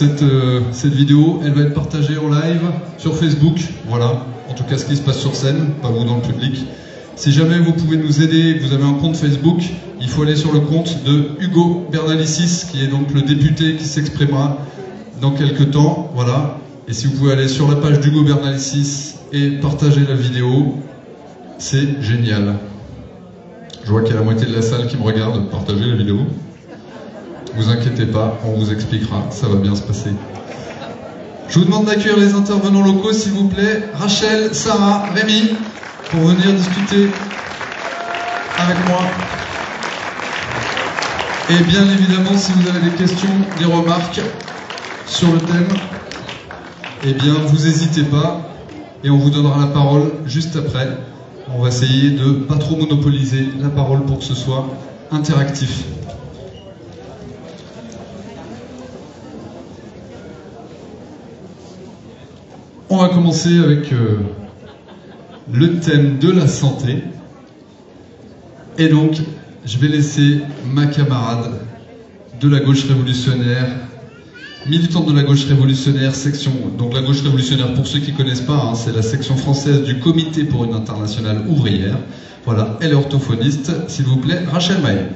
Cette vidéo, elle va être partagée en live sur Facebook, voilà, en tout cas ce qui se passe sur scène, pas vous dans le public. Si jamais vous pouvez nous aider, vous avez un compte Facebook, il faut aller sur le compte de Hugo Bernalicis, qui est donc le député qui s'exprimera dans quelques temps, voilà. Et si vous pouvez aller sur la page d'Hugo Bernalicis et partager la vidéo, c'est génial. Je vois qu'il y a la moitié de la salle qui me regarde, partagez la vidéo. Ne vous inquiétez pas, on vous expliquera, ça va bien se passer. Je vous demande d'accueillir les intervenants locaux, s'il vous plaît. Rachel, Sarah, Rémi, pour venir discuter avec moi. Et bien évidemment, si vous avez des questions, des remarques sur le thème, eh bien, vous n'hésitez pas et on vous donnera la parole juste après. On va essayer de ne pas trop monopoliser la parole pour que ce soit interactif. On va commencer avec le thème de la santé. Et donc, je vais laisser ma camarade de la gauche révolutionnaire, militante de la gauche révolutionnaire, section... Donc la gauche révolutionnaire, pour ceux qui ne connaissent pas, hein, c'est la section française du Comité pour une internationale ouvrière. Voilà, elle est orthophoniste. S'il vous plaît, Rachel Maillet.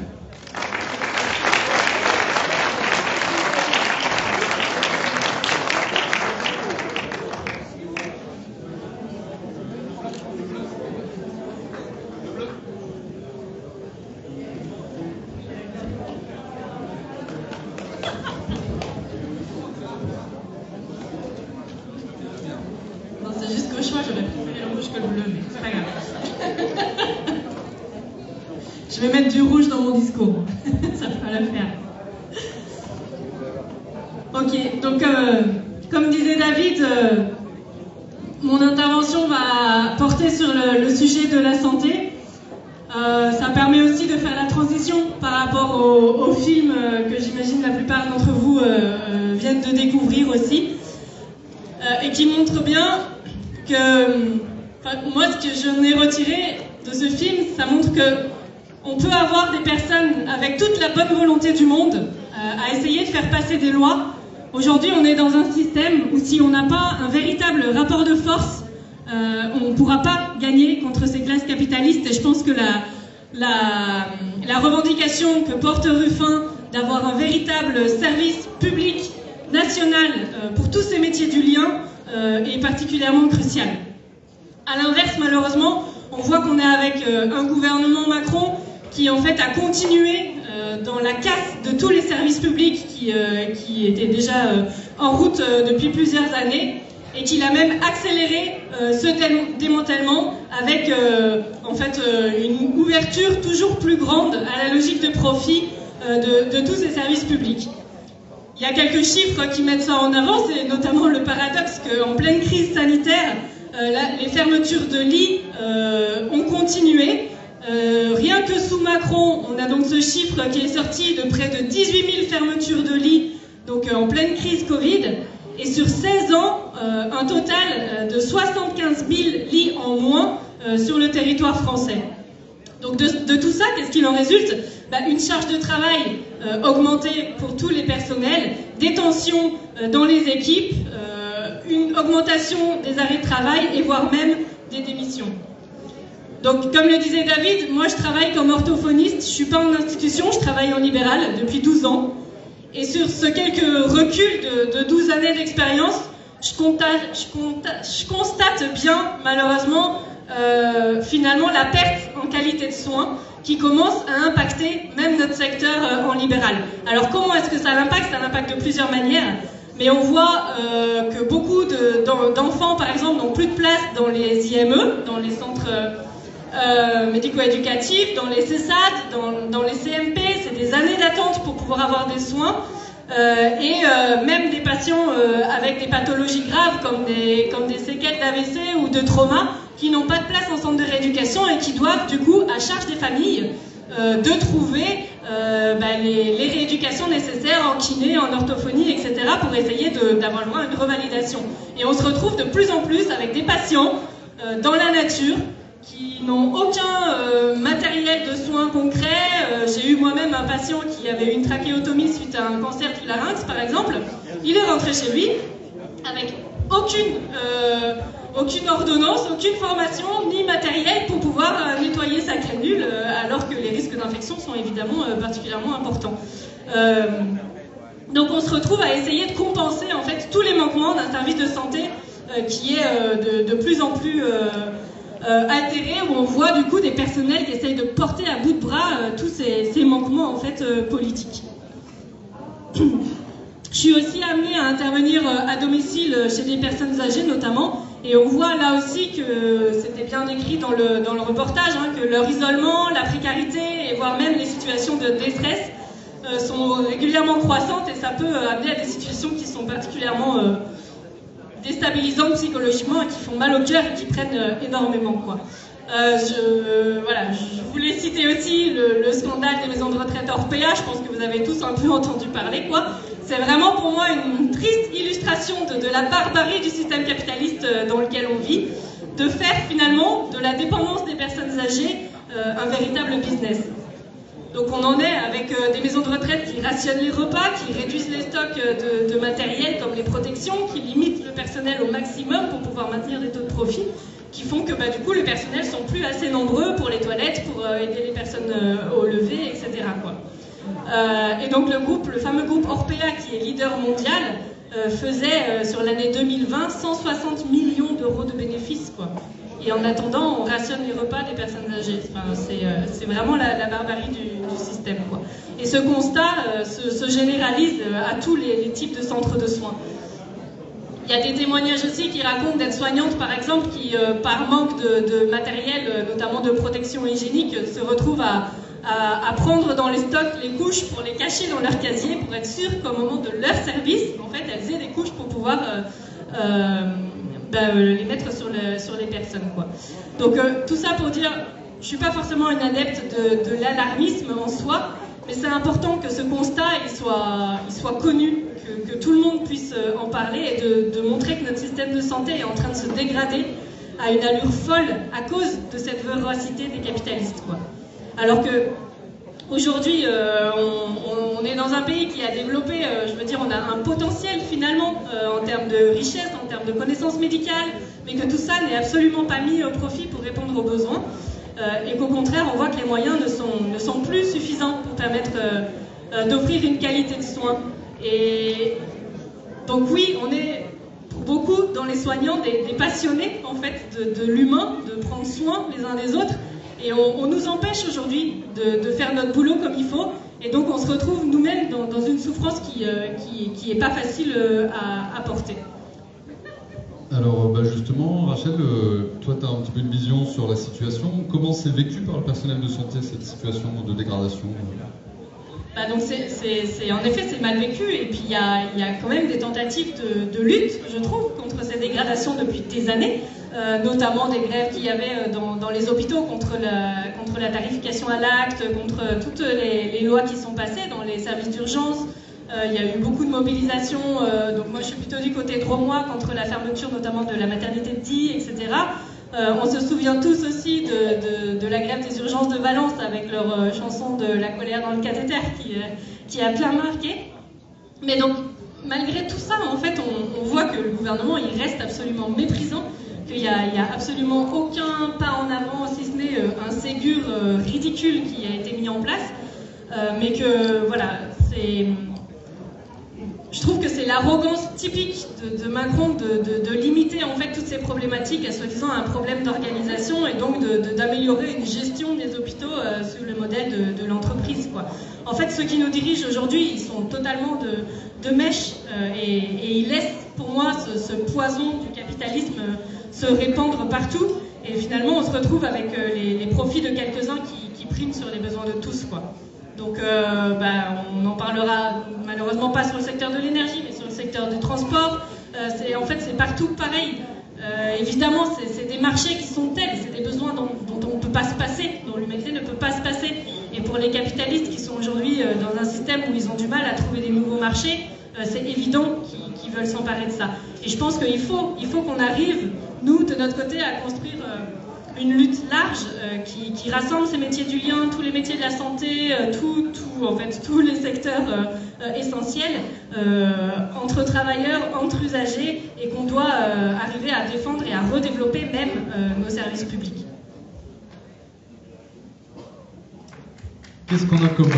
Aujourd'hui, on est dans un système où si on n'a pas un véritable rapport de force, on ne pourra pas gagner contre ces classes capitalistes. Et je pense que la revendication que porte Ruffin d'avoir un véritable service public national pour tous ces métiers du lien est particulièrement cruciale. A l'inverse, malheureusement, on voit qu'on est avec un gouvernement Macron qui en fait a continué dans la casse de tous les services publics qui étaient déjà en route depuis plusieurs années et qu'il a même accéléré ce démantèlement avec en fait une ouverture toujours plus grande à la logique de profit de tous ces services publics. Il y a quelques chiffres qui mettent ça en avant, c'est notamment le paradoxe qu'en pleine crise sanitaire, les fermetures de lits ont continué. Rien que sous Macron, on a donc ce chiffre qui est sorti de près de 18 000 fermetures de lits, donc en pleine crise Covid, et sur 16 ans, un total de 75 000 lits en moins sur le territoire français. Donc de tout ça, qu'est-ce qu'il en résulte? Une charge de travail augmentée pour tous les personnels, des tensions dans les équipes, une augmentation des arrêts de travail et voire même des démissions. Donc, comme le disait David, moi je travaille comme orthophoniste, je ne suis pas en institution, je travaille en libéral depuis 12 ans. Et sur ce quelques reculs de 12 années d'expérience, je constate bien, malheureusement, finalement la perte en qualité de soins qui commence à impacter même notre secteur en libéral. Alors comment est-ce que ça l'impacte? Ça l'impacte de plusieurs manières. Mais on voit que beaucoup d'enfants, par exemple, n'ont plus de place dans les IME, dans les centres... médico-éducatifs, dans les CESAD, dans les CMP, c'est des années d'attente pour pouvoir avoir des soins et même des patients avec des pathologies graves comme des séquelles d'AVC ou de trauma qui n'ont pas de place en centre de rééducation et qui doivent du coup, à charge des familles, de trouver les rééducations nécessaires en kiné, en orthophonie, etc. pour essayer d'avoir le droit à une revalidation. Et on se retrouve de plus en plus avec des patients dans la nature qui n'ont aucun matériel de soins concret. J'ai eu moi-même un patient qui avait eu une trachéotomie suite à un cancer du larynx, par exemple. Il est rentré chez lui avec aucune ordonnance, aucune formation, ni matériel pour pouvoir nettoyer sa canule, alors que les risques d'infection sont évidemment particulièrement importants. Donc on se retrouve à essayer de compenser en fait tous les manquements d'un service de santé qui est de plus en plus atterré, où on voit du coup des personnels qui essayent de porter à bout de bras tous ces manquements en fait politiques. Je suis aussi amenée à intervenir à domicile chez des personnes âgées notamment, et on voit là aussi que c'était bien écrit dans le reportage, hein, que leur isolement, la précarité, et voire même les situations de détresse sont régulièrement croissantes, et ça peut amener à des situations qui sont particulièrement déstabilisantes psychologiquement et qui font mal au cœur et qui prennent énormément, quoi. Je voulais citer aussi le scandale des maisons de retraite hors PA, je pense que vous avez tous un peu entendu parler, quoi. C'est vraiment pour moi une triste illustration de la barbarie du système capitaliste dans lequel on vit, de faire finalement de la dépendance des personnes âgées un véritable business. Donc on en est avec des maisons de retraite qui rationnent les repas, qui réduisent les stocks de matériel comme les protections, qui limitent le personnel au maximum pour pouvoir maintenir des taux de profit, qui font que du coup le personnel ne sont plus assez nombreux pour les toilettes, pour aider les personnes au lever, etc., quoi. Et donc le fameux groupe Orpea, qui est leader mondial, faisait sur l'année 2020 160 millions d'euros de bénéfices, quoi. Et en attendant, on rationne les repas des personnes âgées. Enfin, c'est vraiment la barbarie du système, quoi. Et ce constat se généralise à tous les types de centres de soins. Il y a des témoignages aussi qui racontent d'être soignantes, par exemple, qui, par manque de matériel, notamment de protection hygiénique, se retrouvent à prendre dans les stocks les couches pour les cacher dans leur casier, pour être sûres qu'au moment de leur service, en fait, elles aient des couches pour pouvoir les mettre sur les personnes, quoi. Donc tout ça pour dire, je suis pas forcément une adepte de l'alarmisme en soi, mais c'est important que ce constat il soit connu, que tout le monde puisse en parler, et de montrer que notre système de santé est en train de se dégrader à une allure folle à cause de cette voracité des capitalistes, quoi. Alors que aujourd'hui, on est dans un pays qui a développé, on a un potentiel finalement en termes de richesse, en termes de connaissances médicales, mais que tout ça n'est absolument pas mis au profit pour répondre aux besoins, et qu'au contraire, on voit que les moyens ne sont plus suffisants pour permettre d'offrir une qualité de soins. Et donc oui, on est pour beaucoup dans les soignants des passionnés en fait de l'humain, de prendre soin les uns des autres. Et on nous empêche aujourd'hui de faire notre boulot comme il faut. Et donc on se retrouve nous-mêmes dans une souffrance qui n'est pas facile à porter. Alors justement, Rachel, toi tu as un petit peu une vision sur la situation. Comment c'est vécu par le personnel de santé cette situation de dégradation? Donc en effet, c'est mal vécu. Et puis il y a quand même des tentatives de lutte, je trouve, contre ces dégradations depuis des années. Notamment des grèves qu'il y avait dans les hôpitaux contre la tarification à l'acte, contre toutes les lois qui sont passées dans les services d'urgence. Il y a eu beaucoup de mobilisations. Donc moi, je suis plutôt du côté dromois contre la fermeture notamment de la maternité de Die, etc. On se souvient tous aussi de la grève des urgences de Valence avec leur chanson de la colère dans le cathéter qui a plein marqué. Mais donc, malgré tout ça, en fait, on voit que le gouvernement, il reste absolument méprisant, qu'il n'y a absolument aucun pas en avant, si ce n'est un Ségur ridicule qui a été mis en place, mais que voilà, je trouve que c'est l'arrogance typique de Macron de limiter en fait toutes ces problématiques à soi-disant un problème d'organisation, et donc d'améliorer une gestion des hôpitaux sous le modèle de l'entreprise, quoi. En fait, ceux qui nous dirigent aujourd'hui, ils sont totalement de mèche, et ils laissent pour moi ce poison du capitalisme se répandre partout, et finalement on se retrouve avec les profits de quelques-uns qui priment sur les besoins de tous, quoi. Donc on en parlera malheureusement pas sur le secteur de l'énergie, mais sur le secteur du transport. C'est partout pareil. Évidemment, c'est des marchés qui sont tels, c'est des besoins dont on ne peut pas se passer, dont l'humanité ne peut pas se passer. Et pour les capitalistes qui sont aujourd'hui dans un système où ils ont du mal à trouver des nouveaux marchés, c'est évident qu'ils veulent s'emparer de ça. Et je pense qu'il faut qu'on arrive, nous, de notre côté, à construire une lutte large qui rassemble ces métiers du lien, tous les métiers de la santé, tous les secteurs essentiels entre travailleurs, entre usagers, et qu'on doit arriver à défendre et à redévelopper même nos services publics. Qu'est-ce qu'on a comme...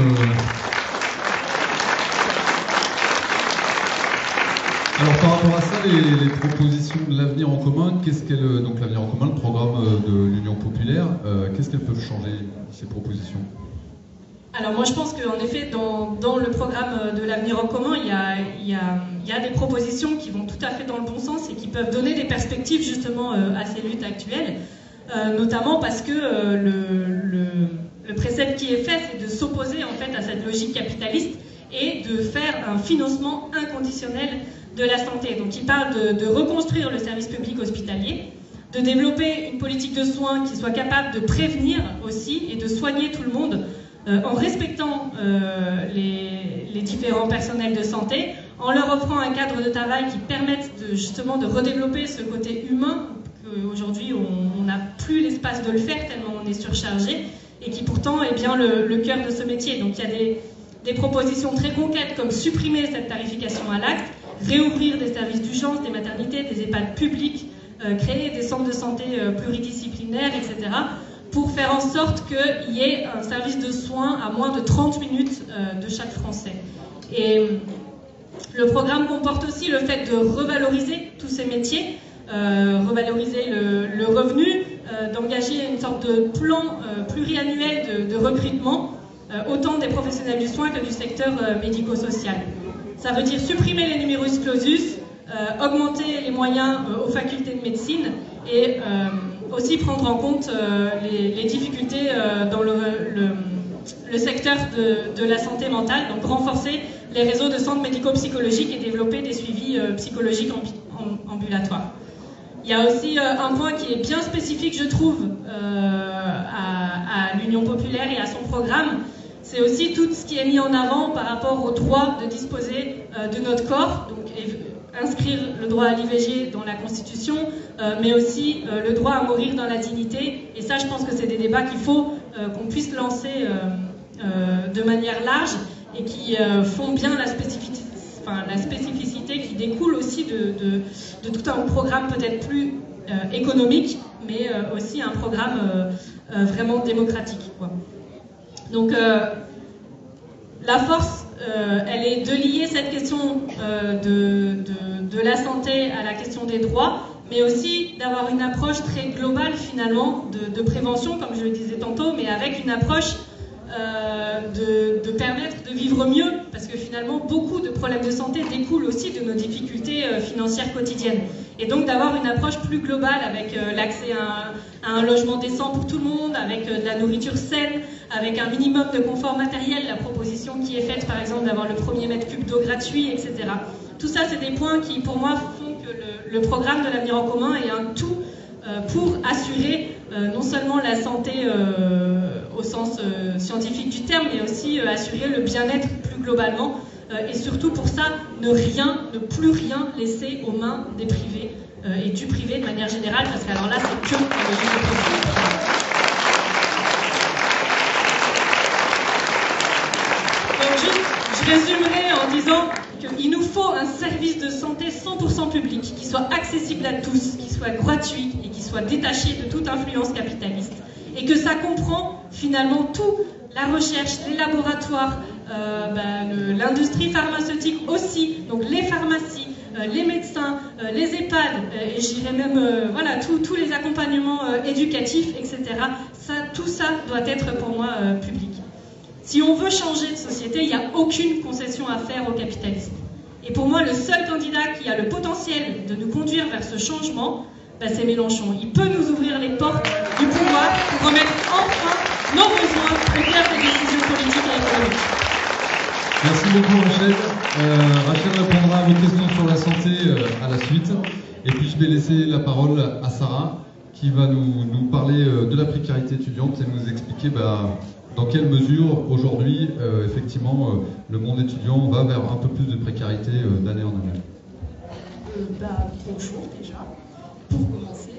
Alors par rapport à ça, les propositions de l'avenir en commun, qu'est-ce qu'elles, donc l'avenir en commun, le programme de l'Union populaire, qu'est-ce qu'elles peuvent changer, ces propositions? Alors moi je pense qu'en effet dans le programme de l'avenir en commun, il y a des propositions qui vont tout à fait dans le bon sens et qui peuvent donner des perspectives justement à ces luttes actuelles, notamment parce que le précepte qui est fait, c'est de s'opposer en fait à cette logique capitaliste et de faire un financement inconditionnel de la santé. Donc il parle de reconstruire le service public hospitalier, de développer une politique de soins qui soit capable de prévenir aussi et de soigner tout le monde en respectant les différents personnels de santé, en leur offrant un cadre de travail qui permette justement de redévelopper ce côté humain qu'aujourd'hui on n'a plus l'espace de le faire tellement on est surchargé et qui pourtant est bien le cœur de ce métier. Donc il y a des propositions très concrètes comme supprimer cette tarification à l'acte, réouvrir des services d'urgence, des maternités, des EHPAD publics, créer des centres de santé pluridisciplinaires, etc., pour faire en sorte qu'il y ait un service de soins à moins de 30 minutes de chaque Français. Et le programme comporte aussi le fait de revaloriser tous ces métiers, revaloriser le revenu, d'engager une sorte de plan pluriannuel de recrutement, autant des professionnels du soin que du secteur médico-social. Ça veut dire supprimer les numerus clausus, augmenter les moyens aux facultés de médecine et aussi prendre en compte les difficultés dans le secteur de la santé mentale, donc renforcer les réseaux de centres médico-psychologiques et développer des suivis psychologiques ambulatoires. Il y a aussi un point qui est bien spécifique, je trouve, à l'Union populaire et à son programme. C'est aussi tout ce qui est mis en avant par rapport au droit de disposer de notre corps, donc inscrire le droit à l'IVG dans la Constitution, mais aussi le droit à mourir dans la dignité. Et ça, je pense que c'est des débats qu'il faut qu'on puisse lancer de manière large et qui font bien la spécificité qui découle aussi de tout un programme peut-être plus économique, mais aussi un programme vraiment démocratique, quoi. Donc la force, elle est de lier cette question de la santé à la question des droits, mais aussi d'avoir une approche très globale finalement de prévention, comme je le disais tantôt, mais avec une approche de permettre de vivre mieux, parce que finalement beaucoup de problèmes de santé découlent aussi de nos difficultés financières quotidiennes. Et donc d'avoir une approche plus globale avec l'accès à un logement décent pour tout le monde, avec de la nourriture saine, avec un minimum de confort matériel, la proposition qui est faite par exemple d'avoir le premier mètre cube d'eau gratuit, etc. Tout ça, c'est des points qui pour moi font que le programme de l'avenir en commun est un tout pour assurer non seulement la santé au sens scientifique du terme, mais aussi assurer le bien-être plus globalement. Et surtout pour ça, ne plus rien laisser aux mains des privés et du privé de manière générale, parce que alors là, c'est que Donc je résumerai en disant qu'il nous faut un service de santé 100% public, qui soit accessible à tous, qui soit gratuit et qui soit détaché de toute influence capitaliste. Et que ça comprend finalement tout, la recherche, les laboratoires, l'industrie pharmaceutique aussi, donc les pharmacies, les médecins, les EHPAD, et j'irais même tous les accompagnements éducatifs, etc. Ça, tout ça doit être pour moi public. Si on veut changer de société, il n'y a aucune concession à faire au capitalisme. Et pour moi, le seul candidat qui a le potentiel de nous conduire vers ce changement, c'est Mélenchon. Il peut nous ouvrir les portes du pouvoir pour remettre enfin nos besoins au cœur des décisions politiques et économiques. Merci beaucoup Rachel. Rachel répondra à vos questions sur la santé à la suite. Et puis je vais laisser la parole à Sarah, qui va nous parler de la précarité étudiante et nous expliquer dans quelle mesure aujourd'hui effectivement le monde étudiant va vers un peu plus de précarité d'année en année. Bonjour déjà. Pour commencer,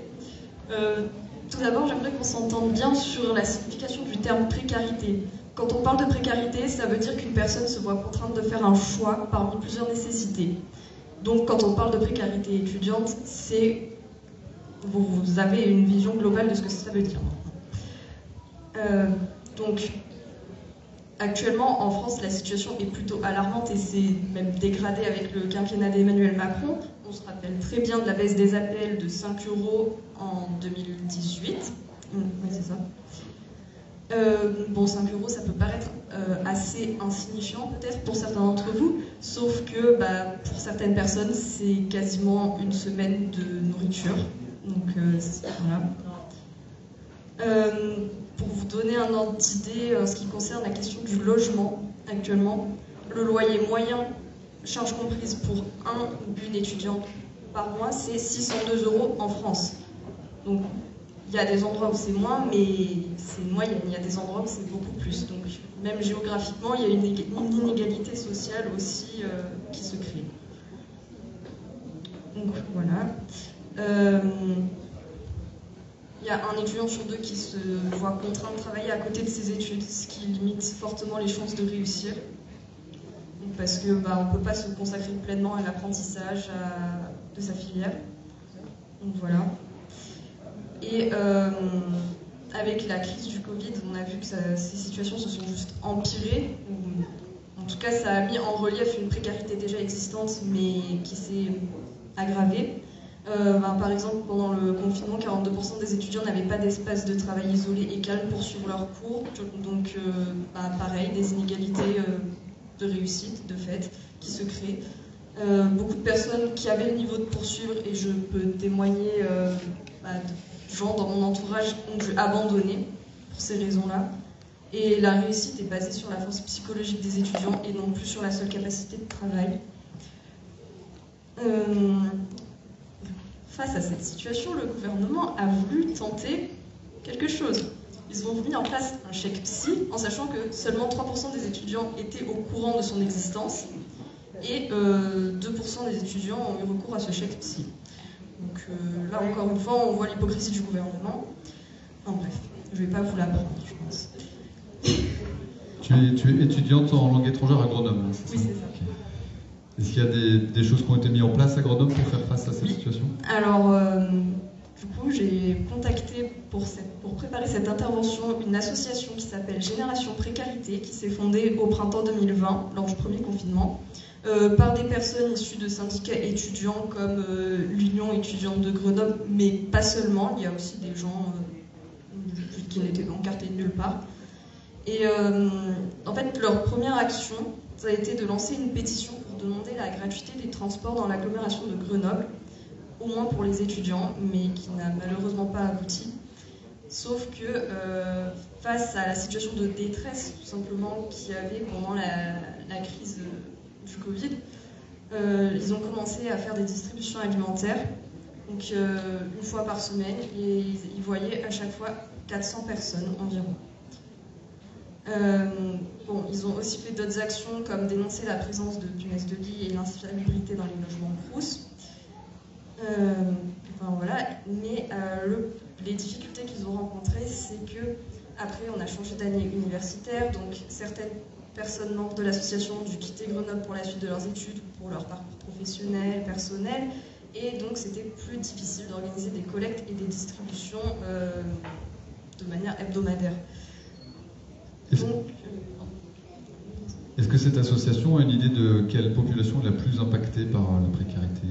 Tout d'abord, j'aimerais qu'on s'entende bien sur la signification du terme précarité. Quand on parle de précarité, ça veut dire qu'une personne se voit contrainte de faire un choix parmi plusieurs nécessités. Donc quand on parle de précarité étudiante, c'est... Vous avez une vision globale de ce que ça veut dire. Donc, actuellement, en France, la situation est plutôt alarmante et s'est même dégradée avec le quinquennat d'Emmanuel Macron. On se rappelle très bien de la baisse des appels de 5 € en 2018. Oui, c'est ça. Bon, 5 €, ça peut paraître assez insignifiant peut-être pour certains d'entre vous, sauf que pour certaines personnes, c'est quasiment une semaine de nourriture. Donc, voilà. Pour vous donner un ordre d'idée en ce qui concerne la question du logement, actuellement, le loyer moyen, charge comprise pour un ou une étudiante par mois, c'est 602 € en France. Donc, il y a des endroits où c'est moins, mais c'est une moyenne. Il y a des endroits où c'est beaucoup plus. Donc, même géographiquement, il y a une inégalité sociale aussi qui se crée. Donc, voilà. Il y a un étudiant sur deux qui se voit contraint de travailler à côté de ses études, ce qui limite fortement les chances de réussir. Parce qu'on ne peut pas se consacrer pleinement à l'apprentissage de sa filière. Donc voilà. Et avec la crise du Covid, on a vu que ces situations se sont juste empirées. En tout cas, ça a mis en relief une précarité déjà existante, mais qui s'est aggravée. Par exemple, pendant le confinement, 42% des étudiants n'avaient pas d'espace de travail isolé et calme pour suivre leurs cours. Donc, pareil, des inégalités de réussite, de fait, qui se créent. Beaucoup de personnes qui avaient le niveau de poursuivre, et je peux témoigner de gens dans mon entourage, ont dû abandonner pour ces raisons-là. Et la réussite est basée sur la force psychologique des étudiants et non plus sur la seule capacité de travail. Face à cette situation, le gouvernement a voulu tenter quelque chose. Ils ont mis en place un chèque psy, en sachant que seulement 3% des étudiants étaient au courant de son existence, et 2% des étudiants ont eu recours à ce chèque psy. Donc là, encore une fois, on voit l'hypocrisie du gouvernement. Enfin bref, je ne vais pas vous l'apprendre, je pense. Tu es étudiante en langue étrangère à Grenoble, hein, c'est ça? Oui, c'est ça. Okay. Est-ce qu'il y a des choses qui ont été mises en place à Grenoble pour faire face à cette situation? Alors, du coup, j'ai contacté pour préparer cette intervention une association qui s'appelle Génération Précarité, qui s'est fondée au printemps 2020, lors du premier confinement, par des personnes issues de syndicats étudiants comme l'Union étudiante de Grenoble, mais pas seulement, il y a aussi des gens qui n'étaient encartés de nulle part. Et en fait, leur première action, ça a été de lancer une pétition pour demander la gratuité des transports dans l'agglomération de Grenoble, au moins pour les étudiants, mais qui n'a malheureusement pas abouti. Sauf que face à la situation de détresse, tout simplement, qu'il y avait pendant la crise du Covid, ils ont commencé à faire des distributions alimentaires, donc une fois par semaine, et ils voyaient à chaque fois 400 personnes environ. Bon, ils ont aussi fait d'autres actions comme dénoncer la présence de punaises de lit et l'insalubrité dans les logements Crous. Enfin, voilà. Mais les difficultés qu'ils ont rencontrées, c'est que après on a changé d'année universitaire, donc certaines personnes membres de l'association ont dû quitter Grenoble pour la suite de leurs études, pour leur parcours professionnel, personnel, et donc c'était plus difficile d'organiser des collectes et des distributions de manière hebdomadaire. Est-ce que cette association a une idée de quelle population est la plus impactée par la précarité?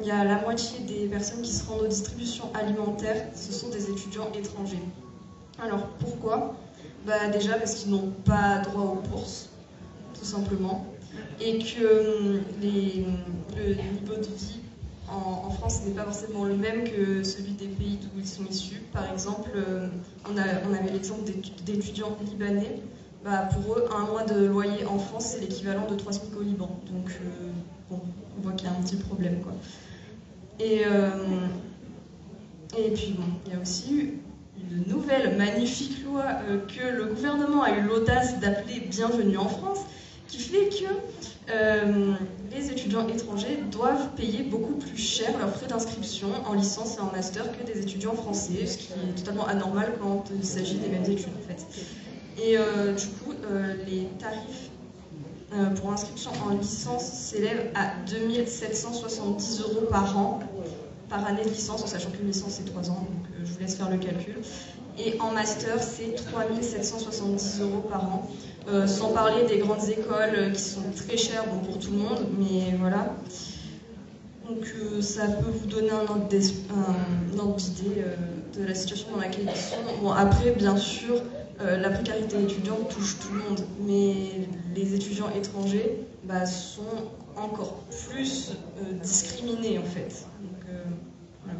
Il y a la moitié des personnes qui se rendent aux distributions alimentaires, ce sont des étudiants étrangers. Alors pourquoi? Déjà parce qu'ils n'ont pas droit aux bourses, tout simplement, et que le niveau de vie en France n'est pas forcément le même que celui des pays d'où ils sont issus. Par exemple, on avait l'exemple d'étudiants libanais. Pour eux, un mois de loyer en France, c'est l'équivalent de 3 SMIC au Liban. Donc, bon, on voit qu'il y a un petit problème, quoi. Et puis, bon, il y a aussi eu une nouvelle magnifique loi que le gouvernement a eu l'audace d'appeler « Bienvenue en France », qui fait que les étudiants étudiants étrangers doivent payer beaucoup plus cher leurs frais d'inscription en licence et en master que des étudiants français, ce qui est totalement anormal quand il s'agit des mêmes études en fait. Et du coup, les tarifs pour inscription en licence s'élèvent à 2770 euros par an, par année de licence, en sachant qu'une licence c'est 3 ans, donc je vous laisse faire le calcul. Et en master, c'est 3770 euros par an. Sans parler des grandes écoles qui sont très chères, bon, pour tout le monde, mais voilà. Donc ça peut vous donner un ordre d'idée de la situation dans laquelle ils sont. Bon, après, bien sûr, la précarité étudiante touche tout le monde, mais les étudiants étrangers sont encore plus discriminés en fait. Donc, voilà.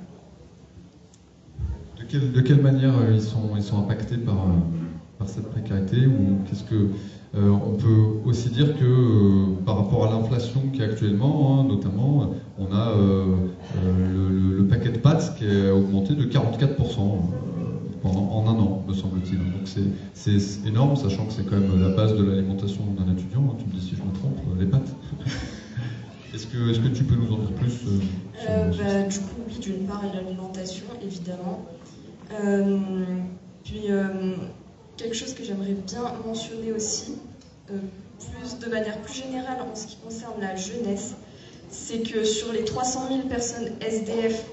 De quelle manière ils sont impactés par cette précarité, ou qu'est-ce que on peut aussi dire que par rapport à l'inflation qui est actuellement, hein, notamment, on a le paquet de pâtes qui a augmenté de 44% en un an, me semble-t-il. Donc c'est énorme, sachant que c'est quand même la base de l'alimentation d'un étudiant, hein, tu me dis si je me trompe, les pâtes. Est-ce que tu peux nous en dire plus Du coup, oui, d'une part, il y a l'alimentation, évidemment. Quelque chose que j'aimerais bien mentionner aussi, de manière plus générale en ce qui concerne la jeunesse, c'est que sur les 300 000 personnes SDF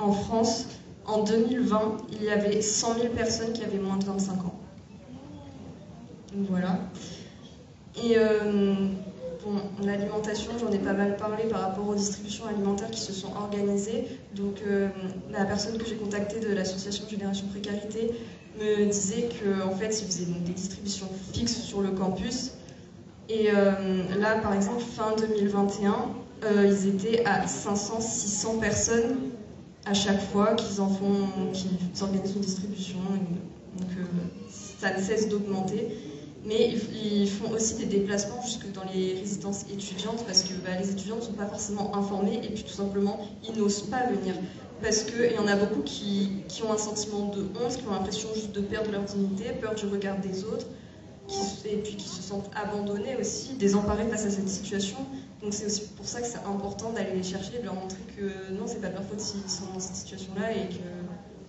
en France, en 2020, il y avait 100 000 personnes qui avaient moins de 25 ans. Donc voilà. Et bon, l'alimentation, j'en ai pas mal parlé par rapport aux distributions alimentaires qui se sont organisées. Donc la personne que j'ai contactée de l'association Génération Précarité me disait qu'en fait, ils faisaient des distributions fixes sur le campus. Et là, par exemple, fin 2021, ils étaient à 500-600 personnes à chaque fois qu'ils organisent une distribution. Donc ça ne cesse d'augmenter. Mais ils font aussi des déplacements jusque dans les résidences étudiantes parce que les étudiants ne sont pas forcément informés et puis tout simplement, ils n'osent pas venir. Parce qu'il y en a beaucoup qui ont un sentiment de honte, qui ont l'impression juste de perdre leur dignité, peur du regard des autres, et puis qui se sentent abandonnés aussi, désemparés face à cette situation. Donc c'est aussi pour ça que c'est important d'aller les chercher, de leur montrer que non, c'est pas de leur faute s'ils sont dans cette situation-là, et que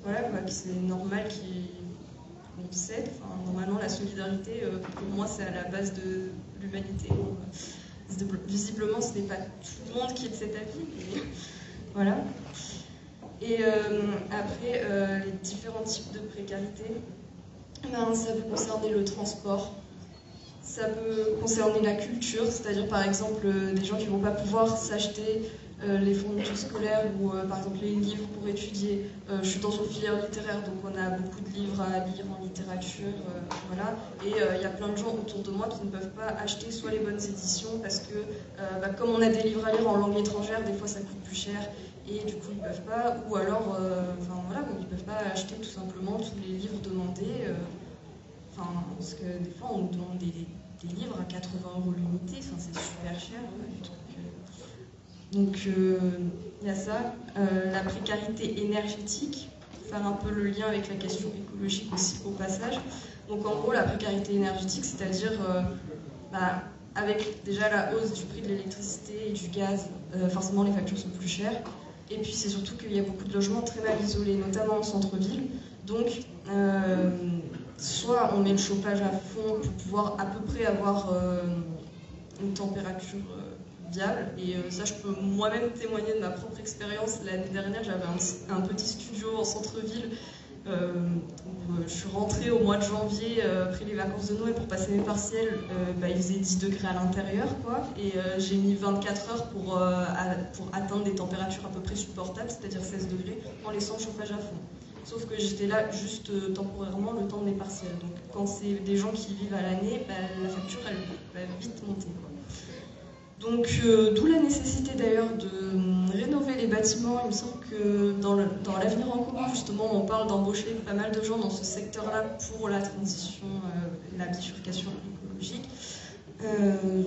voilà, que c'est normal qu'on s'aide. Enfin, normalement, la solidarité, pour moi, c'est à la base de l'humanité. Visiblement, ce n'est pas tout le monde qui est de cet avis, mais voilà. Et après, les différents types de précarité, ça peut concerner le transport, ça peut concerner la culture, c'est-à-dire par exemple des gens qui ne vont pas pouvoir s'acheter les fournitures scolaires ou par exemple les livres pour étudier. Je suis dans une filière littéraire, donc on a beaucoup de livres à lire en littérature, voilà. Et il y a plein de gens autour de moi qui ne peuvent pas acheter soit les bonnes éditions parce que comme on a des livres à lire en langue étrangère, des fois ça coûte plus cher. Et du coup, ils ne peuvent pas, ou alors, ils ne peuvent pas acheter tout simplement tous les livres demandés. Parce que des fois, on demande des livres à 80 euros l'unité, c'est super cher. Donc, il y a ça. La précarité énergétique, pour faire un peu le lien avec la question écologique aussi, au passage. Donc, en gros, la précarité énergétique, c'est-à-dire, avec déjà la hausse du prix de l'électricité et du gaz, forcément, les factures sont plus chères. Et puis c'est surtout qu'il y a beaucoup de logements très mal isolés, notamment en centre-ville. Donc soit on met le chauffage à fond pour pouvoir à peu près avoir une température viable. Et ça, je peux moi-même témoigner de ma propre expérience. L'année dernière, j'avais un petit studio en centre-ville. Je suis rentrée au mois de janvier après les vacances de Noël pour passer mes partiels. Il faisait 10 degrés à l'intérieur, et j'ai mis 24 heures pour atteindre des températures à peu près supportables, c'est-à-dire 16 degrés, en laissant le chauffage à fond. Sauf que j'étais là juste temporairement le temps de mes partiels. Donc quand c'est des gens qui vivent à l'année, la facture elle va vite monter, Donc d'où la nécessité d'ailleurs de rénover les bâtiments. Il me semble que dans l'avenir en commun, justement, on parle d'embaucher pas mal de gens dans ce secteur-là pour la transition, la bifurcation écologique.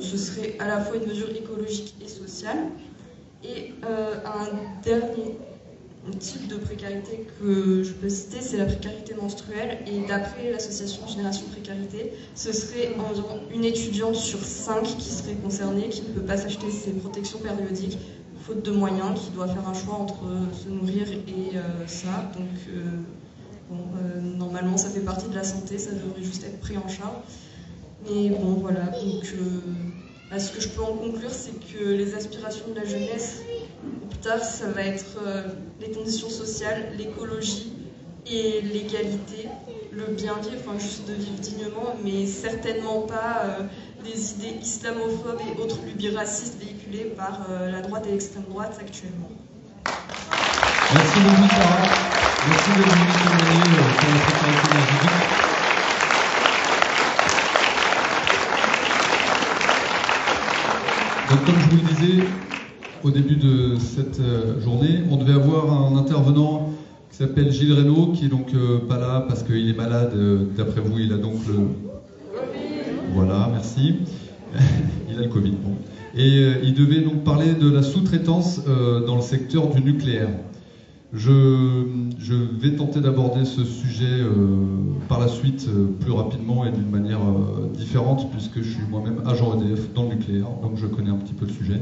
Ce serait à la fois une mesure écologique et sociale. Et un dernier type de précarité que je peux citer, c'est la précarité menstruelle. Et d'après l'association Génération Précarité, ce serait environ une étudiante sur 5 qui serait concernée, qui ne peut pas s'acheter ses protections périodiques, faute de moyens, qui doit faire un choix entre se nourrir et ça. Donc normalement ça fait partie de la santé, ça devrait juste être pris en charge. Mais bon voilà, donc ce que je peux en conclure, c'est que les aspirations de la jeunesse, plus tard, ça va être les conditions sociales, l'écologie et l'égalité, le bien-vivre, enfin juste de vivre dignement, mais certainement pas des idées islamophobes et autres lubies racistes véhiculées par la droite et l'extrême droite actuellement. Merci beaucoup Sarah, merci de vous témoigner sur la précarité énergétique. Donc comme je vous le disais au début de cette journée, on devait avoir un intervenant qui s'appelle Gilles Reynaud, qui est donc pas là parce qu'il est malade. D'après vous, il a donc le Covid. Voilà, merci. Il a le Covid, bon. Et il devait donc parler de la sous-traitance dans le secteur du nucléaire. Je vais tenter d'aborder ce sujet par la suite plus rapidement et d'une manière différente, puisque je suis moi-même agent EDF dans le nucléaire, donc je connais un petit peu le sujet.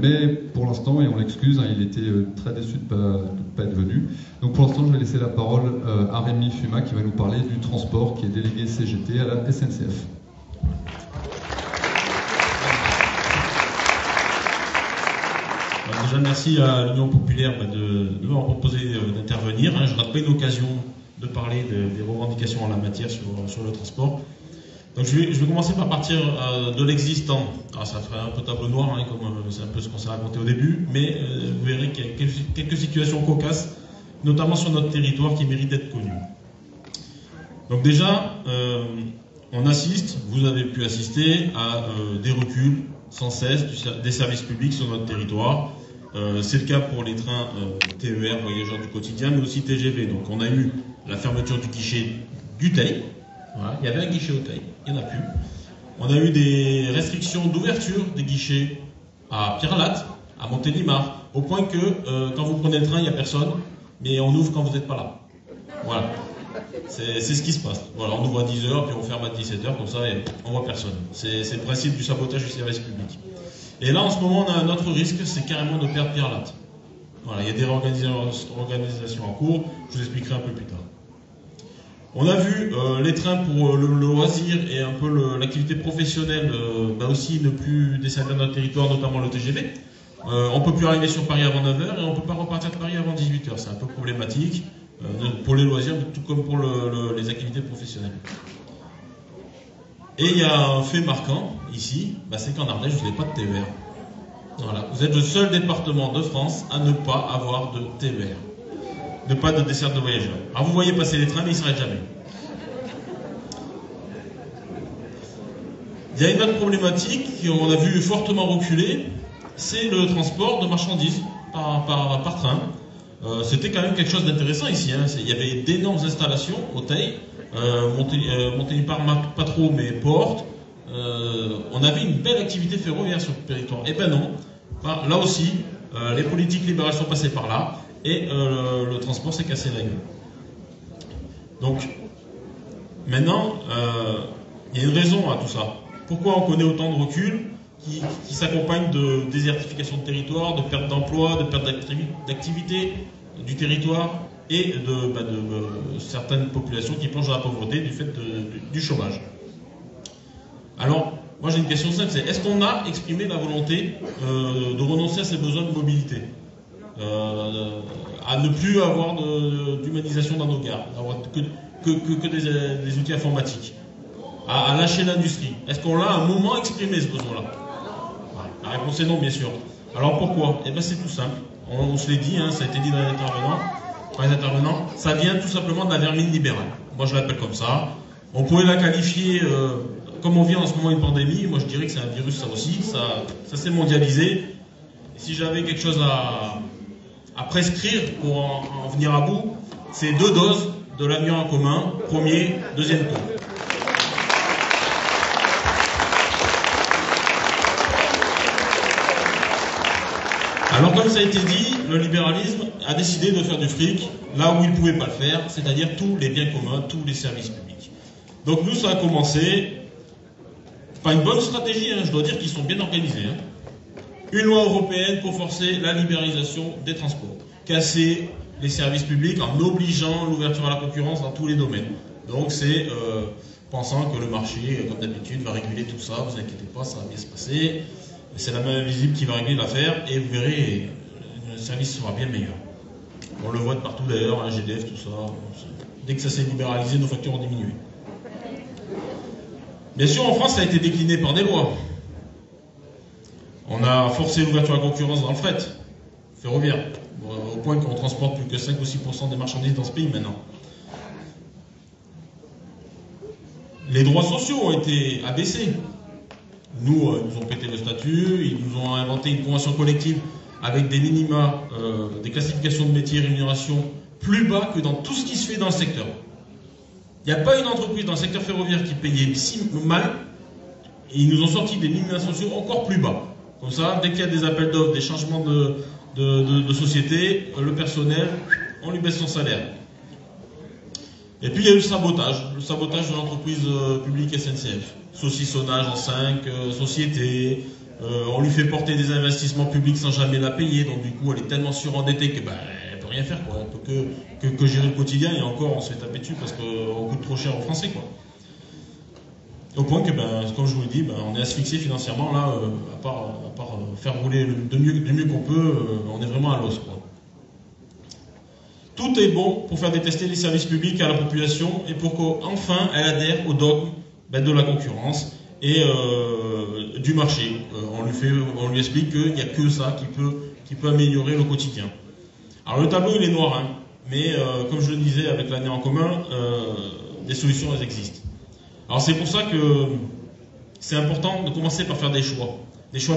Mais pour l'instant, et on l'excuse, hein, il était très déçu de ne pas être venu. Donc pour l'instant, je vais laisser la parole à Rémi Fuma, qui va nous parler du transport, qui est délégué CGT à la SNCF. Déjà, merci à l'Union Populaire de m'avoir proposé d'intervenir. Je ne rate pas une occasion de parler des revendications en la matière sur le transport. Donc, je vais commencer par partir de l'existant. Alors, ça ferait un peu table noire, hein, c'est un peu ce qu'on s'est raconté au début, mais vous verrez qu'il y a quelques situations cocasses, notamment sur notre territoire, qui méritent d'être connues. Donc déjà, on assiste, vous avez pu assister à des reculs sans cesse des services publics sur notre territoire. C'est le cas pour les trains TER, voyageurs du quotidien, mais aussi TGV. Donc on a eu la fermeture du guichet du Teil. Voilà. Il y avait un guichet au Teil, il n'y en a plus. On a eu des restrictions d'ouverture des guichets à Pierrelatte, à Montélimar, au point que quand vous prenez le train, il n'y a personne, mais on ouvre quand vous n'êtes pas là. Voilà, c'est ce qui se passe. Voilà, on ouvre à 10 h, puis on ferme à 17 h, comme ça, et on ne voit personne. C'est le principe du sabotage du service public. Et là, en ce moment, on a un autre risque, c'est carrément de perdre Pierrelatte. Voilà, il y a des réorganisations en cours, je vous expliquerai un peu plus tard. On a vu les trains pour le loisir et un peu l'activité professionnelle aussi ne plus desservir notre territoire, notamment le TGV. On ne peut plus arriver sur Paris avant 9 h et on ne peut pas repartir de Paris avant 18 h. C'est un peu problématique pour les loisirs, tout comme pour les activités professionnelles. Et il y a un fait marquant ici, c'est qu'en Ardèche, vous n'avez pas de TER. Voilà. Vous êtes le seul département de France à ne pas avoir de TER. Ne pas de desserte de voyageurs. Alors vous voyez passer les trains, mais ils ne s'arrêtent jamais. Il y a une autre problématique qu'on a vu fortement reculer, c'est le transport de marchandises par train. C'était quand même quelque chose d'intéressant ici, hein. Il y avait d'énormes installations au Teil. Montélimar pas trop, mais Porte. On avait une belle activité ferroviaire sur le territoire. Et ben non, là aussi, les politiques libérales sont passées par là et le transport s'est cassé la gueule. Donc, maintenant, il y a une raison à tout ça. Pourquoi on connaît autant de recul qui s'accompagne de désertification de territoire, de perte d'emploi, de perte d'activité du territoire et de certaines populations qui plongent dans la pauvreté du fait du chômage. Alors, moi j'ai une question simple, c'est est-ce qu'on a exprimé la volonté de renoncer à ces besoins de mobilité, à ne plus avoir d'humanisation dans nos gares, d'avoir que des outils informatiques, à lâcher l'industrie? Est-ce qu'on l'a à un moment exprimé, ce besoin-là? La réponse est non, bien sûr. Alors pourquoi? Eh bien c'est tout simple, on se l'est dit, hein, ça a été dit dans les intervenants, ça vient tout simplement de la vermine libérale. Moi je l'appelle comme ça. On pourrait la qualifier, comme on vit en ce moment une pandémie, moi je dirais que c'est un virus, ça aussi, ça s'est mondialisé. Et si j'avais quelque chose à prescrire pour en venir à bout, c'est 2 doses de l'avenir en commun, premier, deuxième tour. Alors comme ça a été dit, le libéralisme a décidé de faire du fric là où il ne pouvait pas le faire, c'est-à-dire tous les biens communs, tous les services publics. Donc nous, ça a commencé par une bonne stratégie, je dois dire qu'ils sont bien organisés. Une loi européenne pour forcer la libéralisation des transports, casser les services publics en obligeant l'ouverture à la concurrence dans tous les domaines. Donc c'est pensant que le marché, comme d'habitude, va réguler tout ça, vous inquiétez pas, ça va bien se passer. C'est la main invisible qui va régler l'affaire et vous verrez, le service sera bien meilleur. On le voit de partout d'ailleurs, hein, GDF, tout ça. Dès que ça s'est libéralisé, nos factures ont diminué. Bien sûr, en France, ça a été décliné par des lois. On a forcé l'ouverture à la concurrence dans le fret ferroviaire, au point qu'on transporte plus que 5 ou 6% des marchandises dans ce pays maintenant. Les droits sociaux ont été abaissés. Nous, ils nous ont pété le statut, ils nous ont inventé une convention collective avec des minima, des classifications de métiers et rémunérations plus bas que dans tout ce qui se fait dans le secteur. Il n'y a pas une entreprise dans le secteur ferroviaire qui payait si mal, et ils nous ont sorti des minima sociaux encore plus bas. Comme ça, dès qu'il y a des appels d'offres, des changements de société, le personnel, on lui baisse son salaire. Et puis il y a eu le sabotage de l'entreprise publique SNCF. Saucissonnage en 5 sociétés, on lui fait porter des investissements publics sans jamais la payer, donc du coup elle est tellement surendettée que elle peut rien faire, quoi. Elle peut que gérer le quotidien, et encore on se fait taper dessus parce qu'on coûte trop cher aux Français, quoi. Au point que, comme je vous l'ai dit, on est asphyxié financièrement, là, à part faire rouler le mieux qu'on peut, on est vraiment à l'os, quoi. Tout est bon pour faire détester les services publics à la population et pour qu'enfin elle adhère au dogme de la concurrence et du marché. On lui explique qu'il n'y a que ça qui peut améliorer le quotidien. Alors le tableau il est noir, hein, mais comme je le disais avec l'année en commun, des solutions elles existent. Alors c'est pour ça que c'est important de commencer par faire des choix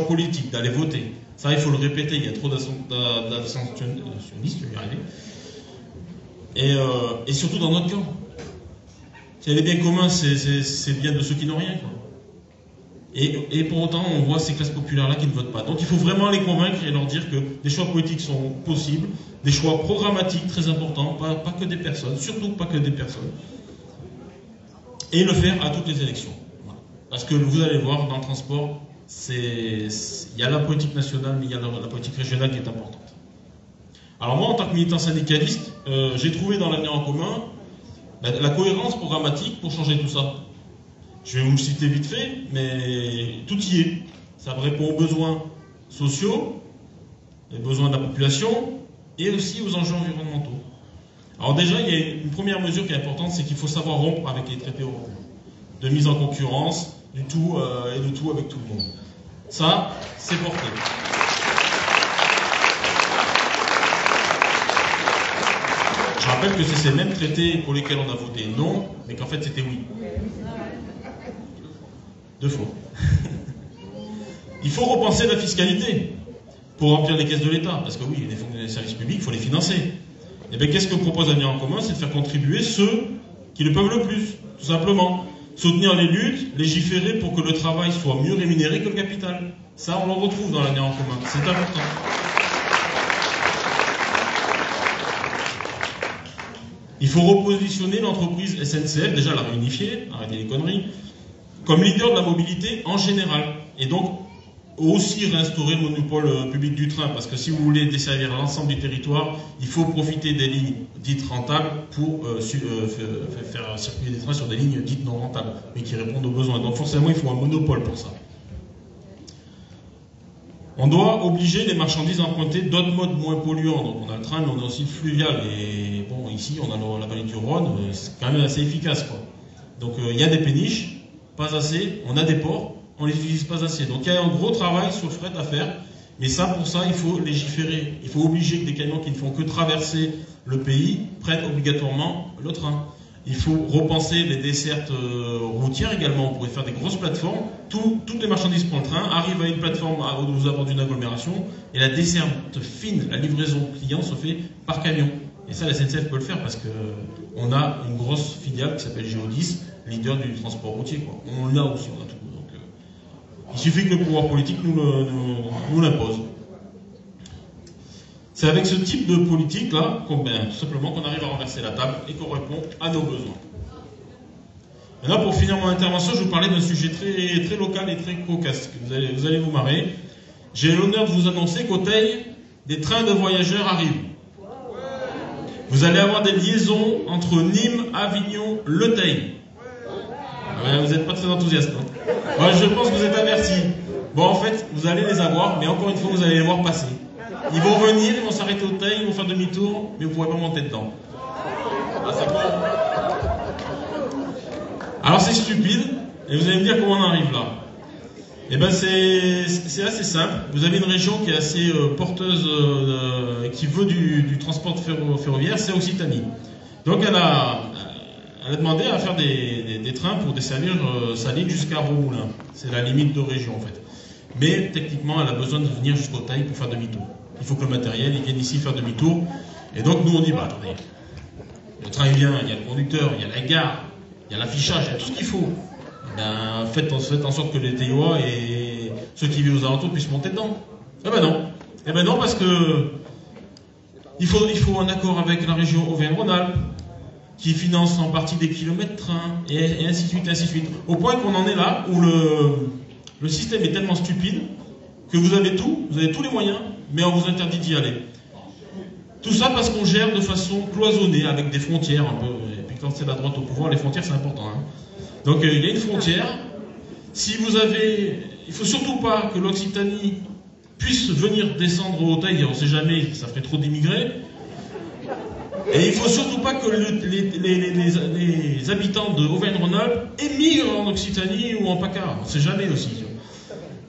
politiques, d'aller voter. Ça il faut le répéter, il y a trop d'abstentionnistes, je vais y arriver. Et surtout dans notre camp. Les biens communs, c'est bien de ceux qui n'ont rien, quoi. Et pour autant, on voit ces classes populaires-là qui ne votent pas. Donc il faut vraiment les convaincre et leur dire que des choix politiques sont possibles, des choix programmatiques très importants, pas que des personnes, surtout pas que des personnes. Et le faire à toutes les élections. Voilà. Parce que vous allez voir, dans le transport, il y a la politique nationale, mais il y a la politique régionale qui est importante. Alors moi, en tant que militant syndicaliste, j'ai trouvé dans l'avenir en commun la cohérence programmatique pour changer tout ça. Je vais vous le citer vite fait, mais tout y est. Ça répond aux besoins sociaux, les besoins de la population, et aussi aux enjeux environnementaux. Alors déjà, il y a une première mesure qui est importante, c'est qu'il faut savoir rompre avec les traités européens, de mise en concurrence, du tout et de tout avec tout le monde. Ça, c'est porté. Je rappelle que c'est ces mêmes traités pour lesquels on a voté non, mais qu'en fait c'était oui. Deux fois. Il faut repenser la fiscalité pour remplir les caisses de l'État, parce que oui, les services publics, il faut les financer. Et bien qu'est-ce que propose Avenir en commun? C'est de faire contribuer ceux qui le peuvent le plus, tout simplement. Soutenir les luttes, légiférer pour que le travail soit mieux rémunéré que le capital. Ça, on le retrouve dans l'Avenir en commun. C'est important. Il faut repositionner l'entreprise SNCF, déjà la réunifier, arrêter les conneries, comme leader de la mobilité en général. Et donc, aussi réinstaurer le monopole public du train, parce que si vous voulez desservir l'ensemble du territoire, il faut profiter des lignes dites rentables pour faire circuler des trains sur des lignes dites non rentables, mais qui répondent aux besoins. Donc forcément, il faut un monopole pour ça. On doit obliger les marchandises à emprunter d'autres modes moins polluants. Donc on a le train, mais on a aussi le fluvial. Et bon, ici, on a la vallée du Rhône, c'est quand même assez efficace, quoi. Donc il y a des péniches, pas assez. On a des ports, on les utilise pas assez. Donc il y a un gros travail sur le fret à faire. Mais ça, pour ça, il faut légiférer. Il faut obliger que des camions qui ne font que traverser le pays prennent obligatoirement le train. Il faut repenser les dessertes routières également. On pourrait faire des grosses plateformes. Toutes les marchandises prennent le train, arrivent à une plateforme aux abords d'une agglomération, et la desserte fine, la livraison client, se fait par camion. Et ça, la SNCF peut le faire parce qu'on a une grosse filiale qui s'appelle Géodis, leader du transport routier, quoi. On l'a aussi, on a tout. Donc, il suffit que le pouvoir politique nous l'impose. C'est avec ce type de politique-là qu'on arrive à renverser la table et qu'on répond à nos besoins. Maintenant, pour finir mon intervention, je vous parlais d'un sujet très, très local et très cocasse. Vous allez vous marrer. J'ai l'honneur de vous annoncer qu'au Teil, des trains de voyageurs arrivent. Vous allez avoir des liaisons entre Nîmes, Avignon, Le Teil. Vous n'êtes pas très enthousiaste, hein. Moi, je pense que vous êtes avertis. Bon, en fait, vous allez les avoir, mais encore une fois, vous allez les voir passer. Ils vont venir, ils vont s'arrêter au Teil, ils vont faire demi-tour, mais vous ne pourrez pas monter dedans. Ah, ça prend. Alors, c'est stupide, et vous allez me dire comment on arrive là. Eh bien, c'est assez simple. Vous avez une région qui est assez porteuse, qui veut du transport ferroviaire, c'est Occitanie. Donc, elle a demandé à faire des trains pour desservir sa ligne jusqu'à Romoulin. C'est la limite de région, en fait. Mais, techniquement, elle a besoin de venir jusqu'au Teil pour faire demi-tour. Il faut que le matériel, il vienne ici faire demi-tour. Et donc, nous, on dit, bah, attendez, le train, il vient, il y a le conducteur, il y a la gare, il y a l'affichage, il y a tout ce qu'il faut. Ben, faites en sorte que les Teillois et ceux qui vivent aux alentours puissent monter dedans. Eh ben non, parce que il faut un accord avec la région Auvergne-Rhône-Alpes, qui finance en partie des kilomètres trains, et ainsi de suite, ainsi de suite. Au point qu'on en est là, où le système est tellement stupide, que vous avez tous les moyens, mais on vous interdit d'y aller. Tout ça parce qu'on gère de façon cloisonnée, avec des frontières un peu. Et puis quand c'est la droite au pouvoir, les frontières c'est important, hein. Donc il y a une frontière. Il ne faut surtout pas que l'Occitanie puisse venir descendre au Teil, on ne sait jamais, ça ferait trop d'immigrés. Et il ne faut surtout pas que les habitants de Auvergne-Rhône-Alpes émigrent en Occitanie ou en PACA, on ne sait jamais aussi.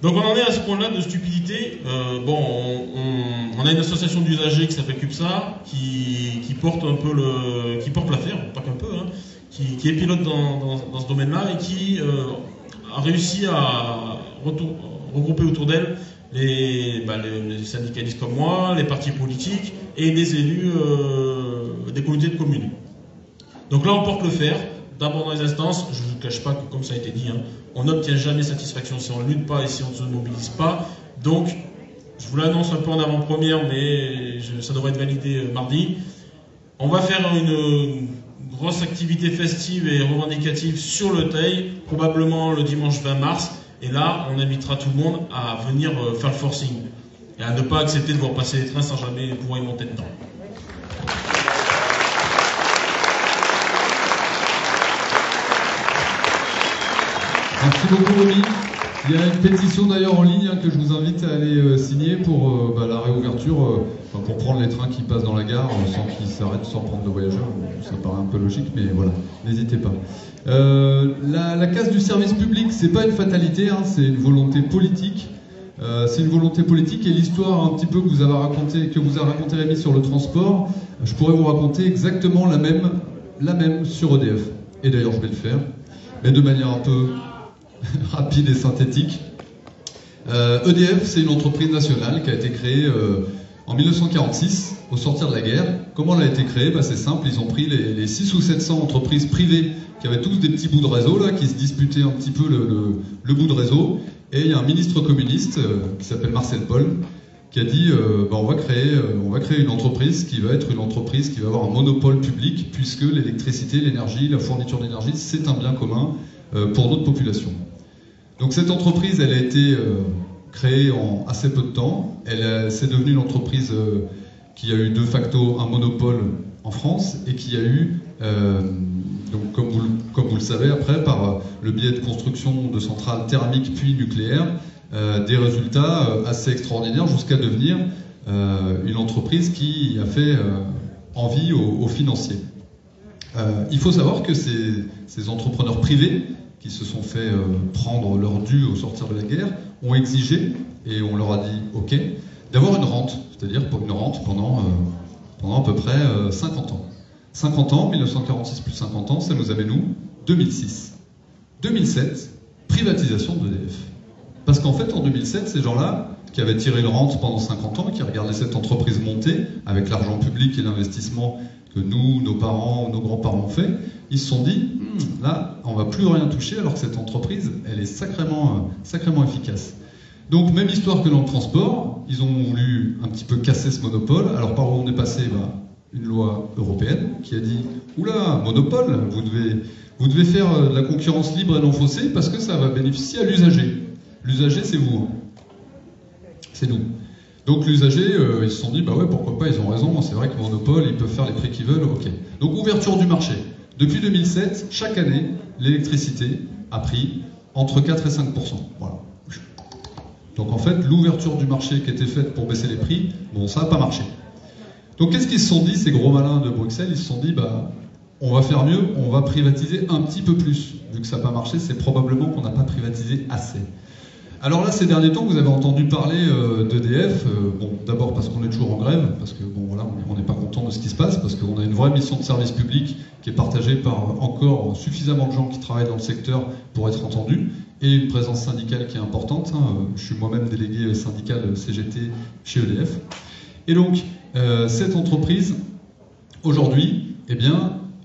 Donc on en est à ce point-là de stupidité. On a une association d'usagers qui s'appelle CUPSA, qui porte l'affaire, pas qu'un peu, hein, qui est pilote dans ce domaine-là et qui a réussi à regrouper autour d'elle les syndicalistes comme moi, les partis politiques et des élus des communautés de communes. Donc là, on porte le fer, d'abord dans les instances. Je ne vous cache pas que, comme ça a été dit, hein, on n'obtient jamais satisfaction si on ne lutte pas et si on ne se mobilise pas. Donc, je vous l'annonce un peu en avant-première, mais ça devrait être validé mardi. On va faire une grosse activité festive et revendicative sur le Teil, probablement le dimanche 20 mars. Et là, on invitera tout le monde à venir faire le forcing et à ne pas accepter de voir passer les trains sans jamais pouvoir y monter dedans. Merci beaucoup, Rémi. Il y a une pétition d'ailleurs en ligne, hein, que je vous invite à aller signer pour la réouverture, pour prendre les trains qui passent dans la gare sans qu'ils s'arrêtent, sans prendre de voyageurs. Ça paraît un peu logique, mais voilà, n'hésitez pas. La casse du service public, c'est pas une fatalité, hein, c'est une volonté politique. C'est une volonté politique, et l'histoire un petit peu que vous avez raconté, que vous a raconté Rémi sur le transport, je pourrais vous raconter exactement la même sur EDF. Et d'ailleurs, je vais le faire, mais de manière un peu rapide et synthétique. EDF, c'est une entreprise nationale qui a été créée en 1946, au sortir de la guerre. Comment elle a été créée? C'est simple, ils ont pris les 600 ou 700 entreprises privées qui avaient tous des petits bouts de réseau, là, qui se disputaient un petit peu le bout de réseau. Et il y a un ministre communiste qui s'appelle Marcel Paul, qui a dit on va créer une entreprise qui va être une entreprise qui va avoir un monopole public, puisque l'électricité, l'énergie, la fourniture d'énergie, c'est un bien commun pour notre population. Donc cette entreprise, elle a été créée en assez peu de temps. C'est devenu une entreprise qui a eu de facto un monopole en France et qui a eu, donc comme vous le savez après, par le biais de construction de centrales thermiques puis nucléaires, des résultats assez extraordinaires jusqu'à devenir une entreprise qui a fait envie aux financiers. Il faut savoir que ces entrepreneurs privés qui se sont fait prendre leur dû au sortir de la guerre ont exigé, et on leur a dit OK, d'avoir une rente, c'est-à-dire une rente pendant à peu près 50 ans. 50 ans, 1946 plus 50 ans, ça nous amène nous 2006. 2007, privatisation d'EDF. Parce qu'en fait, en 2007, ces gens-là, qui avaient tiré une rente pendant 50 ans, qui regardaient cette entreprise monter avec l'argent public et l'investissement que nous, nos parents, nos grands-parents ont fait, ils se sont dit, là, on ne va plus rien toucher alors que cette entreprise, elle est sacrément efficace. Donc même histoire que dans le transport, ils ont voulu un petit peu casser ce monopole. Alors par où on est passé, une loi européenne qui a dit « Oula, monopole, vous devez faire de la concurrence libre et non faussée parce que ça va bénéficier à l'usager. » L'usager, c'est vous. C'est nous. Donc l'usager, ils se sont dit « Bah ouais, pourquoi pas, ils ont raison. C'est vrai que monopole, ils peuvent faire les prix qu'ils veulent. Ok. » Donc ouverture du marché. Depuis 2007, chaque année, l'électricité a pris entre 4 et 5%. Voilà. Donc en fait, l'ouverture du marché qui était faite pour baisser les prix, bon, ça n'a pas marché. Donc qu'est-ce qu'ils se sont dit, ces gros malins de Bruxelles? Ils se sont dit, on va faire mieux, on va privatiser un petit peu plus. Vu que ça n'a pas marché, c'est probablement qu'on n'a pas privatisé assez. Alors là, ces derniers temps, vous avez entendu parler d'EDF. D'abord parce qu'on est toujours en grève, parce que on n'est pas content de ce qui se passe, parce qu'on a une vraie mission de service public qui est partagée par encore suffisamment de gens qui travaillent dans le secteur pour être entendus, et une présence syndicale qui est importante. Je suis moi-même délégué syndical CGT chez EDF. Et donc, cette entreprise, aujourd'hui,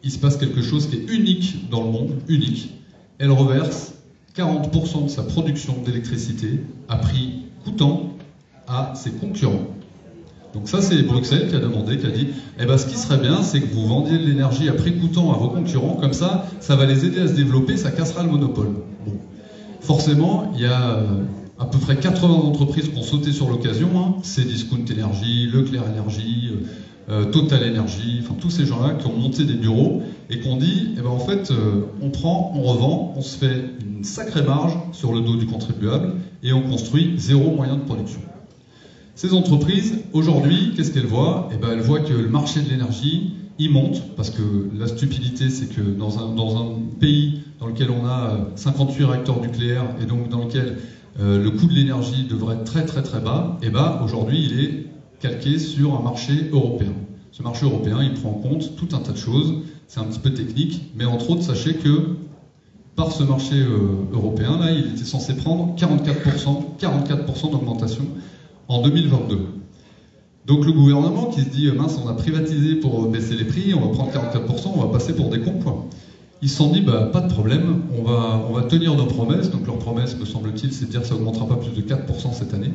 il se passe quelque chose qui est unique dans le monde, unique. Elle reverse 40% de sa production d'électricité à prix coûtant à ses concurrents. Donc ça, c'est Bruxelles qui a demandé, qui a dit « Eh bien, ce qui serait bien, c'est que vous vendiez de l'énergie à prix coûtant à vos concurrents, comme ça, ça va les aider à se développer, ça cassera le monopole. » Bon. Forcément, il y a à peu près 80 entreprises qui ont sauté sur l'occasion. C'est Discount Energy, Leclerc Energy, Total Energy, enfin tous ces gens-là qui ont monté des bureaux et qui ont dit, en fait, on prend, on revend, on se fait une sacrée marge sur le dos du contribuable et on construit zéro moyen de production. Ces entreprises, aujourd'hui, qu'est-ce qu'elles voient? Elles voient que le marché de l'énergie, il monte, parce que la stupidité, c'est que dans un pays dans lequel on a 58 réacteurs nucléaires et donc dans lequel le coût de l'énergie devrait être très très très bas, aujourd'hui il est calqué sur un marché européen. Ce marché européen, il prend en compte tout un tas de choses, c'est un petit peu technique, mais entre autres, sachez que par ce marché européen, là, il était censé prendre 44% d'augmentation en 2022. Donc le gouvernement qui se dit « mince, on a privatisé pour baisser les prix, on va prendre 44%, on va passer pour des cons, quoi ». Ils se sont dit, pas de problème, on va tenir nos promesses. Donc leur promesse, me semble-t-il, c'est de dire que ça n'augmentera pas plus de 4% cette année.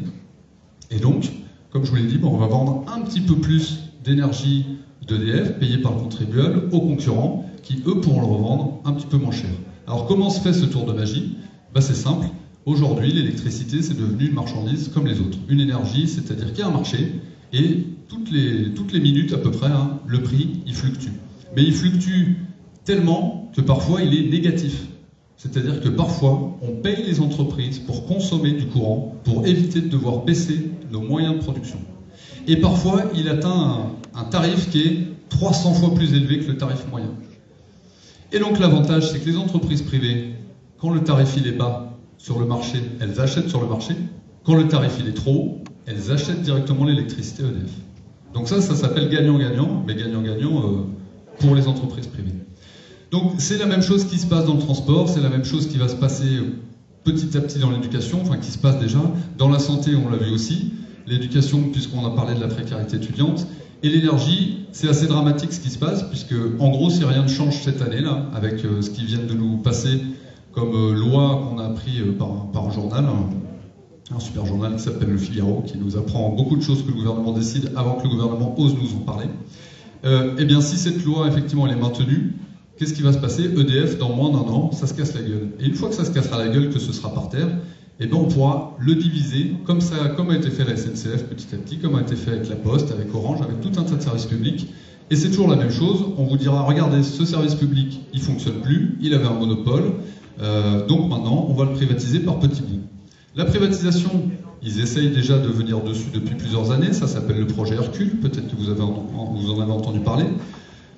Et donc, comme je vous l'ai dit, on va vendre un petit peu plus d'énergie d'EDF, payée par le contribuable, aux concurrents, qui, eux, pourront le revendre un petit peu moins cher. Alors comment se fait ce tour de magie? C'est simple. Aujourd'hui, l'électricité, c'est devenu une marchandise comme les autres. Une énergie, c'est-à-dire qu'il y a un marché, et toutes les minutes à peu près, le prix, il fluctue. Mais il fluctue tellement que parfois il est négatif. C'est-à-dire que parfois, on paye les entreprises pour consommer du courant, pour éviter de devoir baisser nos moyens de production. Et parfois, il atteint un tarif qui est 300 fois plus élevé que le tarif moyen. Et donc l'avantage, c'est que les entreprises privées, quand le tarif il est bas sur le marché, elles achètent sur le marché. Quand le tarif il est trop haut, elles achètent directement l'électricité EDF. Donc ça s'appelle gagnant-gagnant, mais gagnant-gagnant pour les entreprises privées. Donc c'est la même chose qui se passe dans le transport, c'est la même chose qui va se passer petit à petit dans l'éducation, enfin qui se passe déjà. Dans la santé, on l'a vu aussi, l'éducation, puisqu'on a parlé de la précarité étudiante. Et l'énergie, c'est assez dramatique ce qui se passe, puisque en gros, si rien ne change cette année-là, avec ce qui vient de nous passer comme loi qu'on a appris par un journal, un super journal qui s'appelle Le Figaro, qui nous apprend beaucoup de choses que le gouvernement décide avant que le gouvernement ose nous en parler. Si cette loi, effectivement, elle est maintenue, qu'est-ce qui va se passer? EDF, dans moins d'un an, ça se casse la gueule. Et une fois que ça se cassera la gueule, que ce sera par terre, on pourra le diviser, comme a été fait la SNCF petit à petit, comme a été fait avec la Poste, avec Orange, avec tout un tas de services publics. Et c'est toujours la même chose. On vous dira, regardez, ce service public, il ne fonctionne plus, il avait un monopole, donc maintenant, on va le privatiser par petits bouts. La privatisation, ils essayent déjà de venir dessus depuis plusieurs années. Ça s'appelle le projet Hercule. Peut-être que vous en avez entendu parler.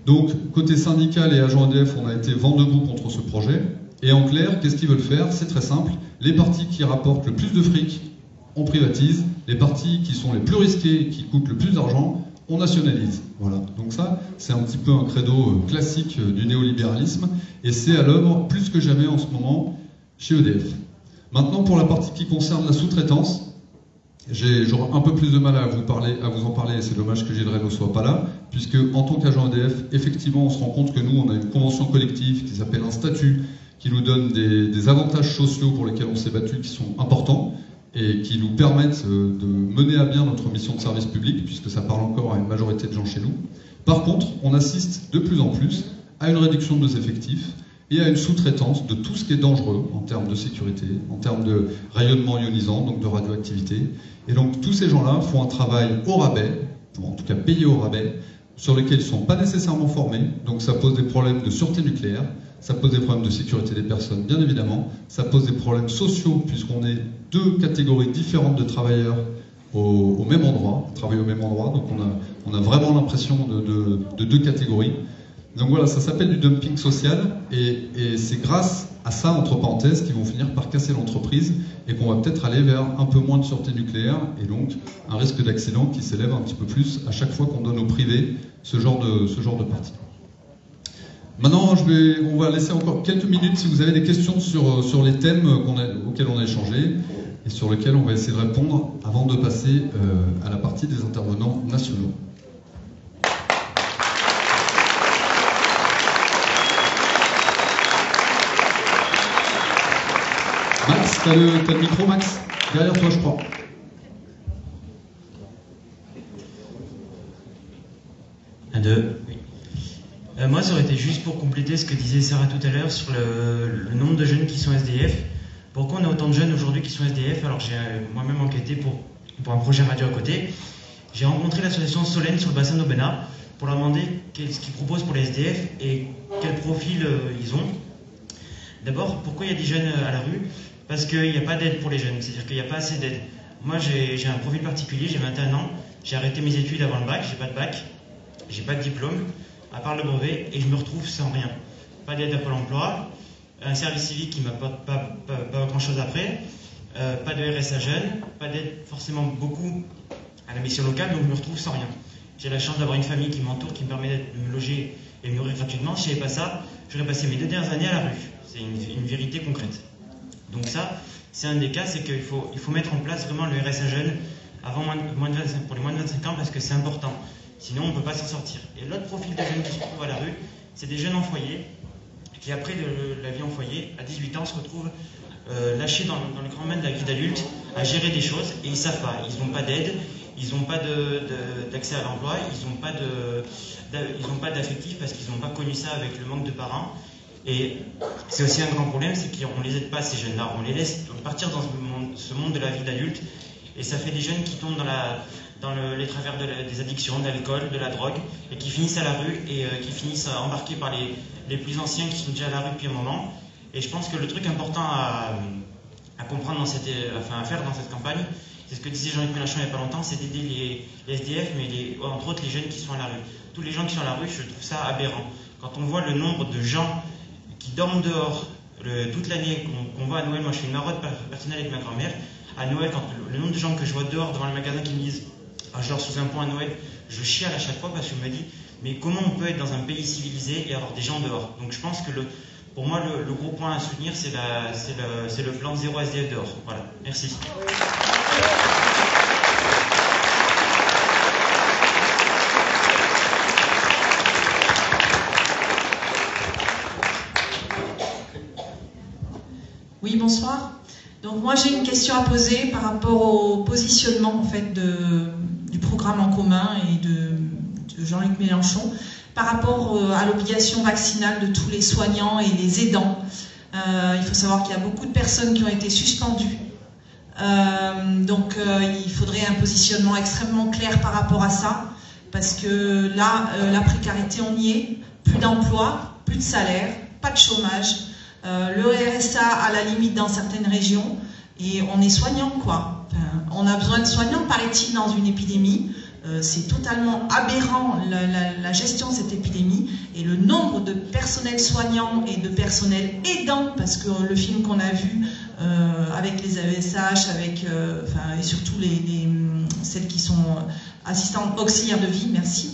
Donc, côté syndical et agent EDF, on a été vent debout contre ce projet. Et en clair, qu'est-ce qu'ils veulent faire? C'est très simple. Les parties qui rapportent le plus de fric, on privatise. Les parties qui sont les plus risquées, qui coûtent le plus d'argent, on nationalise. Voilà. Donc ça, c'est un petit peu un credo classique du néolibéralisme. Et c'est à l'œuvre plus que jamais en ce moment chez EDF. Maintenant, pour la partie qui concerne la sous-traitance, j'aurai un peu plus de mal à vous en parler, et c'est dommage que Gilles Reynaud ne soit pas là, puisque en tant qu'agent EDF, effectivement, on se rend compte que nous, on a une convention collective qui s'appelle un statut, qui nous donne des avantages sociaux pour lesquels on s'est battu, qui sont importants, et qui nous permettent de mener à bien notre mission de service public, puisque ça parle encore à une majorité de gens chez nous. Par contre, on assiste de plus en plus à une réduction de nos effectifs et à une sous-traitance de tout ce qui est dangereux en termes de sécurité, en termes de rayonnement ionisant, donc de radioactivité. Et donc tous ces gens-là font un travail au rabais, ou en tout cas payé au rabais, sur lesquels ils ne sont pas nécessairement formés, donc ça pose des problèmes de sûreté nucléaire, ça pose des problèmes de sécurité des personnes, bien évidemment, ça pose des problèmes sociaux, puisqu'on est deux catégories différentes de travailleurs au même endroit, travaillent au même endroit, donc on a vraiment l'impression de deux catégories. Donc voilà, ça s'appelle du dumping social, et c'est grâce à ça, entre parenthèses, qu'ils vont finir par casser l'entreprise, et qu'on va peut-être aller vers un peu moins de sûreté nucléaire, et donc un risque d'accident qui s'élève un petit peu plus à chaque fois qu'on donne au privé ce genre de partie. Maintenant, on va laisser encore quelques minutes si vous avez des questions sur les thèmes auxquels on a échangé, et sur lesquels on va essayer de répondre avant de passer à la partie des intervenants nationaux. Max, t'as le micro, Max? Derrière toi, je crois. Un, deux. Oui. Moi, ça aurait été juste pour compléter ce que disait Sarah tout à l'heure sur le nombre de jeunes qui sont SDF. Pourquoi on a autant de jeunes aujourd'hui qui sont SDF? Alors, j'ai moi-même enquêté pour un projet radio à côté. J'ai rencontré l'association Solène sur le bassin d'Aubenas pour leur demander ce qu'ils proposent pour les SDF et quel profil ils ont. D'abord, pourquoi il y a des jeunes à la rue? Parce qu'il n'y a pas d'aide pour les jeunes, c'est-à-dire qu'il n'y a pas assez d'aide. Moi, j'ai un profil particulier, j'ai 21 ans, j'ai arrêté mes études avant le bac, j'ai pas de bac, j'ai pas de diplôme, à part le brevet, et je me retrouve sans rien. Pas d'aide à Pôle emploi, un service civique qui ne m'apporte pas grand-chose après, pas de RSA jeune, pas d'aide forcément beaucoup à la mission locale, donc je me retrouve sans rien. J'ai la chance d'avoir une famille qui m'entoure, qui me permet de me loger et me nourrir gratuitement. Si je n'avais pas ça, j'aurais passé mes 2 dernières années à la rue. C'est une vérité concrète. Donc ça, c'est un des cas, c'est qu'il faut mettre en place vraiment le RSA jeune avant pour les moins de 25 ans, parce que c'est important. Sinon, on ne peut pas s'en sortir. Et l'autre profil de jeunes qui se retrouvent à la rue, c'est des jeunes en foyer qui, après la vie en foyer, à 18 ans, se retrouvent lâchés dans le grand bain de la vie d'adulte à gérer des choses, et ils ne savent pas. Ils n'ont pas d'aide, ils n'ont pas d'accès à l'emploi, ils n'ont pas d'affectif parce qu'ils n'ont pas connu ça avec le manque de parents. Et c'est aussi un grand problème, c'est qu'on ne les aide pas, ces jeunes-là. On les laisse partir dans ce monde de la vie d'adulte. Et ça fait des jeunes qui tombent dans les travers des addictions, de l'alcool, de la drogue, et qui finissent à la rue et qui finissent embarqués par les plus anciens qui sont déjà à la rue depuis un moment. Et je pense que le truc important à comprendre, à faire dans cette campagne, c'est ce que disait Jean-Luc Mélenchon il n'y a pas longtemps, c'est d'aider les SDF, mais entre autres les jeunes qui sont à la rue. Tous les gens qui sont à la rue, je trouve ça aberrant. Quand on voit le nombre de gens qui dorment dehors toute l'année, qu'on voit à Noël, moi je fais une marotte personnelle avec ma grand-mère, à Noël, quand le nombre de gens que je vois dehors devant le magasin qui me disent « Ah, je dors sous un pont à Noël », je chiale à chaque fois parce que je me dis « Mais comment on peut être dans un pays civilisé et avoir des gens dehors ?» Donc je pense que pour moi, le gros point à soutenir, c'est le plan zéro SDF dehors. Voilà, merci. Oui, bonsoir. Donc moi j'ai une question à poser par rapport au positionnement en fait du programme en commun et de Jean-Luc Mélenchon par rapport à l'obligation vaccinale de tous les soignants et les aidants. Il faut savoir qu'il y a beaucoup de personnes qui ont été suspendues. Donc il faudrait un positionnement extrêmement clair par rapport à ça, parce que là la précarité on y est, plus d'emploi, plus de salaire, pas de chômage. Le RSA à la limite dans certaines régions, et on est soignant quoi. Enfin, on a besoin de soignants, paraît-il, dans une épidémie. C'est totalement aberrant la gestion de cette épidémie, et le nombre de personnels soignants et de personnels aidants, parce que le film qu'on a vu avec les AESH, et surtout celles qui sont assistantes auxiliaires de vie, merci,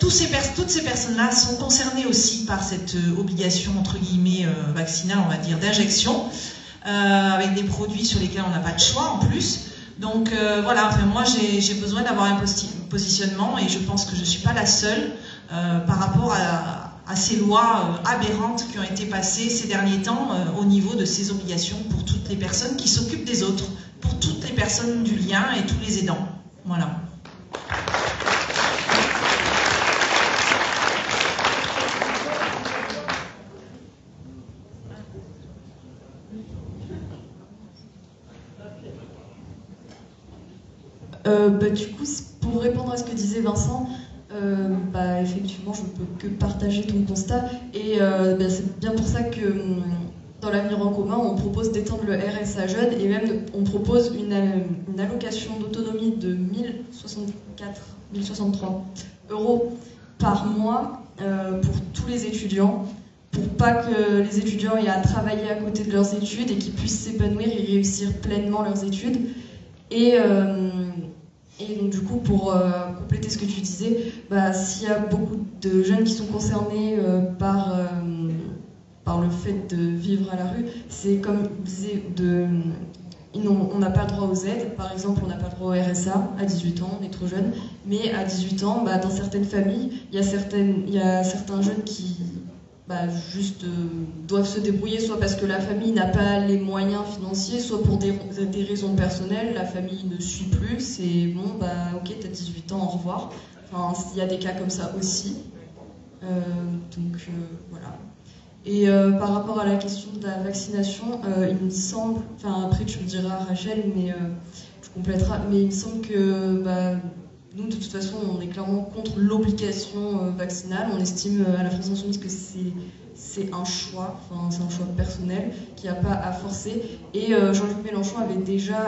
toutes ces personnes-là sont concernées aussi par cette obligation, entre guillemets, vaccinale, on va dire, d'injection, avec des produits sur lesquels on n'a pas de choix en plus. Donc voilà, enfin, moi j'ai besoin d'avoir un positionnement, et je pense que je ne suis pas la seule par rapport à, à ces lois aberrantes qui ont été passées ces derniers temps au niveau de ces obligations pour toutes les personnes qui s'occupent des autres, pour toutes les personnes du lien et tous les aidants. Voilà. Du coup, pour répondre à ce que disait Vincent, effectivement, je ne peux que partager ton constat. Et c'est bien pour ça que dans l'avenir en commun, on propose d'étendre le RSA jeune et même on propose une allocation d'autonomie de 1 063 euros par mois pour tous les étudiants, pour pas que les étudiants aient à travailler à côté de leurs études et qu'ils puissent s'épanouir et réussir pleinement leurs études. Et donc du coup, pour compléter ce que tu disais, s'il y a beaucoup de jeunes qui sont concernés par le fait de vivre à la rue, c'est comme disait, on n'a pas le droit aux aides. Par exemple, on n'a pas le droit au RSA à 18 ans, on est trop jeune. Mais à 18 ans, dans certaines familles, il y a certains jeunes qui doivent se débrouiller, soit parce que la famille n'a pas les moyens financiers, soit pour des raisons personnelles, la famille ne suit plus, c'est bon, ok, t'as 18 ans, au revoir. Enfin, il y a des cas comme ça aussi. Voilà. Et par rapport à la question de la vaccination, il me semble, après tu me diras Rachel, mais tu compléteras, mais il me semble que... nous, de toute façon, on est clairement contre l'obligation vaccinale. On estime à la France Insoumise que c'est un choix, c'est un choix personnel qu'il n'y a pas à forcer. Et Jean-Luc Mélenchon avait déjà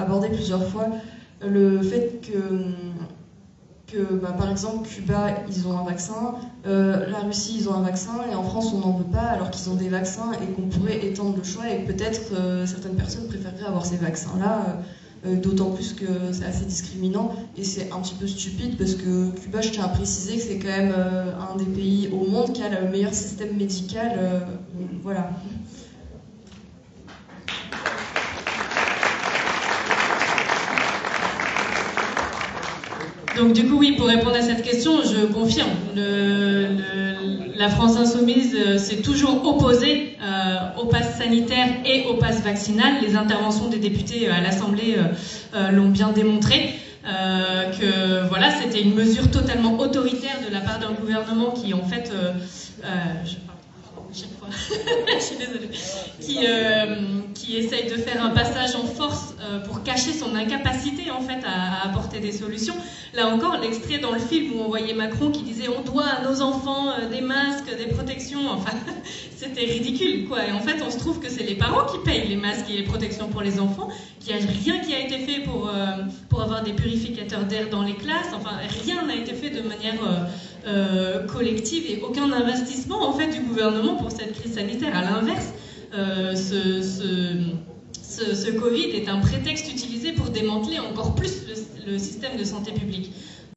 abordé plusieurs fois le fait que par exemple, Cuba, ils ont un vaccin, la Russie, ils ont un vaccin, et en France, on n'en veut pas, alors qu'ils ont des vaccins et qu'on pourrait étendre le choix. Et peut-être certaines personnes préféreraient avoir ces vaccins-là. D'autant plus que c'est assez discriminant et c'est un petit peu stupide parce que Cuba, je tiens à préciser que c'est quand même un des pays au monde qui a le meilleur système médical. Voilà. Donc du coup, oui, pour répondre à cette question, je confirme, la France Insoumise s'est toujours opposée au pass sanitaire et au pass vaccinal. Les interventions des députés à l'Assemblée l'ont bien démontré. Que voilà, c'était une mesure totalement autoritaire de la part d'un gouvernement qui, en fait, je suis désolée, qui essaye de faire un passage en force pour cacher son incapacité en fait à apporter des solutions. Là encore, l'extrait dans le film où on voyait Macron qui disait on doit à nos enfants des masques, des protections, enfin c'était ridicule quoi. Et en fait on se trouve que c'est les parents qui payent les masques et les protections pour les enfants, qu'il n'y a rien qui a été fait pour avoir des purificateurs d'air dans les classes, enfin rien n'a été fait de manière collective et aucun investissement en fait du gouvernement pour cette crise sanitaire. À l'inverse, ce Covid est un prétexte utilisé pour démanteler encore plus le système de santé publique.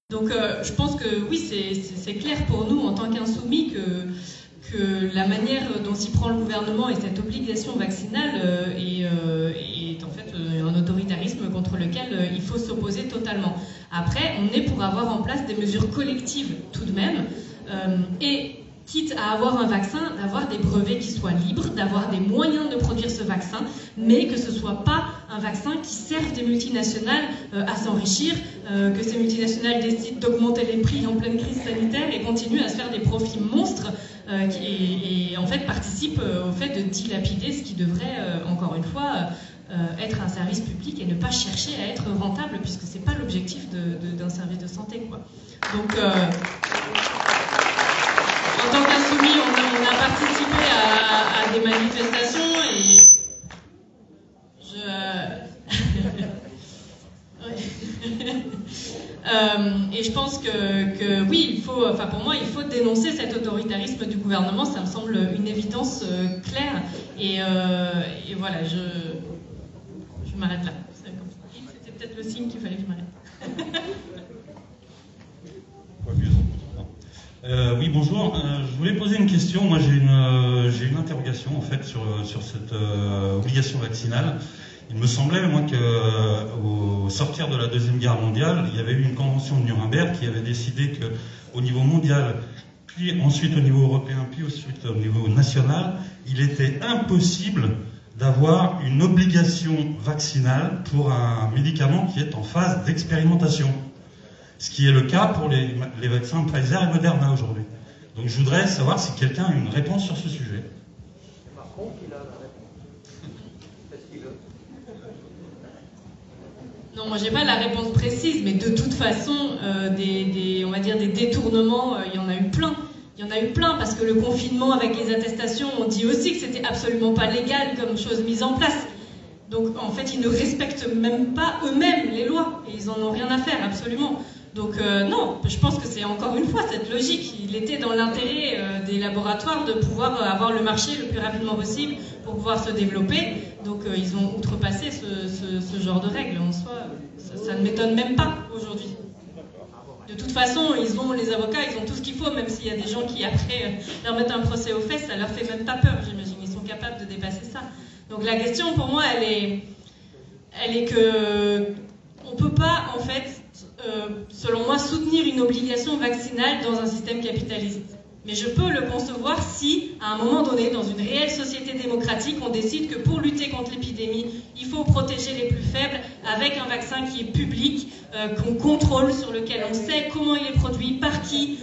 Donc je pense que oui, c'est clair pour nous en tant qu'Insoumis que la manière dont s'y prend le gouvernement et cette obligation vaccinale est en fait un autoritarisme contre lequel il faut s'opposer totalement. Après, on est pour avoir en place des mesures collectives tout de même et quitte à avoir un vaccin, d'avoir des brevets qui soient libres, d'avoir des moyens de produire ce vaccin, mais que ce ne soit pas un vaccin qui serve des multinationales à s'enrichir, que ces multinationales décident d'augmenter les prix en pleine crise sanitaire et continuent à se faire des profits monstres et en fait participent au fait de dilapider ce qui devrait, encore une fois, être un service public et ne pas chercher à être rentable, puisque ce n'est pas l'objectif d'un service de santé, quoi. Donc... en tant qu'Insoumis, on a participé à des manifestations et et je pense que oui, pour moi, il faut dénoncer cet autoritarisme du gouvernement. Ça me semble une évidence claire. Et voilà, je m'arrête là. C'était peut-être le signe qu'il fallait que je m'arrête. Oui, bonjour. Je voulais poser une question. Moi, j'ai une interrogation en fait sur cette obligation vaccinale. Il me semblait, moi, qu'au sortir de la Deuxième Guerre mondiale, il y avait eu une convention de Nuremberg qui avait décidé qu'au niveau mondial, puis ensuite au niveau européen, puis ensuite au niveau national, il était impossible d'avoir une obligation vaccinale pour un médicament qui est en phase d'expérimentation. Ce qui est le cas pour les vaccins Pfizer et Moderna aujourd'hui. Donc je voudrais savoir si quelqu'un a une réponse sur ce sujet. C'est Macron qui l'a la réponse. Est-ce qu'il veut ? Non, moi j'ai pas la réponse précise, mais de toute façon, on va dire des détournements, il y en a eu plein. Il y en a eu plein parce que le confinement avec les attestations, on dit aussi que c'était absolument pas légal comme chose mise en place. Donc en fait, ils ne respectent même pas eux-mêmes les lois et ils en ont rien à faire, absolument. Donc non, je pense que c'est encore une fois cette logique. Il était dans l'intérêt des laboratoires de pouvoir avoir le marché le plus rapidement possible pour pouvoir se développer. Donc ils ont outrepassé ce genre de règles. En soi, ça ne m'étonne même pas aujourd'hui. De toute façon, ils ont les avocats, ils ont tout ce qu'il faut, même s'il y a des gens qui, après, leur mettent un procès aux fesses, ça leur fait même pas peur, j'imagine. Ils sont capables de dépasser ça. Donc la question, pour moi, elle est que on peut pas, en fait, selon moi, soutenir une obligation vaccinale dans un système capitaliste. Mais je peux le concevoir si, à un moment donné, dans une réelle société démocratique, on décide que pour lutter contre l'épidémie, il faut protéger les plus faibles avec un vaccin qui est public, qu'on contrôle, sur lequel on sait comment il est produit, par qui,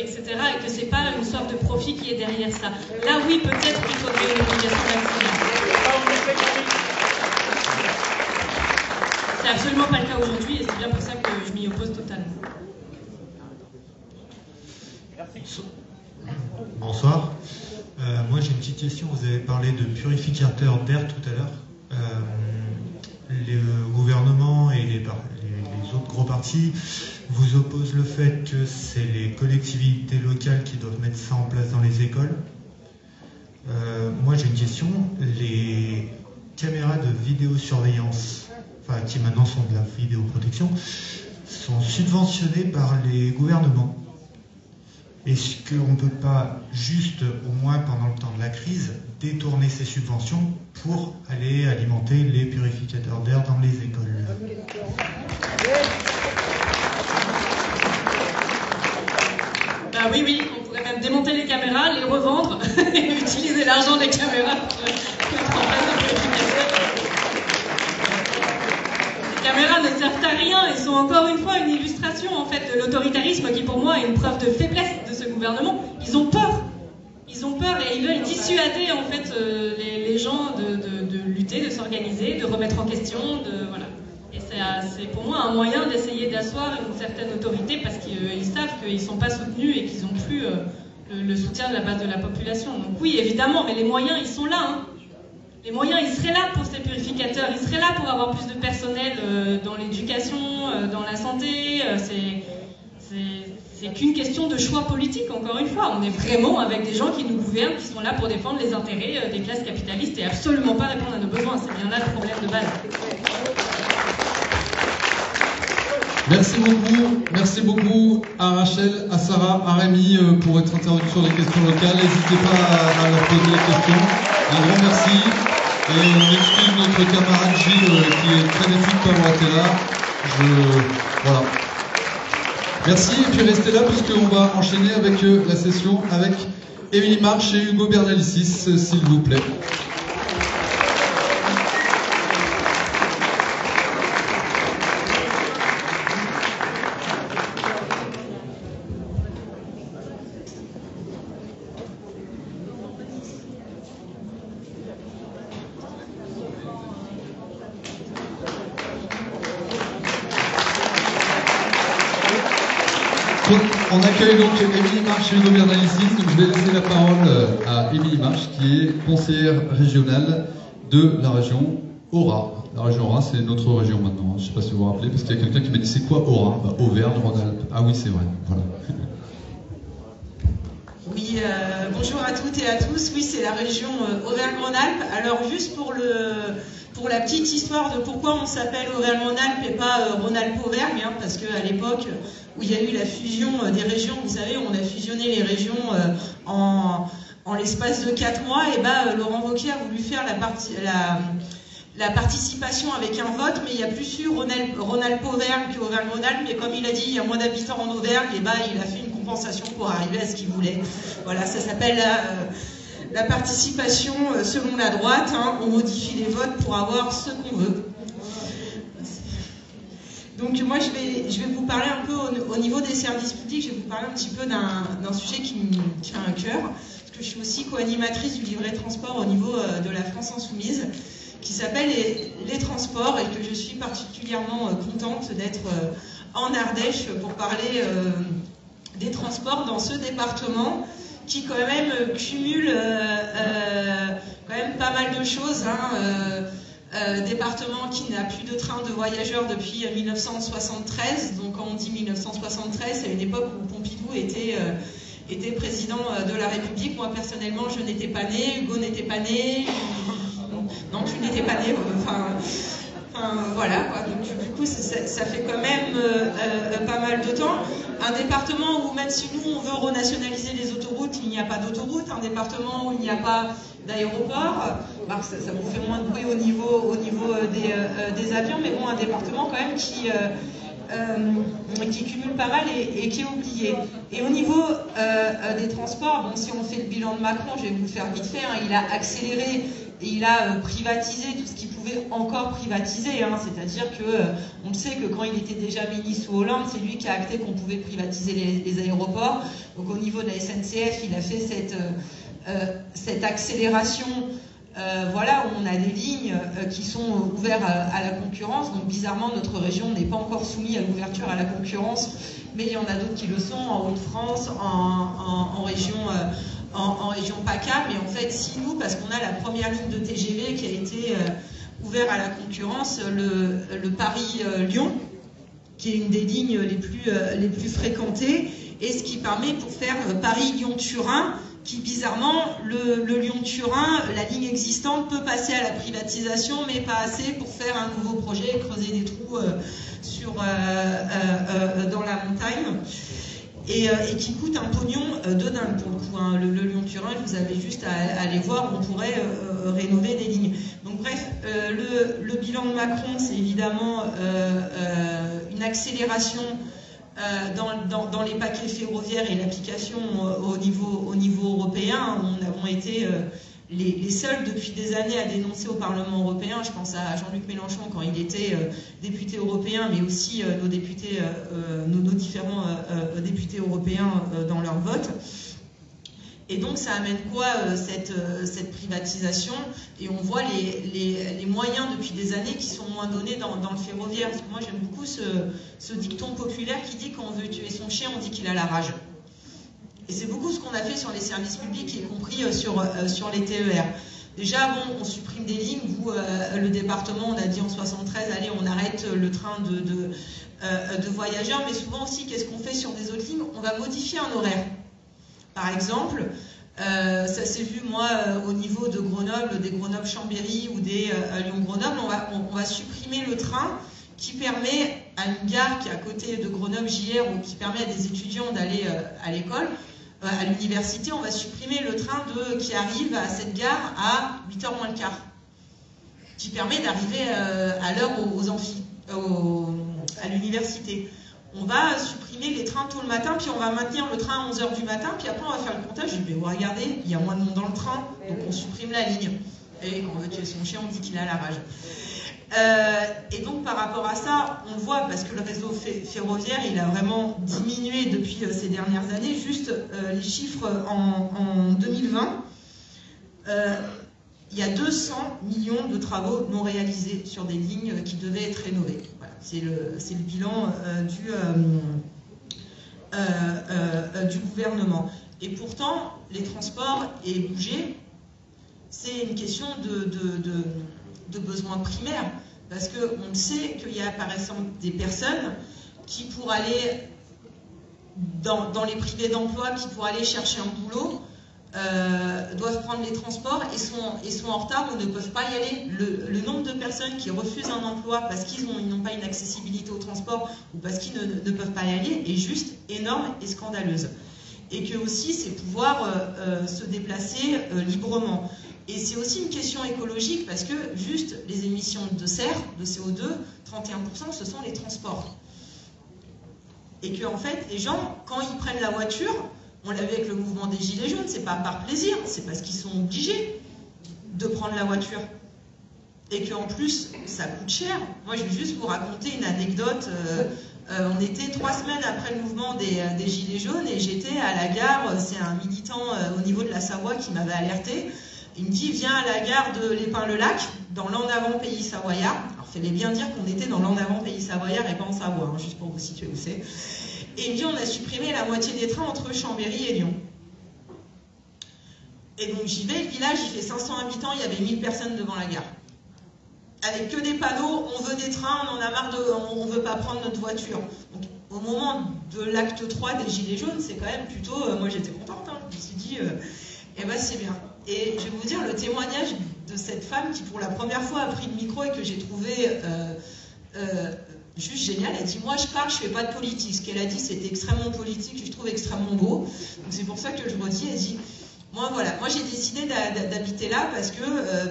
etc. Et que c'est pas une soif de profit qui est derrière ça. Là, oui, peut-être qu'il faudrait une obligation vaccinale. C'est absolument pas le cas aujourd'hui et c'est bien pour ça que je m'y oppose totalement. Merci. Bonsoir. Moi j'ai une petite question. Vous avez parlé de purificateur d'air tout à l'heure. Le gouvernement et les autres gros partis vous opposent le fait que c'est les collectivités locales qui doivent mettre ça en place dans les écoles. Moi j'ai une question. Les caméras de vidéosurveillance, enfin qui maintenant sont de la vidéoprotection, sont subventionnées par les gouvernements. Est-ce qu'on ne peut pas juste, au moins pendant le temps de la crise, détourner ces subventions pour aller alimenter les purificateurs d'air dans les écoles? Bah oui, oui, on pourrait même démonter les caméras, les revendre et utiliser l'argent des caméras pour en faire un purificateur. Les caméras ne servent à rien, elles sont encore une fois une illustration en fait de l'autoritarisme qui pour moi est une preuve de faiblesse. Ce gouvernement, ils ont peur et ils veulent dissuader en fait les gens de lutter, de s'organiser, de remettre en question, voilà. Et c'est pour moi un moyen d'essayer d'asseoir une certaine autorité parce qu'ils savent qu'ils ne sont pas soutenus et qu'ils n'ont plus le soutien de la base de la population. Donc oui, évidemment, mais les moyens, ils sont là. Hein. Les moyens, ils seraient là pour ces purificateurs, ils seraient là pour avoir plus de personnel dans l'éducation, dans la santé, c'est qu'une question de choix politique, encore une fois. On est vraiment avec des gens qui nous gouvernent, qui sont là pour défendre les intérêts des classes capitalistes et absolument pas répondre à nos besoins. C'est bien là le problème de base. Merci beaucoup à Rachel, à Sarah, à Rémi pour être intervenu sur les questions locales. N'hésitez pas à leur poser les questions. Un grand merci. Et on excuse notre camarade Gilles qui est très déçu de ne pas avoir été là. Voilà. Merci, et puis restez là puisqu'on va enchaîner avec la session avec Émilie Marchand et Hugo Bernalicis, s'il vous plaît. On accueille donc Émilie Marchand et Hugo Bernalicis. Donc je vais laisser la parole à Émilie Marchand qui est conseillère régionale de la région Aura. La région Aura, c'est notre région maintenant. Je ne sais pas si vous vous rappelez, parce qu'il y a quelqu'un qui m'a dit c'est quoi Aura? Bah, Auvergne-Rhône-Alpes. Ah oui, c'est vrai. Voilà. Oui, bonjour à toutes et à tous. Oui, c'est la région Auvergne-Rhône-Alpes. Alors juste pour la petite histoire de pourquoi on s'appelle Auvergne-Rhône-Alpes et pas Rhône-Alpes-Auvergne, hein, parce qu'à l'époque où il y a eu la fusion des régions, vous savez, on a fusionné les régions en l'espace de 4 mois, et Laurent Wauquiez a voulu faire la partie, la la participation avec un vote, mais il y a plus eu Rhône-Alpes-Auvergne qu'Auvergne-Rhône-Alpes, mais comme il a dit, il y a moins d'habitants en Auvergne, et il a fait une compensation pour arriver à ce qu'il voulait. Voilà, ça s'appelle la participation selon la droite, hein, on modifie les votes pour avoir ce qu'on veut. Donc moi je vais vous parler un peu au niveau des services publics, je vais vous parler un petit peu d'un sujet qui me tient à cœur, parce que je suis aussi co-animatrice du livret transport au niveau de la France Insoumise, qui s'appelle les transports, et que je suis particulièrement contente d'être en Ardèche pour parler des transports dans ce département qui quand même cumule quand même pas mal de choses, hein, département qui n'a plus de train de voyageurs depuis 1973, donc quand on dit 1973, c'est une époque où Pompidou était président de la République. Moi personnellement je n'étais pas née, Hugo n'était pas né, non tu n'étais pas né, enfin voilà quoi. Donc, du coup ça fait quand même pas mal de temps. Un département où même si nous on veut renationaliser les autoroutes, il n'y a pas d'autoroute, un département où il n'y a pas d'aéroport, bah, ça vous fait moins de bruit au niveau des avions, mais bon, un département quand même qui cumule pas mal et qui est oublié. Et au niveau des transports, bon, si on fait le bilan de Macron, je vais vous le faire vite fait, hein, il a accéléré et il a privatisé tout ce qu'il pouvait encore privatiser, hein, c'est-à-dire que on le sait que quand il était déjà ministre sous Hollande, c'est lui qui a acté qu'on pouvait privatiser les aéroports. Donc au niveau de la SNCF, il a fait cette accélération, voilà, où on a des lignes qui sont ouvertes à la concurrence. Donc bizarrement, notre région n'est pas encore soumise à l'ouverture à la concurrence, mais il y en a d'autres qui le sont, en Hauts-de-France, en région PACA. Mais en fait, si nous, parce qu'on a la première ligne de TGV qui a été ouverte à la concurrence, le Paris-Lyon, qui est une des lignes les plus fréquentées, et ce qui permet pour faire Paris-Lyon-Turin, qui bizarrement, le Lyon-Turin, la ligne existante peut passer à la privatisation, mais pas assez pour faire un nouveau projet et creuser des trous dans la montagne, et qui coûte un pognon de dingue pour le coup. Hein. Le Lyon-Turin, vous avez juste à aller voir, on pourrait rénover des lignes. Donc bref, le bilan de Macron, c'est évidemment une accélération dans les paquets ferroviaires et l'application au niveau européen. Nous avons été les seuls depuis des années à dénoncer au Parlement européen. Je pense à Jean-Luc Mélenchon quand il était député européen, mais aussi nos différents députés européens dans leur vote. Et donc ça amène quoi, cette privatisation? Et on voit les moyens depuis des années qui sont moins donnés dans le ferroviaire. Parce que moi j'aime beaucoup ce dicton populaire qui dit qu'on veut tuer son chien, on dit qu'il a la rage. Et c'est beaucoup ce qu'on a fait sur les services publics, y compris sur les TER. Déjà, bon, on supprime des lignes où le département, on a dit en 73, allez, on arrête le train de voyageurs. Mais souvent aussi, qu'est-ce qu'on fait sur des autres lignes? On va modifier un horaire. Par exemple, ça s'est vu, moi, au niveau de Grenoble, des Grenoble-Chambéry ou des Lyon-Grenoble, on va supprimer le train qui permet à une gare qui est à côté de Grenoble-JR ou qui permet à des étudiants d'aller à l'école, à l'université, on va supprimer le train qui arrive à cette gare à 8h moins le quart, qui permet d'arriver à l'heure à l'université. On va supprimer les trains tôt le matin, puis on va maintenir le train à 11h du matin, puis après on va faire le comptage. Je dis, mais regardez, il y a moins de monde dans le train, donc on supprime la ligne. Et quand on veut tuer son chien, on dit qu'il a la rage. Et donc par rapport à ça, on le voit, parce que le réseau ferroviaire, il a vraiment diminué depuis ces dernières années. Juste les chiffres en 2020, il y a 200 millions de travaux non réalisés sur des lignes qui devaient être rénovées. Voilà, c'est le bilan du gouvernement. Et pourtant, les transports et bouger, c'est une question de besoins primaires. Parce qu'on le sait qu'il y a par exemple des personnes qui, pour aller dans les privés d'emploi, qui pour aller chercher un boulot, doivent prendre les transports et sont en retard ou ne peuvent pas y aller. Le nombre de personnes qui refusent un emploi parce qu'ils n'ont pas une accessibilité au transport ou parce qu'ils ne peuvent pas y aller est juste énorme et scandaleuse. Et que aussi, c'est pouvoir se déplacer librement. Et c'est aussi une question écologique parce que juste les émissions de serre, de CO2, 31%, ce sont les transports. Et que en fait, les gens, quand ils prennent la voiture, on l'a vu avec le mouvement des Gilets jaunes, c'est pas par plaisir, c'est parce qu'ils sont obligés de prendre la voiture. Et qu'en plus, ça coûte cher. Moi, je vais juste vous raconter une anecdote. On était 3 semaines après le mouvement des Gilets jaunes et j'étais à la gare, c'est un militant au niveau de la Savoie qui m'avait alerté. Il me dit, viens à la gare de l'Épin-le-Lac, dans l'en avant Pays-Savoyard. Alors, fallait bien dire qu'on était dans l'en avant Pays-Savoyard et pas en Savoie, hein, juste pour vous situer où c'est. Et il me dit, on a supprimé la moitié des trains entre Chambéry et Lyon. Et donc j'y vais, le village, il fait 500 habitants, il y avait 1000 personnes devant la gare. Avec que des panneaux, on veut des trains, on en a marre, on ne veut pas prendre notre voiture. Donc, au moment de l'acte 3 des Gilets jaunes, c'est quand même plutôt... moi, j'étais contente, hein, je me suis dit, eh ben c'est bien. Et je vais vous dire le témoignage de cette femme qui, pour la première fois, a pris le micro et que j'ai trouvé juste génial. Elle dit, moi, je parle, je ne fais pas de politique. Ce qu'elle a dit, c'était extrêmement politique, je trouve extrêmement beau. Donc, c'est pour ça que je redis, elle dit... Moi, voilà, moi j'ai décidé d'habiter là parce que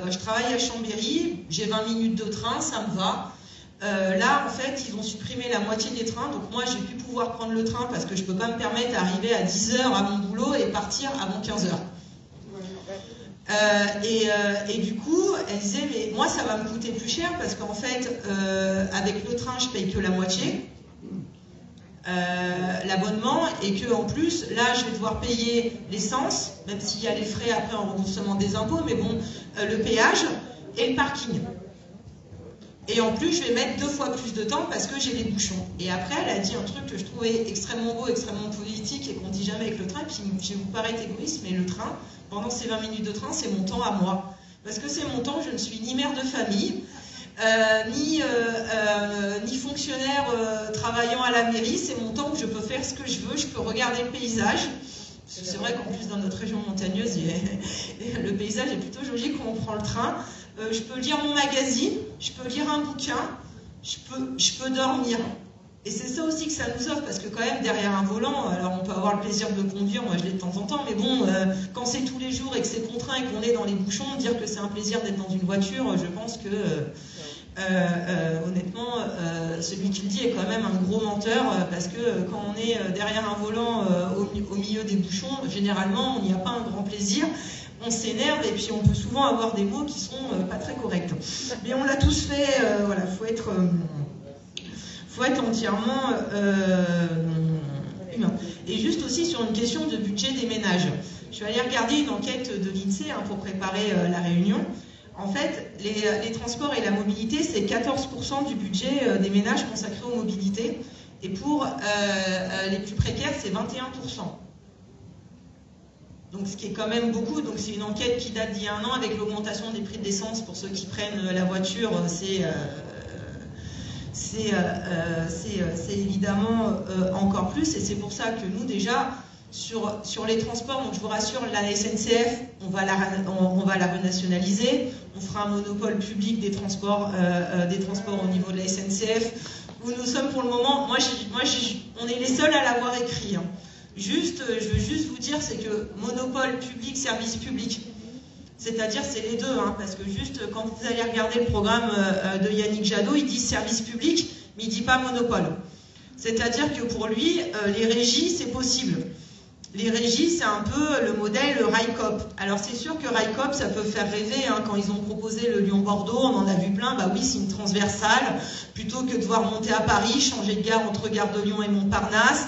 je travaille à Chambéry, j'ai 20 minutes de train, ça me va. Là, en fait, ils ont supprimé la moitié des trains, donc moi, je vais plus pouvoir prendre le train parce que je ne peux pas me permettre d'arriver à 10h à mon boulot et partir avant 15h. Et du coup, elle disait, mais moi, ça va me coûter plus cher parce qu'en fait, avec le train, je paye que la moitié. L'abonnement et que en plus là je vais devoir payer l'essence, même s'il y a les frais après en remboursement des impôts, mais bon, le péage et le parking, et en plus je vais mettre 2 fois plus de temps parce que j'ai les bouchons. Et après elle a dit un truc que je trouvais extrêmement beau, extrêmement politique et qu'on dit jamais avec le train, et puis je vais vous paraître égoïste, mais le train, pendant ces 20 minutes de train, c'est mon temps à moi, parce que c'est mon temps, je ne suis ni mère de famille, ni fonctionnaire travaillant à la mairie, c'est mon temps où je peux faire ce que je veux, je peux regarder le paysage. C'est vrai qu'en plus dans notre région montagneuse, le paysage est plutôt joli quand on prend le train. Je peux lire mon magazine, je peux lire un bouquin, je peux dormir. Et c'est ça aussi que ça nous offre, parce que quand même derrière un volant, alors on peut avoir le plaisir de conduire, moi je l'ai de temps en temps, mais bon, quand c'est tous les jours et que c'est contraint et qu'on est dans les bouchons, dire que c'est un plaisir d'être dans une voiture, je pense que... honnêtement, celui qui le dit est quand même un gros menteur, parce que quand on est derrière un volant au milieu des bouchons, généralement on n'y a pas un grand plaisir, on s'énerve et puis on peut souvent avoir des mots qui sont pas très corrects. Mais on l'a tous fait, voilà, faut être entièrement humain. Et juste aussi sur une question de budget des ménages. Je suis allée regarder une enquête de l'INSEE, hein, pour préparer la réunion. En fait, les transports et la mobilité, c'est 14% du budget des ménages consacrés aux mobilités. Et pour les plus précaires, c'est 21%. Donc, ce qui est quand même beaucoup. Donc, c'est une enquête qui date d'il y a 1 an, avec l'augmentation des prix de l'essence pour ceux qui prennent la voiture. C'est évidemment encore plus. Et c'est pour ça que nous, déjà... Sur les transports, donc je vous rassure, la SNCF, on va la renationaliser, on fera un monopole public des transports au niveau de la SNCF, où nous sommes pour le moment, on est les seuls à l'avoir écrit. Hein. Je veux juste vous dire, c'est que monopole public, service public, c'est-à-dire c'est les deux, hein, parce que juste quand vous allez regarder le programme de Yannick Jadot, il dit service public, mais il ne dit pas monopole. C'est-à-dire que pour lui, les régies, c'est possible. Les régies, c'est un peu le modèle Railcop. Alors c'est sûr que Railcop, ça peut faire rêver. Hein. Quand ils ont proposé le Lyon-Bordeaux, on en a vu plein. Bah oui, c'est une transversale. Plutôt que de devoir monter à Paris, changer de gare entre gare de Lyon et Montparnasse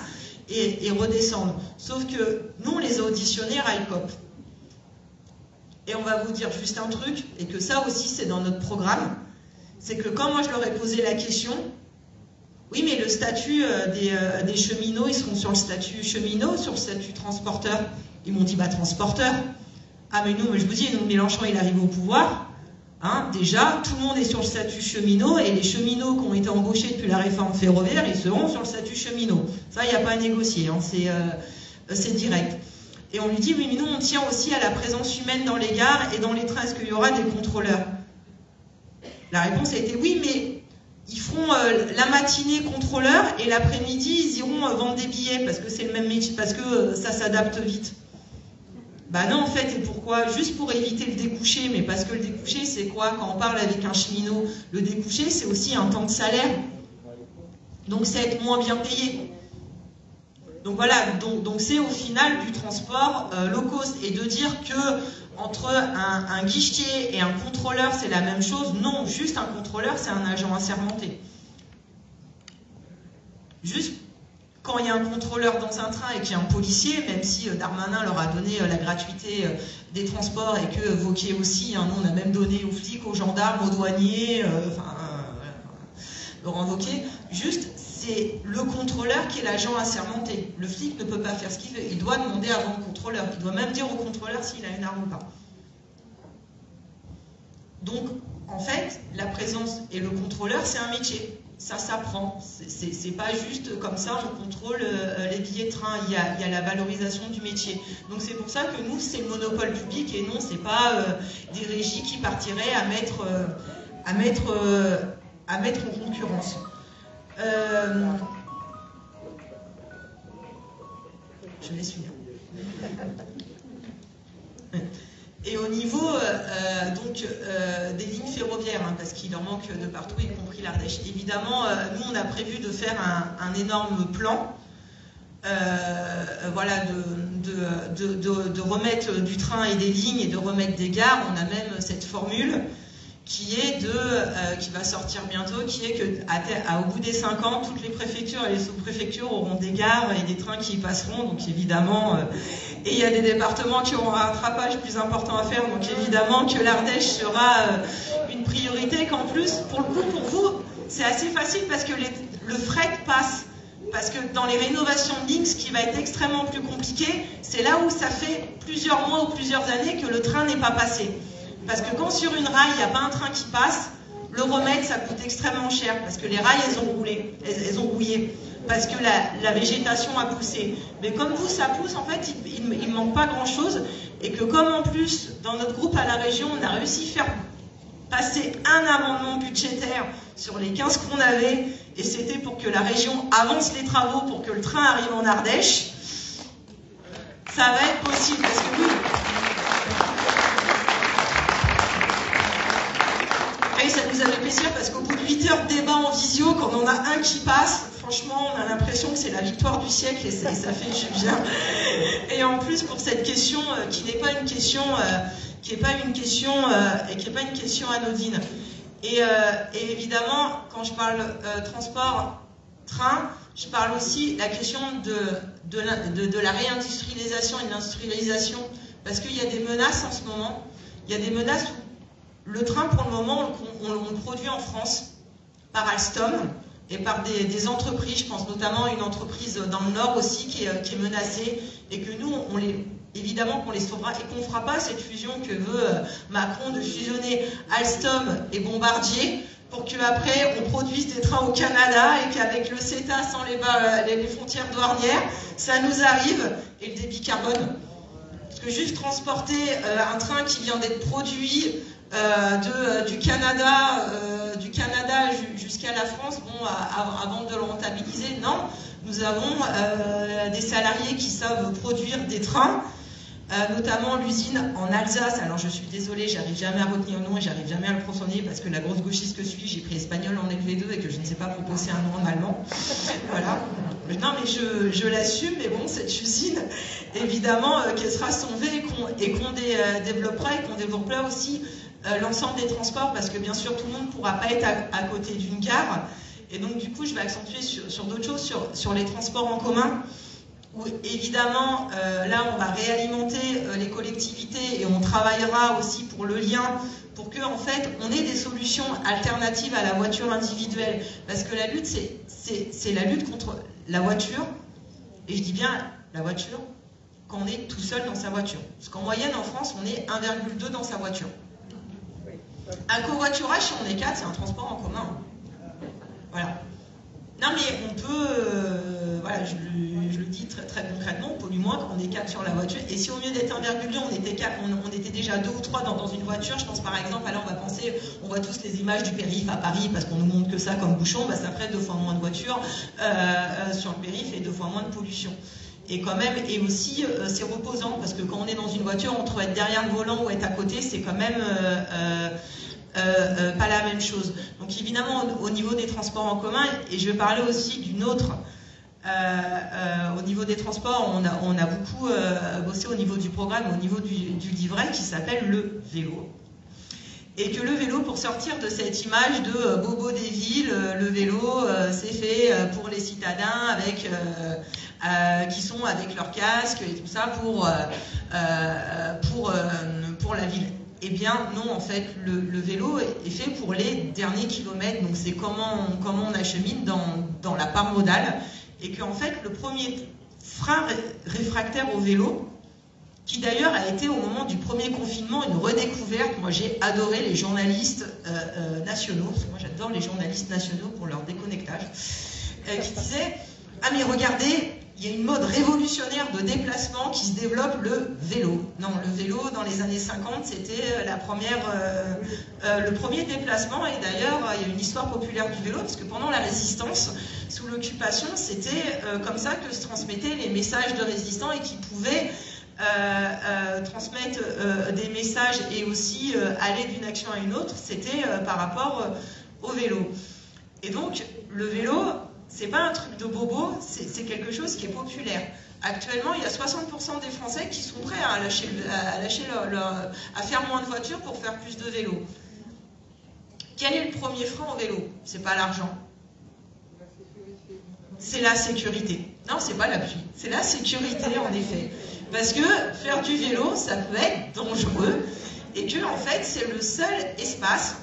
et redescendre. Sauf que nous, on les a auditionnés Railcop. Et on va vous dire juste un truc, et que ça aussi, c'est dans notre programme. C'est que quand moi, je leur ai posé la question... Oui, mais le statut des cheminots, ils seront sur le statut cheminot, sur le statut transporteur. Ils m'ont dit, bah transporteur. Ah, mais nous, je vous dis, nous, Mélenchon, il arrive au pouvoir. Hein, déjà, tout le monde est sur le statut cheminot, et les cheminots qui ont été embauchés depuis la réforme ferroviaire, ils seront sur le statut cheminot. Ça, il n'y a pas à négocier, hein, c'est direct. Et on lui dit, oui, mais nous, on tient aussi à la présence humaine dans les gares et dans les trains. Est-ce qu'il y aura des contrôleurs? La réponse a été, oui, mais... Ils feront la matinée contrôleur et l'après-midi, ils iront vendre des billets parce que c'est le même métier, parce que ça s'adapte vite. Bah non, en fait, et pourquoi? Juste pour éviter le découché, mais parce que le découché, c'est quoi? Quand on parle avec un cheminot, le découché, c'est aussi un temps de salaire. Donc, c'est être moins bien payé. Donc voilà, donc c'est au final du transport low cost. Et de dire que entre un guichetier et un contrôleur, c'est la même chose, non, juste un contrôleur, c'est un agent assermenté. Juste quand il y a un contrôleur dans un train et qu'il y a un policier, même si Darmanin leur a donné la gratuité des transports et que Wauquiez aussi, hein, nous on a même donné aux flics, aux gendarmes, aux douaniers, Laurent Wauquiez, juste c'est le contrôleur qui est l'agent assermenté. Le flic ne peut pas faire ce qu'il veut, il doit demander avant le contrôleur, il doit même dire au contrôleur s'il a une arme ou pas. Donc en fait, la présence et le contrôleur c'est un métier. Ça s'apprend, c'est pas juste comme ça, je contrôle les billets de train, il y a la valorisation du métier. Donc c'est pour ça que nous, c'est le monopole public et non, c'est pas des régies qui partiraient à mettre en concurrence. Je laisse finir. Et au niveau des lignes ferroviaires, hein, parce qu'il en manque de partout, y compris l'Ardèche. Évidemment, nous, on a prévu de faire un énorme plan, de remettre du train et des lignes et de remettre des gares. On a même cette formule qui va sortir bientôt, qui est qu'au bout des 5 ans, toutes les préfectures et les sous-préfectures auront des gares et des trains qui y passeront, donc évidemment, et il y a des départements qui auront un rattrapage plus important à faire, donc évidemment que l'Ardèche sera une priorité, qu'en plus, pour le coup, pour vous, c'est assez facile parce que le fret passe, parce que dans les rénovations de lignes, ce qui va être extrêmement plus compliqué, c'est là où ça fait plusieurs mois ou plusieurs années que le train n'est pas passé. Parce que quand sur une rail, il n'y a pas un train qui passe, le remettre, ça coûte extrêmement cher. Parce que les rails, elles ont rouillé. Parce que la végétation a poussé. Mais comme vous, ça pousse, en fait, il ne manque pas grand-chose. Et que comme en plus, dans notre groupe à la région, on a réussi à faire passer un amendement budgétaire sur les 15 qu'on avait. Et c'était pour que la région avance les travaux pour que le train arrive en Ardèche. Ça va être possible. Parce que oui. Ça nous a fait plaisir parce qu'au bout de 8 heures de débat en visio, quand on en a un qui passe, franchement, on a l'impression que c'est la victoire du siècle et ça fait du bien. Et en plus, pour cette question qui n'est pas une question anodine. Et évidemment, quand je parle transport, train, je parle aussi de la question de la réindustrialisation et de l'industrialisation parce qu'il y a des menaces en ce moment. Il y a des menaces où le train, pour le moment, on le produit en France par Alstom et par des entreprises. Je pense notamment à une entreprise dans le Nord aussi qui est menacée et que nous, évidemment qu'on les sauvera et qu'on ne fera pas cette fusion que veut Macron de fusionner Alstom et Bombardier pour qu'après, on produise des trains au Canada et qu'avec le CETA, sans les frontières douanières, ça nous arrive et le débit carbone. Parce que juste transporter un train qui vient d'être produit du Canada jusqu'à la France, bon, avant de le rentabiliser, non. Nous avons des salariés qui savent produire des trains, notamment l'usine en Alsace. Alors je suis désolée, j'arrive jamais à retenir le nom et j'arrive jamais à le prononcer parce que la grosse gauchiste que je suis, j'ai pris espagnol en LV2 et que je ne sais pas prononcer un nom en allemand. Voilà. Non mais je l'assume, mais bon, cette usine, évidemment, qu'elle sera sauvée et qu'on développera et qu'on développera aussi l'ensemble des transports, parce que bien sûr tout le monde ne pourra pas être à côté d'une gare. Et donc du coup je vais accentuer sur d'autres choses, sur les transports en commun, où évidemment là on va réalimenter les collectivités et on travaillera aussi pour le lien, pour que en fait on ait des solutions alternatives à la voiture individuelle, parce que la lutte c'est la lutte contre la voiture, et je dis bien la voiture quand on est tout seul dans sa voiture, parce qu'en moyenne en France on est 1,2 dans sa voiture. Un covoiturage, si on est 4, c'est un transport en commun. Voilà. Non, mais on peut... je le dis très, très concrètement, on pollue moins quand on est 4 sur la voiture. Et si au lieu d'être 1,2, on était déjà 2 ou 3 dans une voiture, je pense par exemple, alors on va penser, on voit tous les images du périph' à Paris, parce qu'on nous montre que ça comme bouchon, bah, ça ferait 2 fois moins de voitures sur le périph' et 2 fois moins de pollution. Et quand même, et aussi c'est reposant, parce que quand on est dans une voiture, entre être derrière le volant ou être à côté, c'est quand même pas la même chose. Donc évidemment, au niveau des transports en commun, et je vais parler aussi d'une autre, au niveau des transports, on a beaucoup bossé au niveau du programme, au niveau du livret qui s'appelle le vélo. Et que le vélo, pour sortir de cette image de bobo des villes, le vélo c'est fait pour les citadins avec, qui sont avec leur casque et tout ça pour la ville. Eh bien non, en fait, le vélo est fait pour les derniers kilomètres, donc c'est comment on achemine dans la part modale, et qu'en fait le premier frein réfractaire au vélo, qui d'ailleurs a été au moment du premier confinement une redécouverte. Moi j'ai adoré les journalistes nationaux, parce que moi j'adore les journalistes nationaux pour leur déconnectage, qui disaient « Ah mais regardez, il y a une mode révolutionnaire de déplacement qui se développe, le vélo ». Non, le vélo dans les années 50 c'était le premier déplacement, et d'ailleurs il y a une histoire populaire du vélo, parce que pendant la Résistance, sous l'occupation, c'était comme ça que se transmettaient les messages de résistants et qui pouvaient transmettre des messages et aussi aller d'une action à une autre, c'était par rapport au vélo. Et donc le vélo, c'est pas un truc de bobo, c'est quelque chose qui est populaire. Actuellement, il y a 60% des Français qui sont prêts à à faire moins de voitures pour faire plus de vélo. Quel est le premier frein au vélo? C'est pas l'argent, c'est la sécurité. Non, c'est pas la pluie, c'est la sécurité en effet. Parce que faire du vélo, ça peut être dangereux, et que en fait, c'est le seul espace,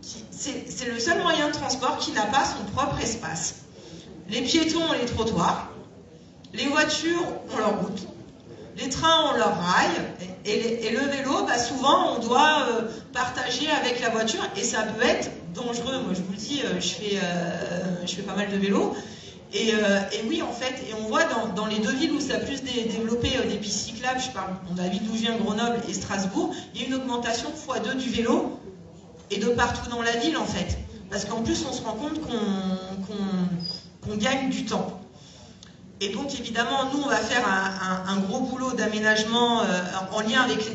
c'est le seul moyen de transport qui n'a pas son propre espace. Les piétons ont les trottoirs, les voitures ont leur route, les trains ont leur rail, et le vélo, bah, souvent, on doit partager avec la voiture, et ça peut être dangereux. Moi, je vous le dis, je fais pas mal de vélo. Et oui, en fait, et on voit dans les deux villes où ça a plus développé des pistes cyclables, je parle de la ville d'où je viens, Grenoble et Strasbourg, il y a une augmentation x2 du vélo, et de partout dans la ville, en fait. Parce qu'en plus, on se rend compte qu'on gagne du temps. Et donc, évidemment, nous, on va faire un gros boulot d'aménagement en lien avec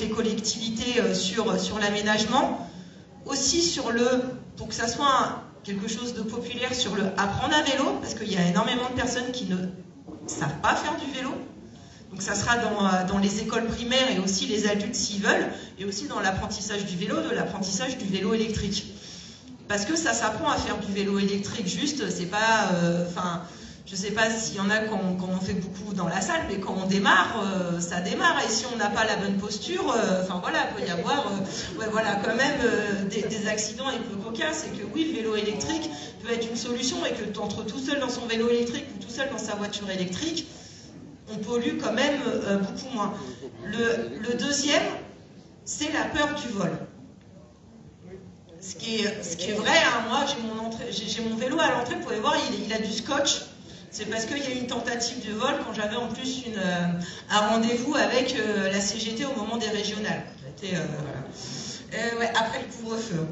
les collectivités sur l'aménagement, aussi pour que ça soit quelque chose de populaire, sur le apprendre à vélo, parce qu'il y a énormément de personnes qui ne savent pas faire du vélo. Donc ça sera dans les écoles primaires, et aussi les adultes s'ils veulent, et aussi dans l'apprentissage du vélo, de l'apprentissage du vélo électrique. Parce que ça s'apprend à faire du vélo électrique, juste, c'est pas... Enfin, je sais pas s'il y en a quand on fait beaucoup dans la salle, mais quand on démarre, ça démarre, et si on n'a pas la bonne posture, enfin voilà, il peut y avoir ouais, voilà, quand même des accidents un peu cocasses, et que oui, le vélo électrique peut être une solution, et que t'entres tout seul dans son vélo électrique ou tout seul dans sa voiture électrique, on pollue quand même beaucoup moins. Le deuxième, c'est la peur du vol. Ce qui est vrai, hein, moi j'ai mon vélo à l'entrée, vous pouvez voir, il a du scotch. C'est parce qu'il y a eu une tentative de vol quand j'avais en plus un rendez-vous avec la CGT au moment des régionales. Voilà. Ouais, après le couvre-feu.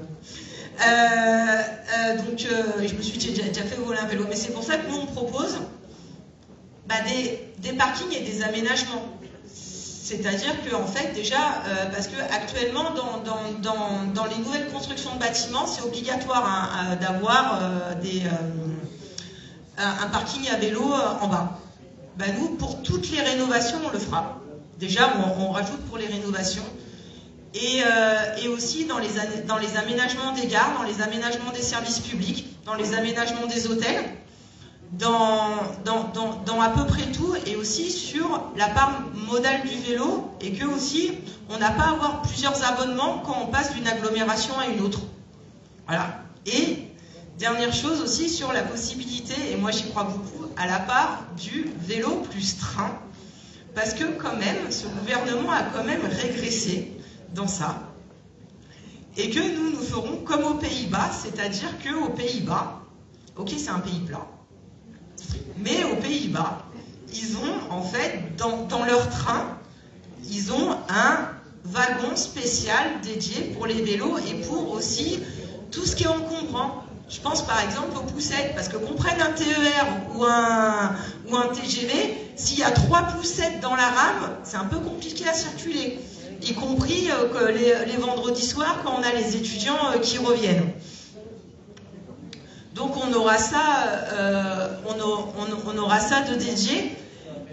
Donc je me suis déjà fait voler un vélo. Mais c'est pour ça que nous on propose des parkings et des aménagements. C'est-à-dire que en fait déjà, parce qu'actuellement dans les nouvelles constructions de bâtiments, c'est obligatoire hein, d'avoir un parking à vélo en bas. Ben nous, pour toutes les rénovations, on le fera. Déjà, on rajoute pour les rénovations. Et aussi dans les aménagements des gares, dans les aménagements des services publics, dans les aménagements des hôtels, dans à peu près tout, et aussi sur la part modale du vélo, et que aussi, on n'a pas à avoir plusieurs abonnements quand on passe d'une agglomération à une autre. Voilà. Et dernière chose aussi sur la possibilité, et moi j'y crois beaucoup, à la part du vélo plus train, parce que quand même, ce gouvernement a quand même régressé dans ça, et que nous ferons comme aux Pays-Bas, c'est-à-dire qu'aux Pays-Bas, ok c'est un pays plat, mais aux Pays-Bas, ils ont en fait, dans leur train, ils ont un wagon spécial dédié pour les vélos et pour aussi tout ce qui est encombrant. Je pense par exemple aux poussettes, parce que qu'on prenne un TER ou un TGV, s'il y a 3 poussettes dans la rame, c'est un peu compliqué à circuler, y compris que les vendredis soirs quand on a les étudiants qui reviennent. Donc on aura ça, on aura ça de dédié.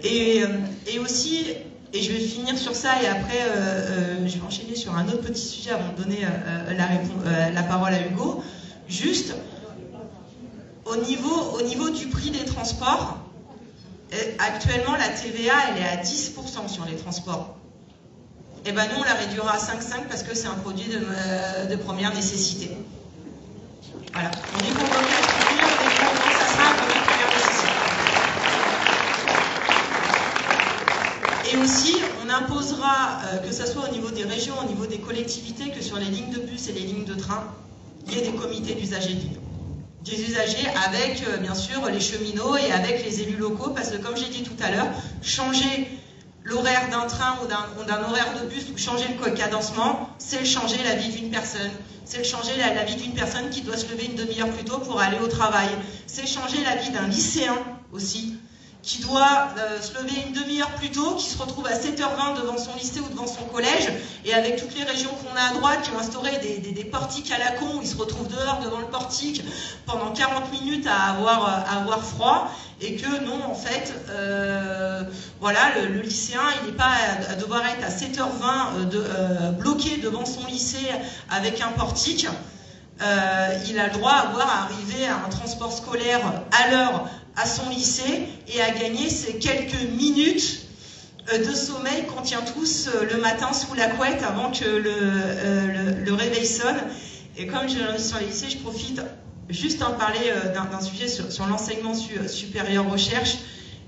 Et aussi, et je vais finir sur ça et après je vais enchaîner sur un autre petit sujet avant de donner la parole à Hugo. Juste, au niveau du prix des transports, actuellement la TVA elle est à 10% sur les transports. Et ben nous on la réduira à 5,5 parce que c'est un produit de première nécessité. Voilà, on dit qu'on veut construire et qu'on ça sera un produit de première nécessité. Et aussi, on imposera, que ce soit au niveau des régions, au niveau des collectivités, que sur les lignes de bus et les lignes de train, il y ait des comités d'usagers libres. Des usagers avec, bien sûr, les cheminots et avec les élus locaux, parce que comme j'ai dit tout à l'heure, changer l'horaire d'un train ou d'un horaire de bus ou changer le cadencement, c'est changer la vie d'une personne. C'est changer la vie d'une personne qui doit se lever une demi-heure plus tôt pour aller au travail. C'est changer la vie d'un lycéen aussi, qui doit se lever une demi-heure plus tôt, qui se retrouve à 7h20 devant son lycée ou devant son collège, et avec toutes les régions qu'on a à droite qui ont instauré des portiques à la con, où ils se retrouvent dehors devant le portique pendant 40 minutes à avoir froid, et que non, en fait, voilà, le lycéen, il n'est pas à devoir être à 7h20 bloqué devant son lycée avec un portique. Il a le droit à arriver à un transport scolaire à l'heure à son lycée et à gagner ces quelques minutes de sommeil qu'on tient tous le matin sous la couette avant que le réveil sonne. Et comme je suis sur les lycées, je profite juste à parler d'un sujet sur l'enseignement supérieur recherche.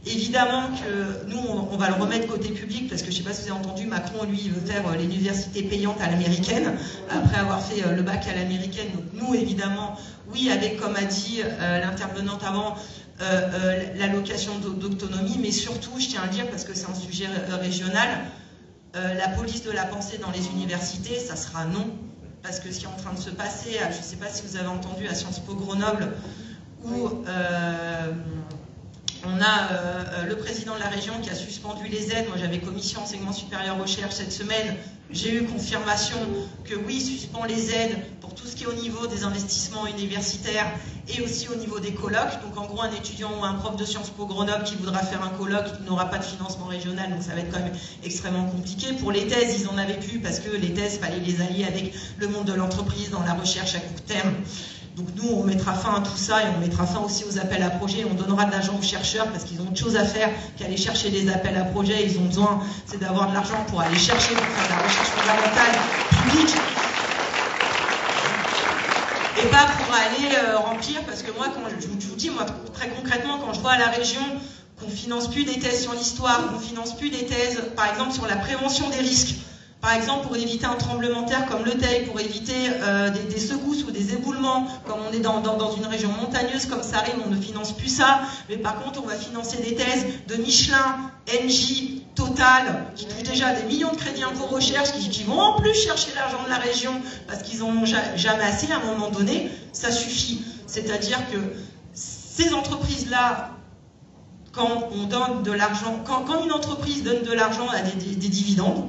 Évidemment que nous, on va le remettre côté public, parce que je ne sais pas si vous avez entendu, Macron, lui, il veut faire l'université payante à l'américaine, après avoir fait le bac à l'américaine. Donc nous, évidemment, oui, avec, comme a dit l'intervenante avant, l'allocation d'autonomie, mais surtout, je tiens à le dire, parce que c'est un sujet régional, la police de la pensée dans les universités, ça sera non. Parce que ce qui est en train de se passer, je ne sais pas si vous avez entendu à Sciences Po Grenoble, où... on a le président de la région qui a suspendu les aides. Moi, j'avais commission enseignement supérieur recherche cette semaine. J'ai eu confirmation que oui, il suspend les aides pour tout ce qui est au niveau des investissements universitaires et aussi au niveau des colloques. Donc, en gros, un étudiant ou un prof de Sciences Po Grenoble qui voudra faire un colloque n'aura pas de financement régional. Donc, ça va être quand même extrêmement compliqué. Pour les thèses, ils en avaient plus parce que les thèses, fallait les allier avec le monde de l'entreprise dans la recherche à court terme. Donc nous, on mettra fin à tout ça et on mettra fin aussi aux appels à projets. On donnera de l'argent aux chercheurs parce qu'ils ont autre chose à faire qu'aller chercher des appels à projets. Ils ont besoin, c'est d'avoir de l'argent pour aller chercher, pour faire de la recherche fondamentale, publique. Et pas pour aller remplir, parce que moi, quand je vous dis, moi, très concrètement, quand je vois à la région qu'on finance plus des thèses sur l'histoire, qu'on finance plus des thèses, par exemple, sur la prévention des risques, par exemple, pour éviter un tremblement de terre comme le Teil, pour éviter des secousses ou des éboulements, comme on est dans une région montagneuse comme Sarah, on ne finance plus ça. Mais par contre, on va financer des thèses de Michelin, Engie, Total, qui touchent déjà des millions de crédits impôts recherche, qui vont en plus chercher l'argent de la région parce qu'ils n'en ont jamais assez. À un moment donné, ça suffit. C'est-à-dire que ces entreprises-là, quand on donne de l'argent, quand une entreprise donne de l'argent à des dividendes,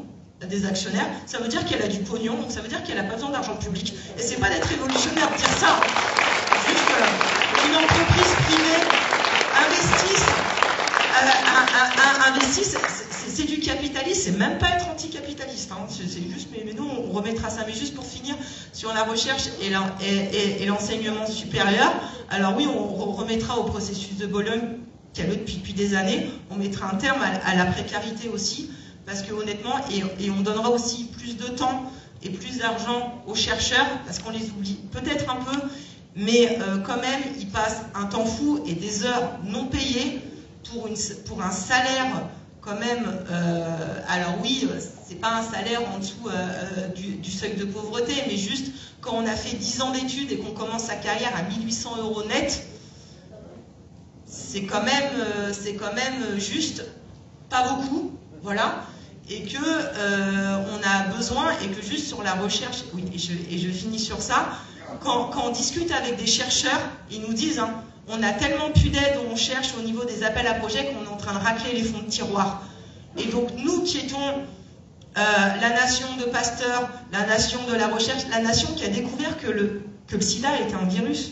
des actionnaires, ça veut dire qu'elle a du pognon, donc ça veut dire qu'elle n'a pas besoin d'argent public. Et c'est pas d'être révolutionnaire de dire ça. Juste qu'une entreprise privée investisse, c'est du capitalisme, c'est même pas être anticapitaliste. Hein. C'est juste, mais nous on remettra ça. Mais juste pour finir sur la recherche et l'enseignement supérieur, alors oui, on remettra au processus de Bologne qui a lieu depuis des années, on mettra un terme à la précarité aussi. Parce que honnêtement, et on donnera aussi plus de temps et plus d'argent aux chercheurs, parce qu'on les oublie peut-être un peu, mais quand même, ils passent un temps fou et des heures non payées pour un salaire quand même. Alors oui, c'est pas un salaire en dessous du seuil de pauvreté, mais juste quand on a fait 10 ans d'études et qu'on commence sa carrière à 1 800 € net, c'est quand même juste pas beaucoup, voilà. Et que on a besoin, et que juste sur la recherche, oui, et je finis sur ça, Quand on discute avec des chercheurs, ils nous disent hein, on a tellement plus d'aide, on cherche au niveau des appels à projets qu'on est en train de racler les fonds de tiroir. Et donc nous qui étions la nation de Pasteur, la nation de la recherche, la nation qui a découvert que le sida était un virus.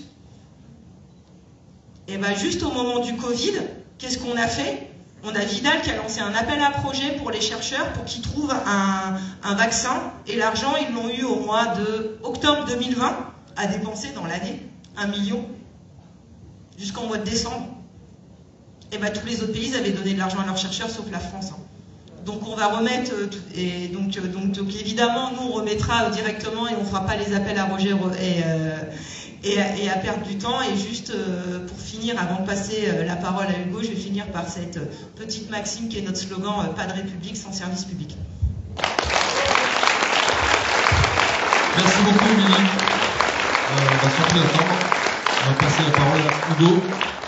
Et bien juste au moment du Covid, qu'est-ce qu'on a fait? On a Vidal qui a lancé un appel à projet pour les chercheurs pour qu'ils trouvent un vaccin. Et l'argent, ils l'ont eu au mois de octobre 2020 à dépenser dans l'année, 1 million, jusqu'en mois de décembre. Et bien tous les autres pays avaient donné de l'argent à leurs chercheurs, sauf la France. Donc on va remettre, et donc évidemment, nous on remettra directement et on ne fera pas les appels à rejet et à perdre du temps. Et juste pour finir, avant de passer la parole à Hugo, je vais finir par cette petite maxime qui est notre slogan, pas de République sans service public. Merci beaucoup Émilie. On va surtout attendre. On va passer la parole à Hugo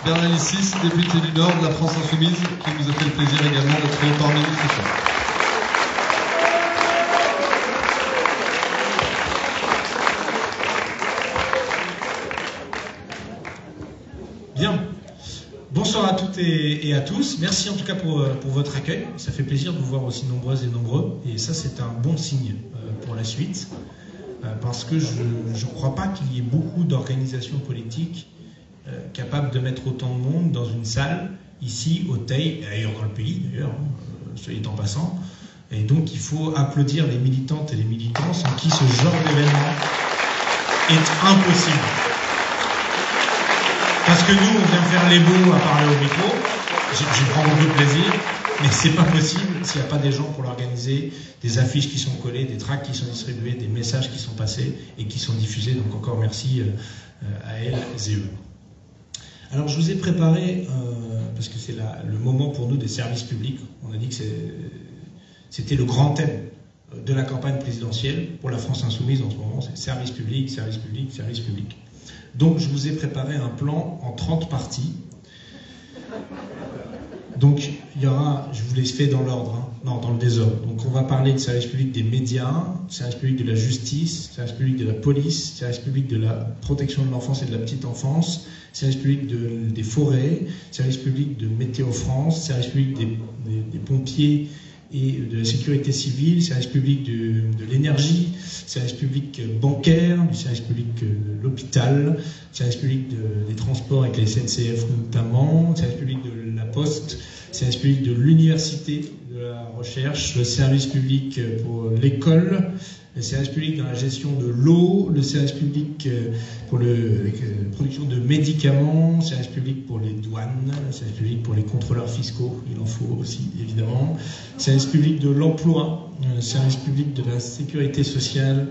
Bernalicis, député du Nord de la France Insoumise, qui nous a fait le plaisir également d'être parmi nous ce soir. Bien. Bonsoir à toutes et à tous. Merci en tout cas pour votre accueil. Ça fait plaisir de vous voir aussi nombreuses et nombreux. Et ça, c'est un bon signe pour la suite. Parce que je ne crois pas qu'il y ait beaucoup d'organisations politiques capable de mettre autant de monde dans une salle, ici, au Teil, et ailleurs dans le pays d'ailleurs, soyez en passant. Et donc il faut applaudir les militantes et les militants sans qui ce genre d'événement est impossible. Parce que nous, on vient faire les beaux à parler au micro, j'y prends beaucoup de plaisir, mais c'est pas possible s'il n'y a pas des gens pour l'organiser, des affiches qui sont collées, des tracts qui sont distribués, des messages qui sont passés et qui sont diffusés. Donc encore merci à elles et eux. Alors je vous ai préparé, parce que c'est le moment pour nous des services publics, on a dit que c'était le grand thème de la campagne présidentielle pour la France Insoumise en ce moment, c'est service public, service public, service public. Donc je vous ai préparé un plan en 30 parties. Donc il y aura, je vous les fais dans l'ordre, hein, non dans le désordre, donc on va parler de service public des médias, de service public de la justice, de service public de la police, de service public de la protection de l'enfance et de la petite enfance, service public des forêts, service public de Météo France, service public des pompiers et de la sécurité civile, service public de l'énergie, service public bancaire, du service public de l'hôpital, service public des transports avec les SNCF notamment, service public de la poste, service public de l'université, de la recherche, le service public pour l'école, le service public dans la gestion de l'eau, le service public pour la production de médicaments, le service public pour les douanes, le service public pour les contrôleurs fiscaux, il en faut aussi évidemment, le service public de l'emploi, le service public de la sécurité sociale,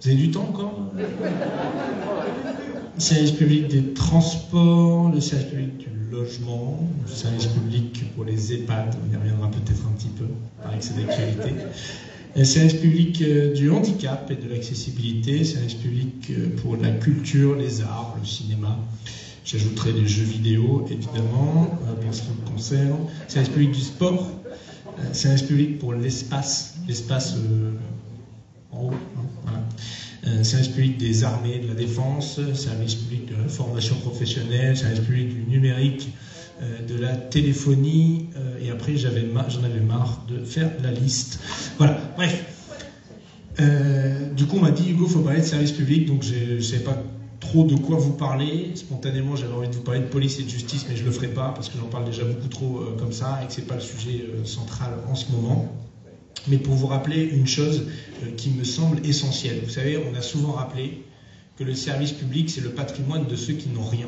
vous avez du temps encore ? Le service public des transports, le service public du logement, le service public pour les EHPAD, on y reviendra peut-être un petit peu, pareil que c'est d'actualité. Le service public du handicap et de l'accessibilité, service public pour la culture, les arts, le cinéma, j'ajouterai les jeux vidéo évidemment, pour ce qui me concerne, service public du sport, service public pour l'espace en haut, hein, voilà. Service public des armées, de la défense, service public de la formation professionnelle, service public du numérique, de la téléphonie, et après j'en avais marre de faire la liste. Voilà, bref. Du coup on m'a dit, Hugo, il faut parler de service public, donc je ne sais pas trop de quoi vous parler. Spontanément j'avais envie de vous parler de police et de justice, mais je ne le ferai pas, parce que j'en parle déjà beaucoup trop comme ça, et que ce n'est pas le sujet central en ce moment. Mais pour vous rappeler une chose qui me semble essentielle. Vous savez, on a souvent rappelé que le service public, c'est le patrimoine de ceux qui n'ont rien.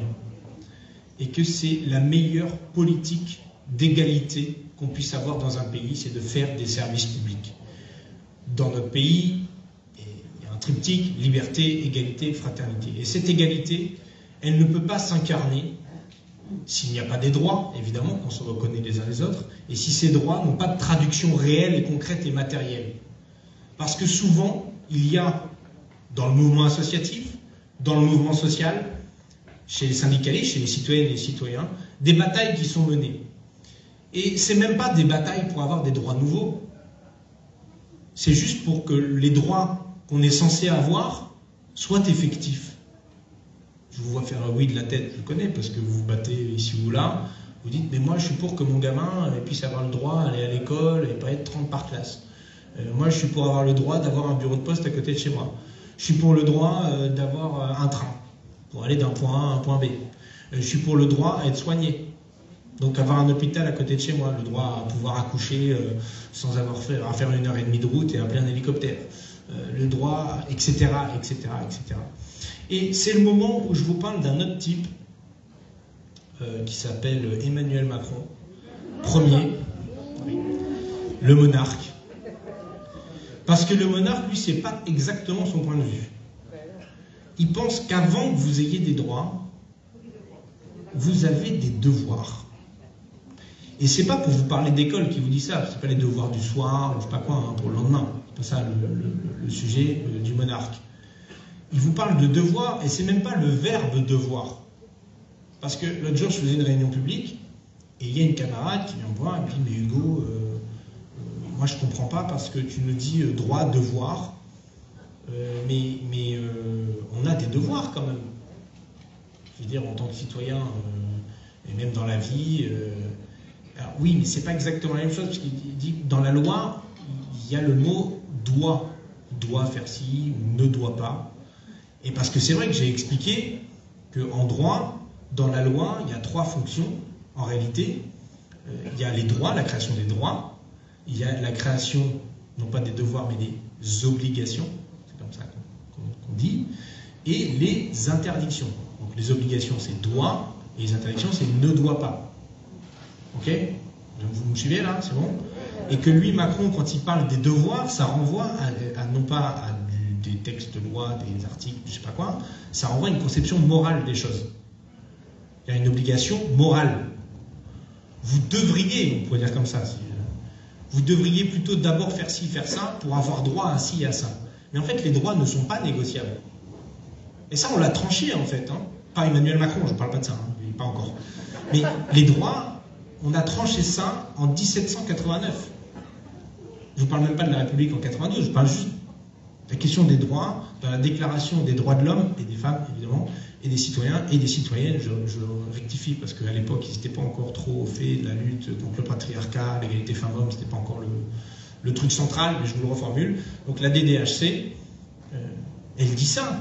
Et que c'est la meilleure politique d'égalité qu'on puisse avoir dans un pays, c'est de faire des services publics. Dans notre pays, il y a un triptyque, liberté, égalité, fraternité. Et cette égalité, elle ne peut pas s'incarner s'il n'y a pas des droits, évidemment, qu'on se reconnaît les uns les autres, et si ces droits n'ont pas de traduction réelle et concrète et matérielle. Parce que souvent, il y a, dans le mouvement associatif, dans le mouvement social, chez les syndicalistes, chez les citoyennes et les citoyens, des batailles qui sont menées. Et ce n'est même pas des batailles pour avoir des droits nouveaux. C'est juste pour que les droits qu'on est censé avoir soit effectif. Je vous vois faire un oui de la tête, je le connais, parce que vous vous battez ici ou là. Vous dites, mais moi je suis pour que mon gamin puisse avoir le droit à aller à l'école et pas être 30 par classe. Moi je suis pour avoir le droit d'avoir un bureau de poste à côté de chez moi. Je suis pour le droit d'avoir un train pour aller d'un point A à un point B. Je suis pour le droit à être soigné. Donc avoir un hôpital à côté de chez moi, le droit à pouvoir accoucher sans avoir à faire 1h30 de route et appeler un hélicoptère. Le droit, etc., etc., etc. Et c'est le moment où je vous parle d'un autre type qui s'appelle Emmanuel Macron, premier, le monarque. Parce que le monarque, lui, c'est pas exactement son point de vue. Il pense qu'avant que vous ayez des droits, vous avez des devoirs. Et c'est pas pour vous parler d'école qui vous dit ça, c'est pas les devoirs du soir, je sais pas quoi, hein, pour le lendemain. C'est pas ça le sujet du monarque. Il vous parle de devoir, et c'est même pas le verbe devoir. Parce que l'autre jour, je faisais une réunion publique, et il y a une camarade qui vient me voir et me dit « Mais Hugo, moi je comprends pas parce que tu nous dis droit, devoir, mais on a des devoirs quand même. » Je veux dire, en tant que citoyen, et même dans la vie... Alors oui, mais c'est pas exactement la même chose, parce qu'il dit que dans la loi, il y a le mot « doit ». « Doit faire ci » ou « ne doit pas ». Et parce que c'est vrai que j'ai expliqué qu'en droit, dans la loi, il y a trois fonctions, en réalité. Il y a les droits, la création des droits. Il y a la création, non pas des devoirs, mais des obligations. C'est comme ça qu'on dit. Et les interdictions. Donc les obligations, c'est « doit » et les interdictions, c'est « ne doit pas ». Ok ? Vous me suivez là ? C'est bon ? Et que lui, Macron, quand il parle des devoirs, ça renvoie à non pas à des textes de loi, des articles, je sais pas quoi, ça renvoie à une conception morale des choses. Il y a une obligation morale. Vous devriez, on pourrait dire comme ça, vous devriez plutôt d'abord faire ci, faire ça, pour avoir droit à ci, à ça. Mais en fait, les droits ne sont pas négociables. Et ça, on l'a tranché, en fait. Hein. Pas Emmanuel Macron, je ne parle pas de ça, hein, pas encore. Mais les droits, on a tranché ça en 1789. Je ne vous parle même pas de la République en 92, je parle juste de la question des droits, dans la déclaration des droits de l'homme et des femmes, évidemment, et des citoyens et des citoyennes. Je rectifie, parce qu'à l'époque, ils n'étaient pas encore trop au fait de la lutte contre le patriarcat, l'égalité femmes-hommes, ce n'était pas encore le truc central, mais je vous le reformule. Donc la DDHC, elle dit ça.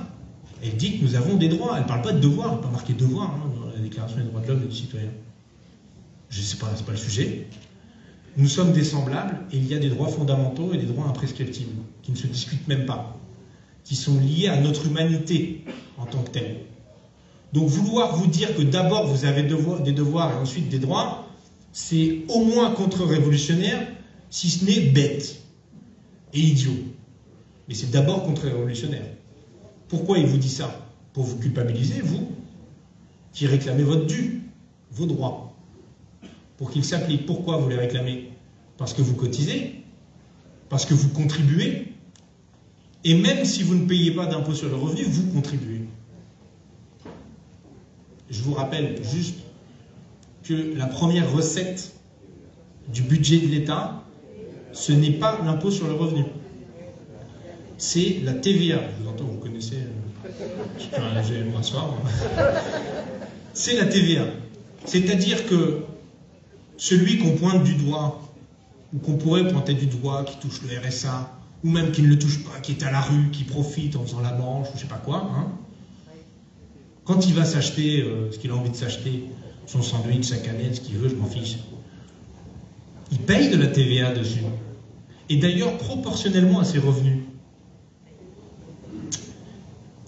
Elle dit que nous avons des droits. Elle ne parle pas de devoir, elle n'a pas marqué devoir hein, dans la déclaration des droits de l'homme et du citoyen. Je ne sais pas, ce n'est pas le sujet. Nous sommes des semblables et il y a des droits fondamentaux et des droits imprescriptibles qui ne se discutent même pas, qui sont liés à notre humanité en tant que telle. Donc vouloir vous dire que d'abord vous avez des devoirs et ensuite des droits, c'est au moins contre-révolutionnaire, si ce n'est bête et idiot. Mais c'est d'abord contre-révolutionnaire. Pourquoi il vous dit ça? Pour vous culpabiliser, vous, qui réclamez votre dû, vos droits. Pour qu'ils s'appliquent. Pourquoi vous les réclamez? Parce que vous cotisez, parce que vous contribuez, et même si vous ne payez pas d'impôt sur le revenu, vous contribuez. Je vous rappelle juste que la première recette du budget de l'État, ce n'est pas l'impôt sur le revenu. C'est la TVA. Je vous entends, vous connaissez... Je vais me rasseoir. C'est la TVA. C'est-à-dire que celui qu'on pointe du doigt, ou qu'on pourrait pointer du doigt, qui touche le RSA, ou même qui ne le touche pas, qui est à la rue, qui profite en faisant la manche, ou je sais pas quoi, hein. Quand il va s'acheter ce qu'il a envie de s'acheter, son sandwich, sa canette, ce qu'il veut, je m'en fiche, il paye de la TVA dessus. Et d'ailleurs, proportionnellement à ses revenus,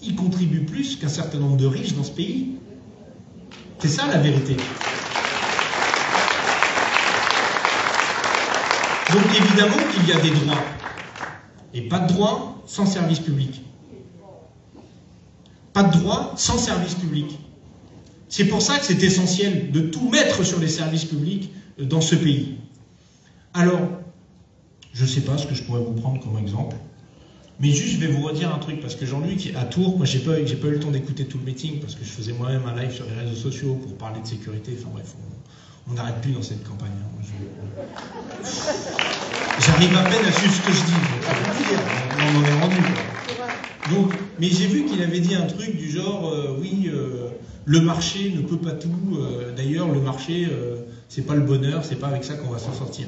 il contribue plus qu'un certain nombre de riches dans ce pays. C'est ça la vérité. Donc évidemment qu'il y a des droits, et pas de droits sans service public. Pas de droits sans service public. C'est pour ça que c'est essentiel de tout mettre sur les services publics dans ce pays. Alors, je ne sais pas ce que je pourrais vous prendre comme exemple, mais juste je vais vous redire un truc, parce que Jean-Luc à Tours, moi j'ai pas eu le temps d'écouter tout le meeting, parce que je faisais moi-même un live sur les réseaux sociaux pour parler de sécurité, enfin bref... On n'arrête plus dans cette campagne. J'arrive à peine à suivre ce que je dis. On en est rendu. Donc, mais j'ai vu qu'il avait dit un truc du genre le marché ne peut pas tout. D'ailleurs, le marché, c'est pas le bonheur, c'est pas avec ça qu'on va s'en sortir.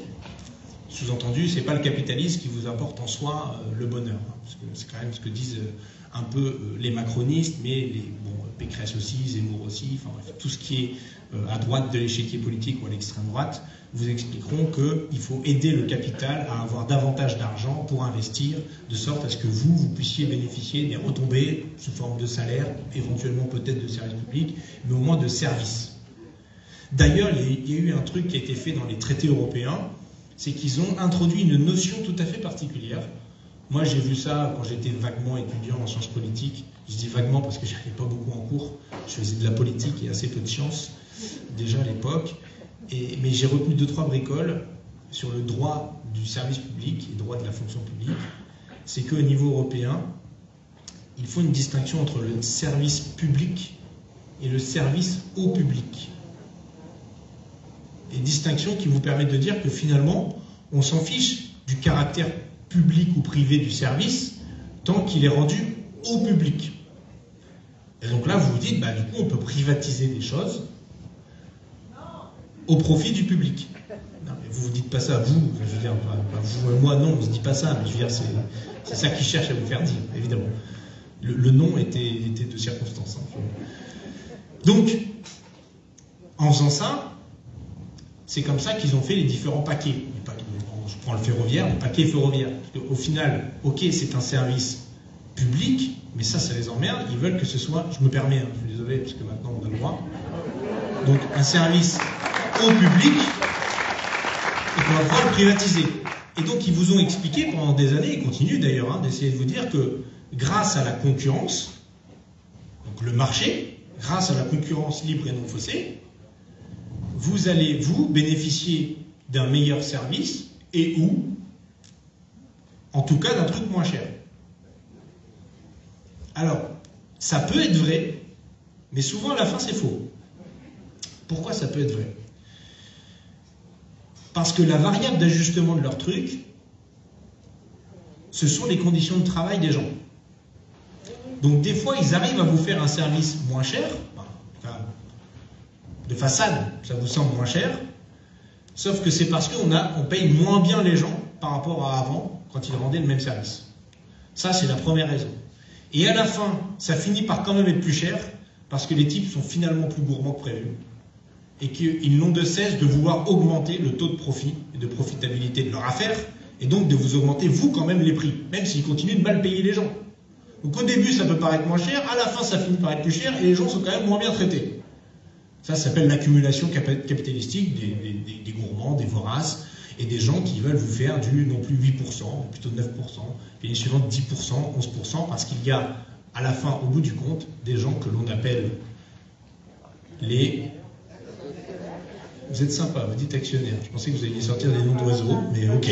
Sous-entendu, c'est pas le capitalisme qui vous apporte en soi le bonheur. Hein, parce que c'est quand même ce que disent un peu les macronistes, mais Pécresse aussi, Zemmour aussi, enfin, tout ce qui est à droite de l'échiquier politique ou à l'extrême droite, vous expliqueront qu'il faut aider le capital à avoir davantage d'argent pour investir, de sorte à ce que vous puissiez bénéficier des retombées sous forme de salaire, éventuellement peut-être de services publics, mais au moins de services. D'ailleurs, il y a eu un truc qui a été fait dans les traités européens, c'est qu'ils ont introduit une notion tout à fait particulière. Moi, j'ai vu ça quand j'étais vaguement étudiant en sciences politiques. Je dis vaguement parce que je n'allais pas beaucoup en cours. Je faisais de la politique et assez peu de sciences, déjà à l'époque. Mais j'ai retenu 2-3 bricoles sur le droit du service public et droit de la fonction publique. C'est qu'au niveau européen, il faut une distinction entre le service public et le service au public. Une distinction qui vous permet de dire que finalement, on s'en fiche du caractère public ou privé du service tant qu'il est rendu au public. Et donc là, vous vous dites, du coup, on peut privatiser des choses au profit du public. Non, mais vous ne vous dites pas ça, vous, je veux dire, vous et moi, non, on ne se dit pas ça, mais je veux dire, c'est ça qu'ils cherchent à vous faire dire, évidemment. Le nom était de circonstance. Hein. Donc, en faisant ça, c'est comme ça qu'ils ont fait les différents paquets. Je prends le ferroviaire, le paquet ferroviaire. Au final, ok, c'est un service public, mais ça les emmerde. Ils veulent que ce soit, je me permets, hein, je suis désolé, parce que maintenant on a le droit. Donc un service au public, et qu'on va pouvoir le privatiser. Et donc ils vous ont expliqué pendant des années, ils continuent d'ailleurs, d'essayer de vous dire que grâce à la concurrence, donc le marché, grâce à la concurrence libre et non faussée, vous allez, vous, bénéficier d'un meilleur service et ou, en tout cas, d'un truc moins cher. Alors, ça peut être vrai, mais souvent, à la fin, c'est faux. Pourquoi ça peut être vrai? Parce que la variable d'ajustement de leur truc, ce sont les conditions de travail des gens. Donc, des fois, ils arrivent à vous faire un service moins cher, de façade, ça vous semble moins cher, sauf que c'est parce qu'on paye moins bien les gens par rapport à avant, quand ils rendaient le même service. Ça, c'est la première raison. Et à la fin, ça finit par quand même être plus cher, parce que les types sont finalement plus gourmands que prévu, et qu'ils n'ont de cesse de vouloir augmenter le taux de profit et de profitabilité de leur affaire, et donc de vous augmenter, vous, quand même, les prix, même s'ils continuent de mal payer les gens. Donc au début, ça peut paraître moins cher, à la fin, ça finit par être plus cher, et les gens sont quand même moins bien traités. Ça s'appelle l'accumulation capitalistique des gourmands, des voraces, et des gens qui veulent vous faire du non plus 8%, mais plutôt 9%, puis les suivants 10%, 11%, parce qu'il y a, à la fin, au bout du compte, des gens que l'on appelle les... Vous êtes sympa, vous dites actionnaires. Je pensais que vous alliez sortir des noms d'oiseaux, mais ok.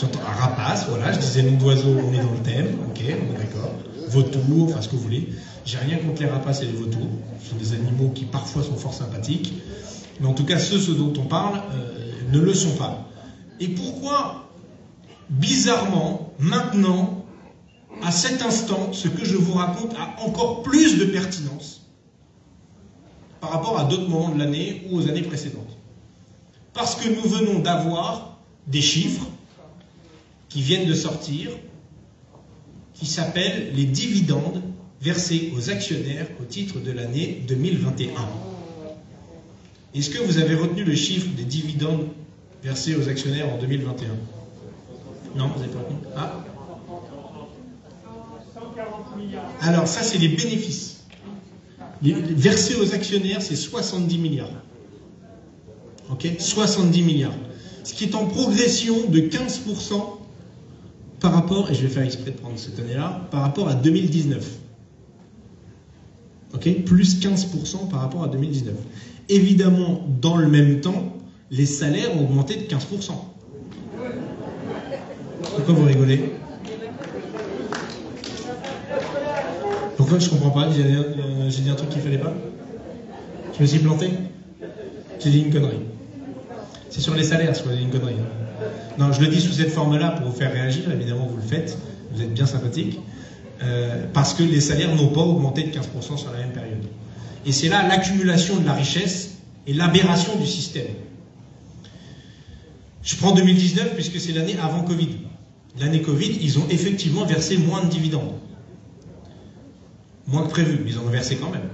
J'entends un rapace, voilà, je disais nom d'oiseau, on est dans le thème, ok, on est d'accord. Vautours, enfin ce que vous voulez. J'ai rien contre les rapaces et les vautours. Ce sont des animaux qui parfois sont fort sympathiques. Mais en tout cas, ceux dont on parle ne le sont pas. Et pourquoi, bizarrement, maintenant, à cet instant, ce que je vous raconte a encore plus de pertinence par rapport à d'autres moments de l'année ou aux années précédentes? Parce que nous venons d'avoir des chiffres qui viennent de sortir, qui s'appellent les dividendes versés aux actionnaires au titre de l'année 2021. Est-ce que vous avez retenu le chiffre des dividendes versés aux actionnaires en 2021? Non, vous n'avez pas retenu. Ah. 140 milliards. Alors ça, c'est les bénéfices. Les versés aux actionnaires, c'est 70 milliards. Ok, 70 milliards. Ce qui est en progression de 15% par rapport, et je vais faire exprès de prendre cette année-là, par rapport à 2019. Ok, plus 15% par rapport à 2019. Évidemment, dans le même temps, les salaires ont augmenté de 15%. Pourquoi vous rigolez? Pourquoi je comprends pas? J'ai dit un truc qu'il fallait pas? Je me suis planté? J'ai dit une connerie. C'est sur les salaires, je crois, j'ai dit une connerie. Non, je le dis sous cette forme-là pour vous faire réagir. Évidemment, vous le faites. Vous êtes bien sympathique. parce que les salaires n'ont pas augmenté de 15% sur la même période. Et c'est là l'accumulation de la richesse et l'aberration du système. Je prends 2019 puisque c'est l'année avant Covid. L'année Covid, ils ont effectivement versé moins de dividendes. Moins que prévu, mais ils en ont versé quand même.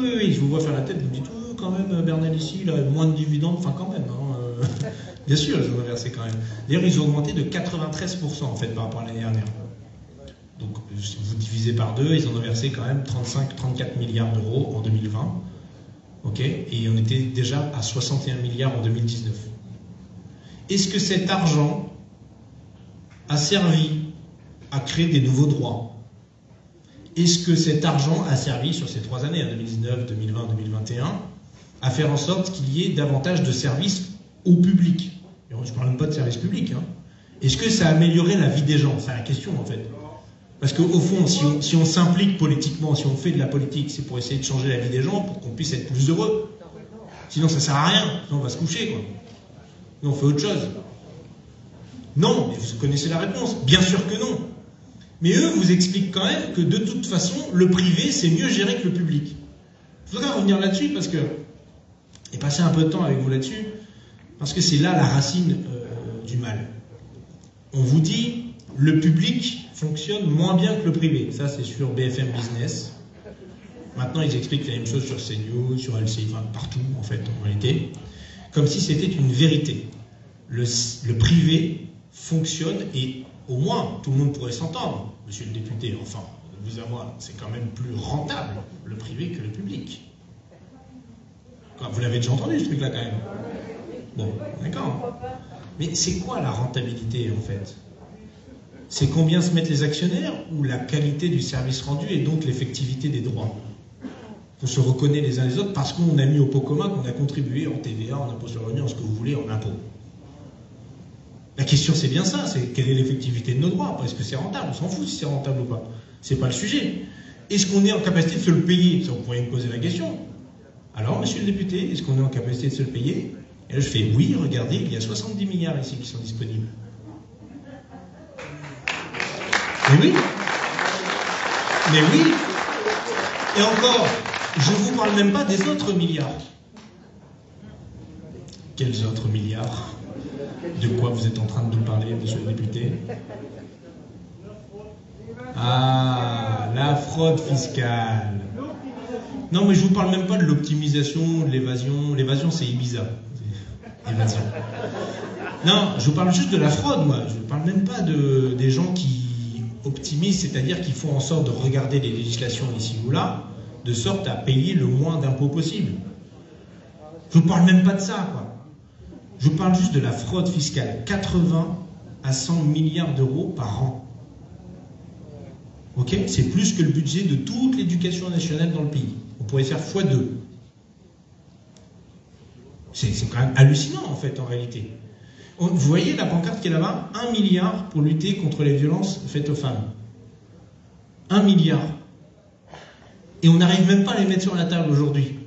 Oui, oui, je vous vois faire la tête, vous me dites « quand même, Bernalicis, il a moins de dividendes, enfin quand même. Hein, Bien sûr, ils en ont versé quand même. D'ailleurs, ils ont augmenté de 93% en fait par rapport à l'année dernière. Donc, si vous divisez par deux, ils en ont versé quand même 35-34 milliards d'euros en 2020. Okay, et on était déjà à 61 milliards en 2019. Est-ce que cet argent a servi à créer des nouveaux droits? Est-ce que cet argent a servi sur ces trois années, 2019, 2020, 2021, à faire en sorte qu'il y ait davantage de services au public? Et je ne parle même pas de services publics. Hein. Est-ce que ça a amélioré la vie des gens? C'est la question en fait. Parce qu'au fond, si on s'implique politiquement, si on fait de la politique, c'est pour essayer de changer la vie des gens, pour qu'on puisse être plus heureux. Sinon, ça ne sert à rien. Sinon, on va se coucher, quoi. Sinon, on fait autre chose. Non, mais vous connaissez la réponse. Bien sûr que non. Mais eux vous expliquent quand même que de toute façon, le privé, c'est mieux géré que le public. Je voudrais revenir là-dessus parce que... et passer un peu de temps avec vous là-dessus. Parce que c'est là la racine du mal. On vous dit... le public fonctionne moins bien que le privé. Ça, c'est sur BFM Business. Maintenant, ils expliquent la même chose sur CNews, sur LCI, enfin, partout, en fait, en réalité. Comme si c'était une vérité. Le privé fonctionne, et au moins, tout le monde pourrait s'entendre. Monsieur le député, enfin, vous à moi, c'est quand même plus rentable, le privé, que le public. Vous l'avez déjà entendu, ce truc-là, quand même. Bon, d'accord. Mais c'est quoi la rentabilité, en fait ? C'est combien se mettent les actionnaires ou la qualité du service rendu et donc l'effectivité des droits. On se reconnaît les uns les autres parce qu'on a mis au pot commun, qu'on a contribué en TVA, en impôt sur le revenu, en ce que vous voulez, en impôt. La question c'est bien ça, c'est quelle est l'effectivité de nos droits, est-ce que c'est rentable, on s'en fout si c'est rentable ou pas. C'est pas le sujet. Est-ce qu'on est en capacité de se le payer? Ça, vous pourriez me poser la question. Alors, monsieur le député, est-ce qu'on est en capacité de se le payer? Et là je fais oui, regardez, il y a 70 milliards ici qui sont disponibles. Mais oui, mais oui. Et encore, je ne vous parle même pas des autres milliards. Quels autres milliards? De quoi vous êtes en train de nous parler, monsieur le député? Ah, la fraude fiscale. Non, mais je ne vous parle même pas de l'optimisation, de l'évasion. L'évasion, c'est Ibiza. Évasion. Non, je vous parle juste de la fraude, moi. Je ne vous parle même pas des gens qui optimiste, c'est-à-dire qu'ils font en sorte de regarder les législations ici ou là, de sorte à payer le moins d'impôts possible. Je ne vous parle même pas de ça, quoi. Je vous parle juste de la fraude fiscale. 80 à 100 milliards d'euros par an. Ok? C'est plus que le budget de toute l'éducation nationale dans le pays. On pourrait faire x2. C'est quand même hallucinant, en fait, en réalité. Vous voyez la pancarte qui est là-bas, 1 milliard pour lutter contre les violences faites aux femmes. 1 milliard. Et on n'arrive même pas à les mettre sur la table aujourd'hui.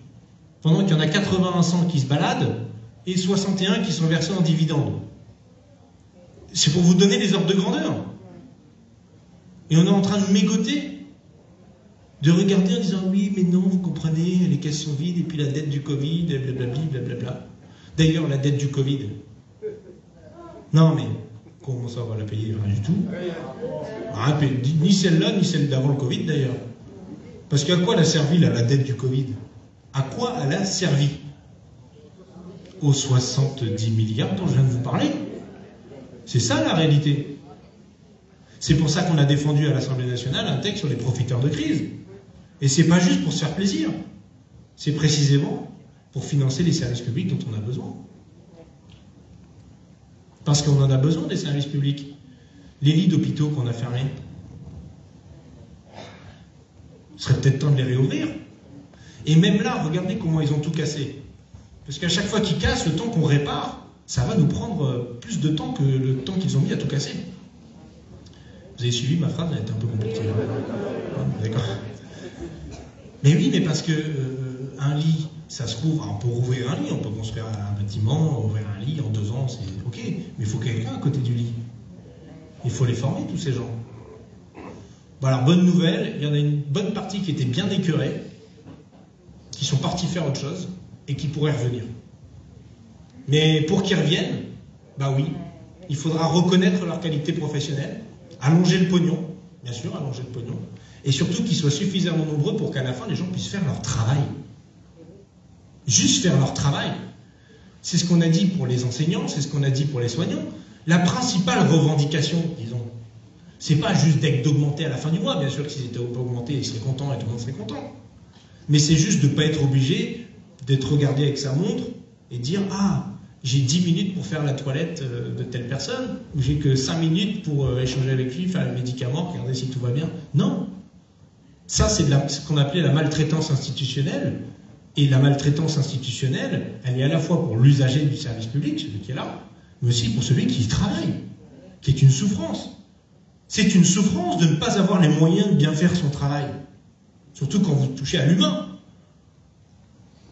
Pendant qu'il y en a 80 qui se baladent et 61 qui sont versés en dividendes. C'est pour vous donner les ordres de grandeur. Et on est en train de mégoter, de regarder en disant « oui, mais non, vous comprenez, les caisses sont vides, et puis la dette du Covid, blablabla, blablabla. » D'ailleurs, la dette du Covid... non, mais comment ça, on va la payer? Rien du tout. Ah, ni celle-là, ni celle d'avant le Covid, d'ailleurs. Parce qu'à quoi elle a servi, là, la dette du Covid? À quoi elle a servi? Aux 70 milliards dont je viens de vous parler. C'est ça, la réalité. C'est pour ça qu'on a défendu à l'Assemblée nationale un texte sur les profiteurs de crise. Et c'est pas juste pour se faire plaisir. C'est précisément pour financer les services publics dont on a besoin. Parce qu'on en a besoin des services publics. Les lits d'hôpitaux qu'on a fermés, il serait peut-être temps de les réouvrir. Et même là, regardez comment ils ont tout cassé. Parce qu'à chaque fois qu'ils cassent, le temps qu'on répare, ça va nous prendre plus de temps que le temps qu'ils ont mis à tout casser. Vous avez suivi ma phrase, elle était un peu compliquée. D'accord. Mais oui, mais parce que un lit... ça se trouve, alors pour ouvrir un lit, on peut construire un bâtiment, ouvrir un lit en 2 ans, c'est ok, mais il faut quelqu'un à côté du lit. Il faut les former, tous ces gens. Bon alors, bonne nouvelle, il y en a une bonne partie qui était bien écœurée, qui sont partis faire autre chose et qui pourraient revenir. Mais pour qu'ils reviennent, bah oui, il faudra reconnaître leur qualité professionnelle, allonger le pognon, bien sûr, allonger le pognon, et surtout qu'ils soient suffisamment nombreux pour qu'à la fin, les gens puissent faire leur travail. Juste faire leur travail. C'est ce qu'on a dit pour les enseignants, c'est ce qu'on a dit pour les soignants. La principale revendication, disons, c'est pas juste d'augmenter à la fin du mois, bien sûr que s'ils étaient augmentés, ils seraient contents et tout le monde serait content. Mais c'est juste de ne pas être obligé d'être regardé avec sa montre et dire « Ah, j'ai 10 minutes pour faire la toilette de telle personne » ou « J'ai que 5 minutes pour échanger avec lui, faire les médicaments, regarder si tout va bien. » Non. Ça, c'est ce qu'on appelait la maltraitance institutionnelle. Et la maltraitance institutionnelle, elle est à la fois pour l'usager du service public, celui qui est là, mais aussi pour celui qui y travaille, qui est une souffrance. C'est une souffrance de ne pas avoir les moyens de bien faire son travail. Surtout quand vous touchez à l'humain.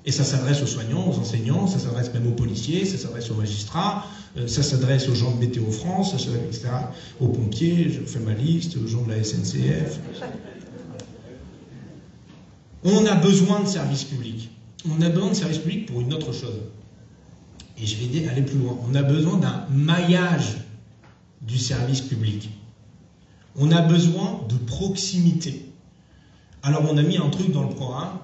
Et ça s'adresse aux soignants, aux enseignants, ça s'adresse même aux policiers, ça s'adresse aux magistrats, ça s'adresse aux gens de Météo France, etc., aux pompiers, je fais ma liste, aux gens de la SNCF. On a besoin de services publics. On a besoin de services publics pour une autre chose. Et je vais aller plus loin. On a besoin d'un maillage du service public. On a besoin de proximité. Alors on a mis un truc dans le programme,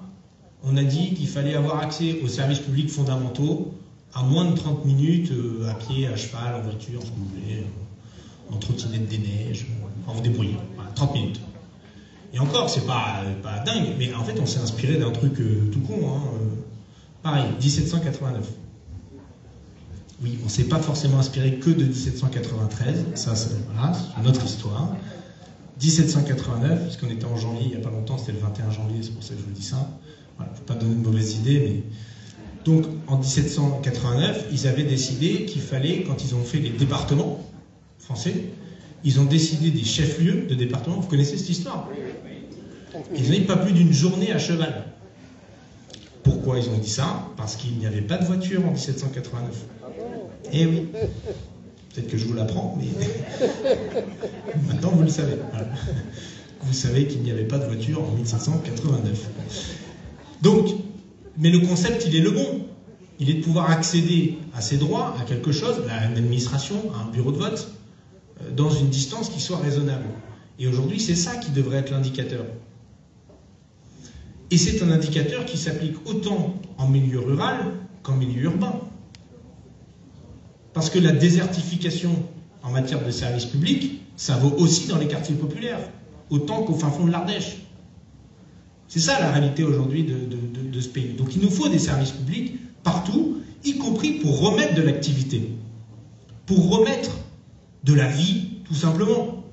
on a dit qu'il fallait avoir accès aux services publics fondamentaux à moins de 30 minutes, à pied, à cheval, en voiture, ce que vous voulez, en trottinette des neiges, en vous débrouillez, voilà, 30 minutes. Et encore, c'est pas dingue, mais en fait on s'est inspiré d'un truc tout con, hein, pareil, 1789. Oui, on ne s'est pas forcément inspiré que de 1793, ça c'est voilà, une autre histoire. 1789, puisqu'on était en janvier, il n'y a pas longtemps, c'était le 21 janvier, c'est pour ça que je vous dis ça. Voilà, je ne vais pas donner de mauvaise idée, mais... Donc, en 1789, ils avaient décidé qu'il fallait, quand ils ont fait les départements français, ils ont décidé des chefs-lieux de départements. Vous connaissez cette histoire? Ils n'avaient pas plus d'une journée à cheval. Pourquoi ils ont dit ça? Parce qu'il n'y avait pas de voiture en 1789. Eh oui. Peut-être que je vous l'apprends, mais maintenant vous le savez. Voilà. Vous savez qu'il n'y avait pas de voiture en 1789. Donc, mais le concept, il est le bon. Il est de pouvoir accéder à ses droits, à quelque chose, à une administration, à un bureau de vote, dans une distance qui soit raisonnable. Et aujourd'hui, c'est ça qui devrait être l'indicateur. Et c'est un indicateur qui s'applique autant en milieu rural qu'en milieu urbain. Parce que la désertification en matière de services publics, ça vaut aussi dans les quartiers populaires, autant qu'au fin fond de l'Ardèche. C'est ça la réalité aujourd'hui de ce pays. Donc il nous faut des services publics partout, y compris pour remettre de l'activité, pour remettre de la vie, tout simplement.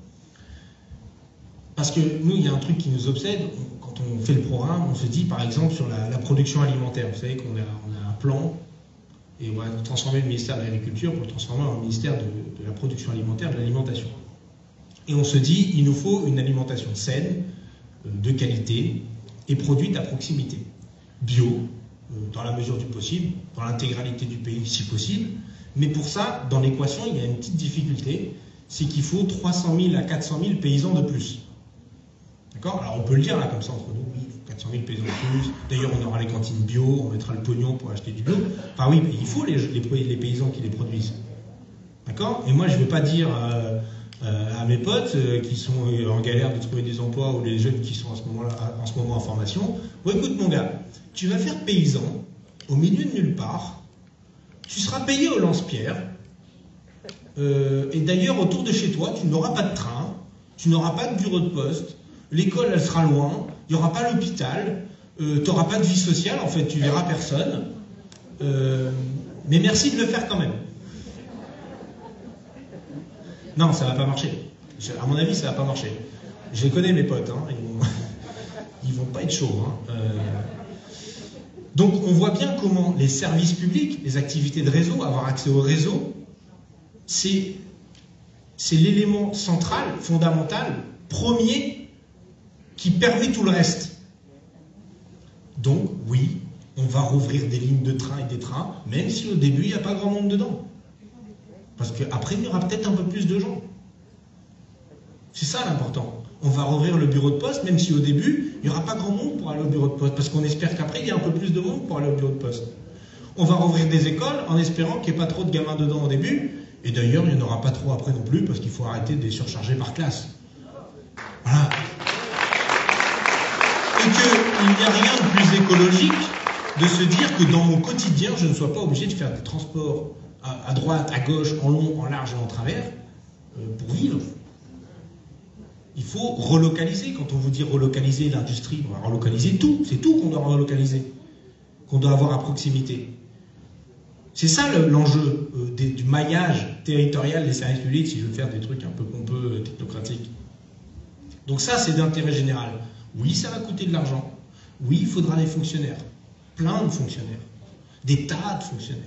Parce que nous, il y a un truc qui nous obsède, quand on fait le programme, on se dit par exemple sur la production alimentaire, vous savez qu'on a un plan... Et on va transformer le ministère de l'Agriculture pour le transformer en ministère de la production alimentaire, de l'alimentation. Et on se dit, il nous faut une alimentation saine, de qualité, et produite à proximité. Bio, dans la mesure du possible, dans l'intégralité du pays si possible. Mais pour ça, dans l'équation, il y a une petite difficulté, c'est qu'il faut 300 000 à 400 000 paysans de plus. D'accord? Alors on peut le dire là comme ça entre nous, oui, 400 000 paysans de plus, d'ailleurs on aura les cantines bio, on mettra le pognon pour acheter du bio. Enfin oui, mais il faut les paysans qui les produisent. D'accord? Et moi je ne veux pas dire à mes potes qui sont en galère de trouver des emplois ou les jeunes qui sont en ce moment en formation, bon écoute mon gars, tu vas faire paysan, au milieu de nulle part, tu seras payé au lance-pierre, et d'ailleurs autour de chez toi tu n'auras pas de train, tu n'auras pas de bureau de poste, l'école, elle sera loin, il n'y aura pas l'hôpital, tu n'auras pas de vie sociale, en fait, tu ne verras personne. Mais merci de le faire quand même. Non, ça ne va pas marcher. À mon avis, ça ne va pas marcher. Je les connais, mes potes, hein, ils vont pas être chauds. Hein. Donc, on voit bien comment les services publics, les activités de réseau, avoir accès au réseau, c'est l'élément central, fondamental, premier, qui permet tout le reste. Donc, oui, on va rouvrir des lignes de train et des trains, même si au début, il n'y a pas grand monde dedans. Parce qu'après, il y aura peut-être un peu plus de gens. C'est ça l'important. on va rouvrir le bureau de poste, même si au début, il n'y aura pas grand monde pour aller au bureau de poste, parce qu'on espère qu'après, il y a un peu plus de monde pour aller au bureau de poste. On va rouvrir des écoles en espérant qu'il n'y ait pas trop de gamins dedans au début, et d'ailleurs, il n'y en aura pas trop après non plus, parce qu'il faut arrêter de les surcharger par classe. Voilà. Et qu'il n'y a rien de plus écologique de se dire que dans mon quotidien, je ne sois pas obligé de faire des transports à droite, à gauche, en long, en large et en travers, pour vivre. Il faut relocaliser. Quand on vous dit relocaliser l'industrie, on va relocaliser tout. C'est tout qu'on doit relocaliser, qu'on doit avoir à proximité. C'est ça l'enjeu du maillage territorial des services publics, si je veux faire des trucs un peu pompeux, technocratiques. Donc ça, c'est d'intérêt général. Oui, ça va coûter de l'argent. Oui, il faudra des fonctionnaires. Plein de fonctionnaires. Des tas de fonctionnaires.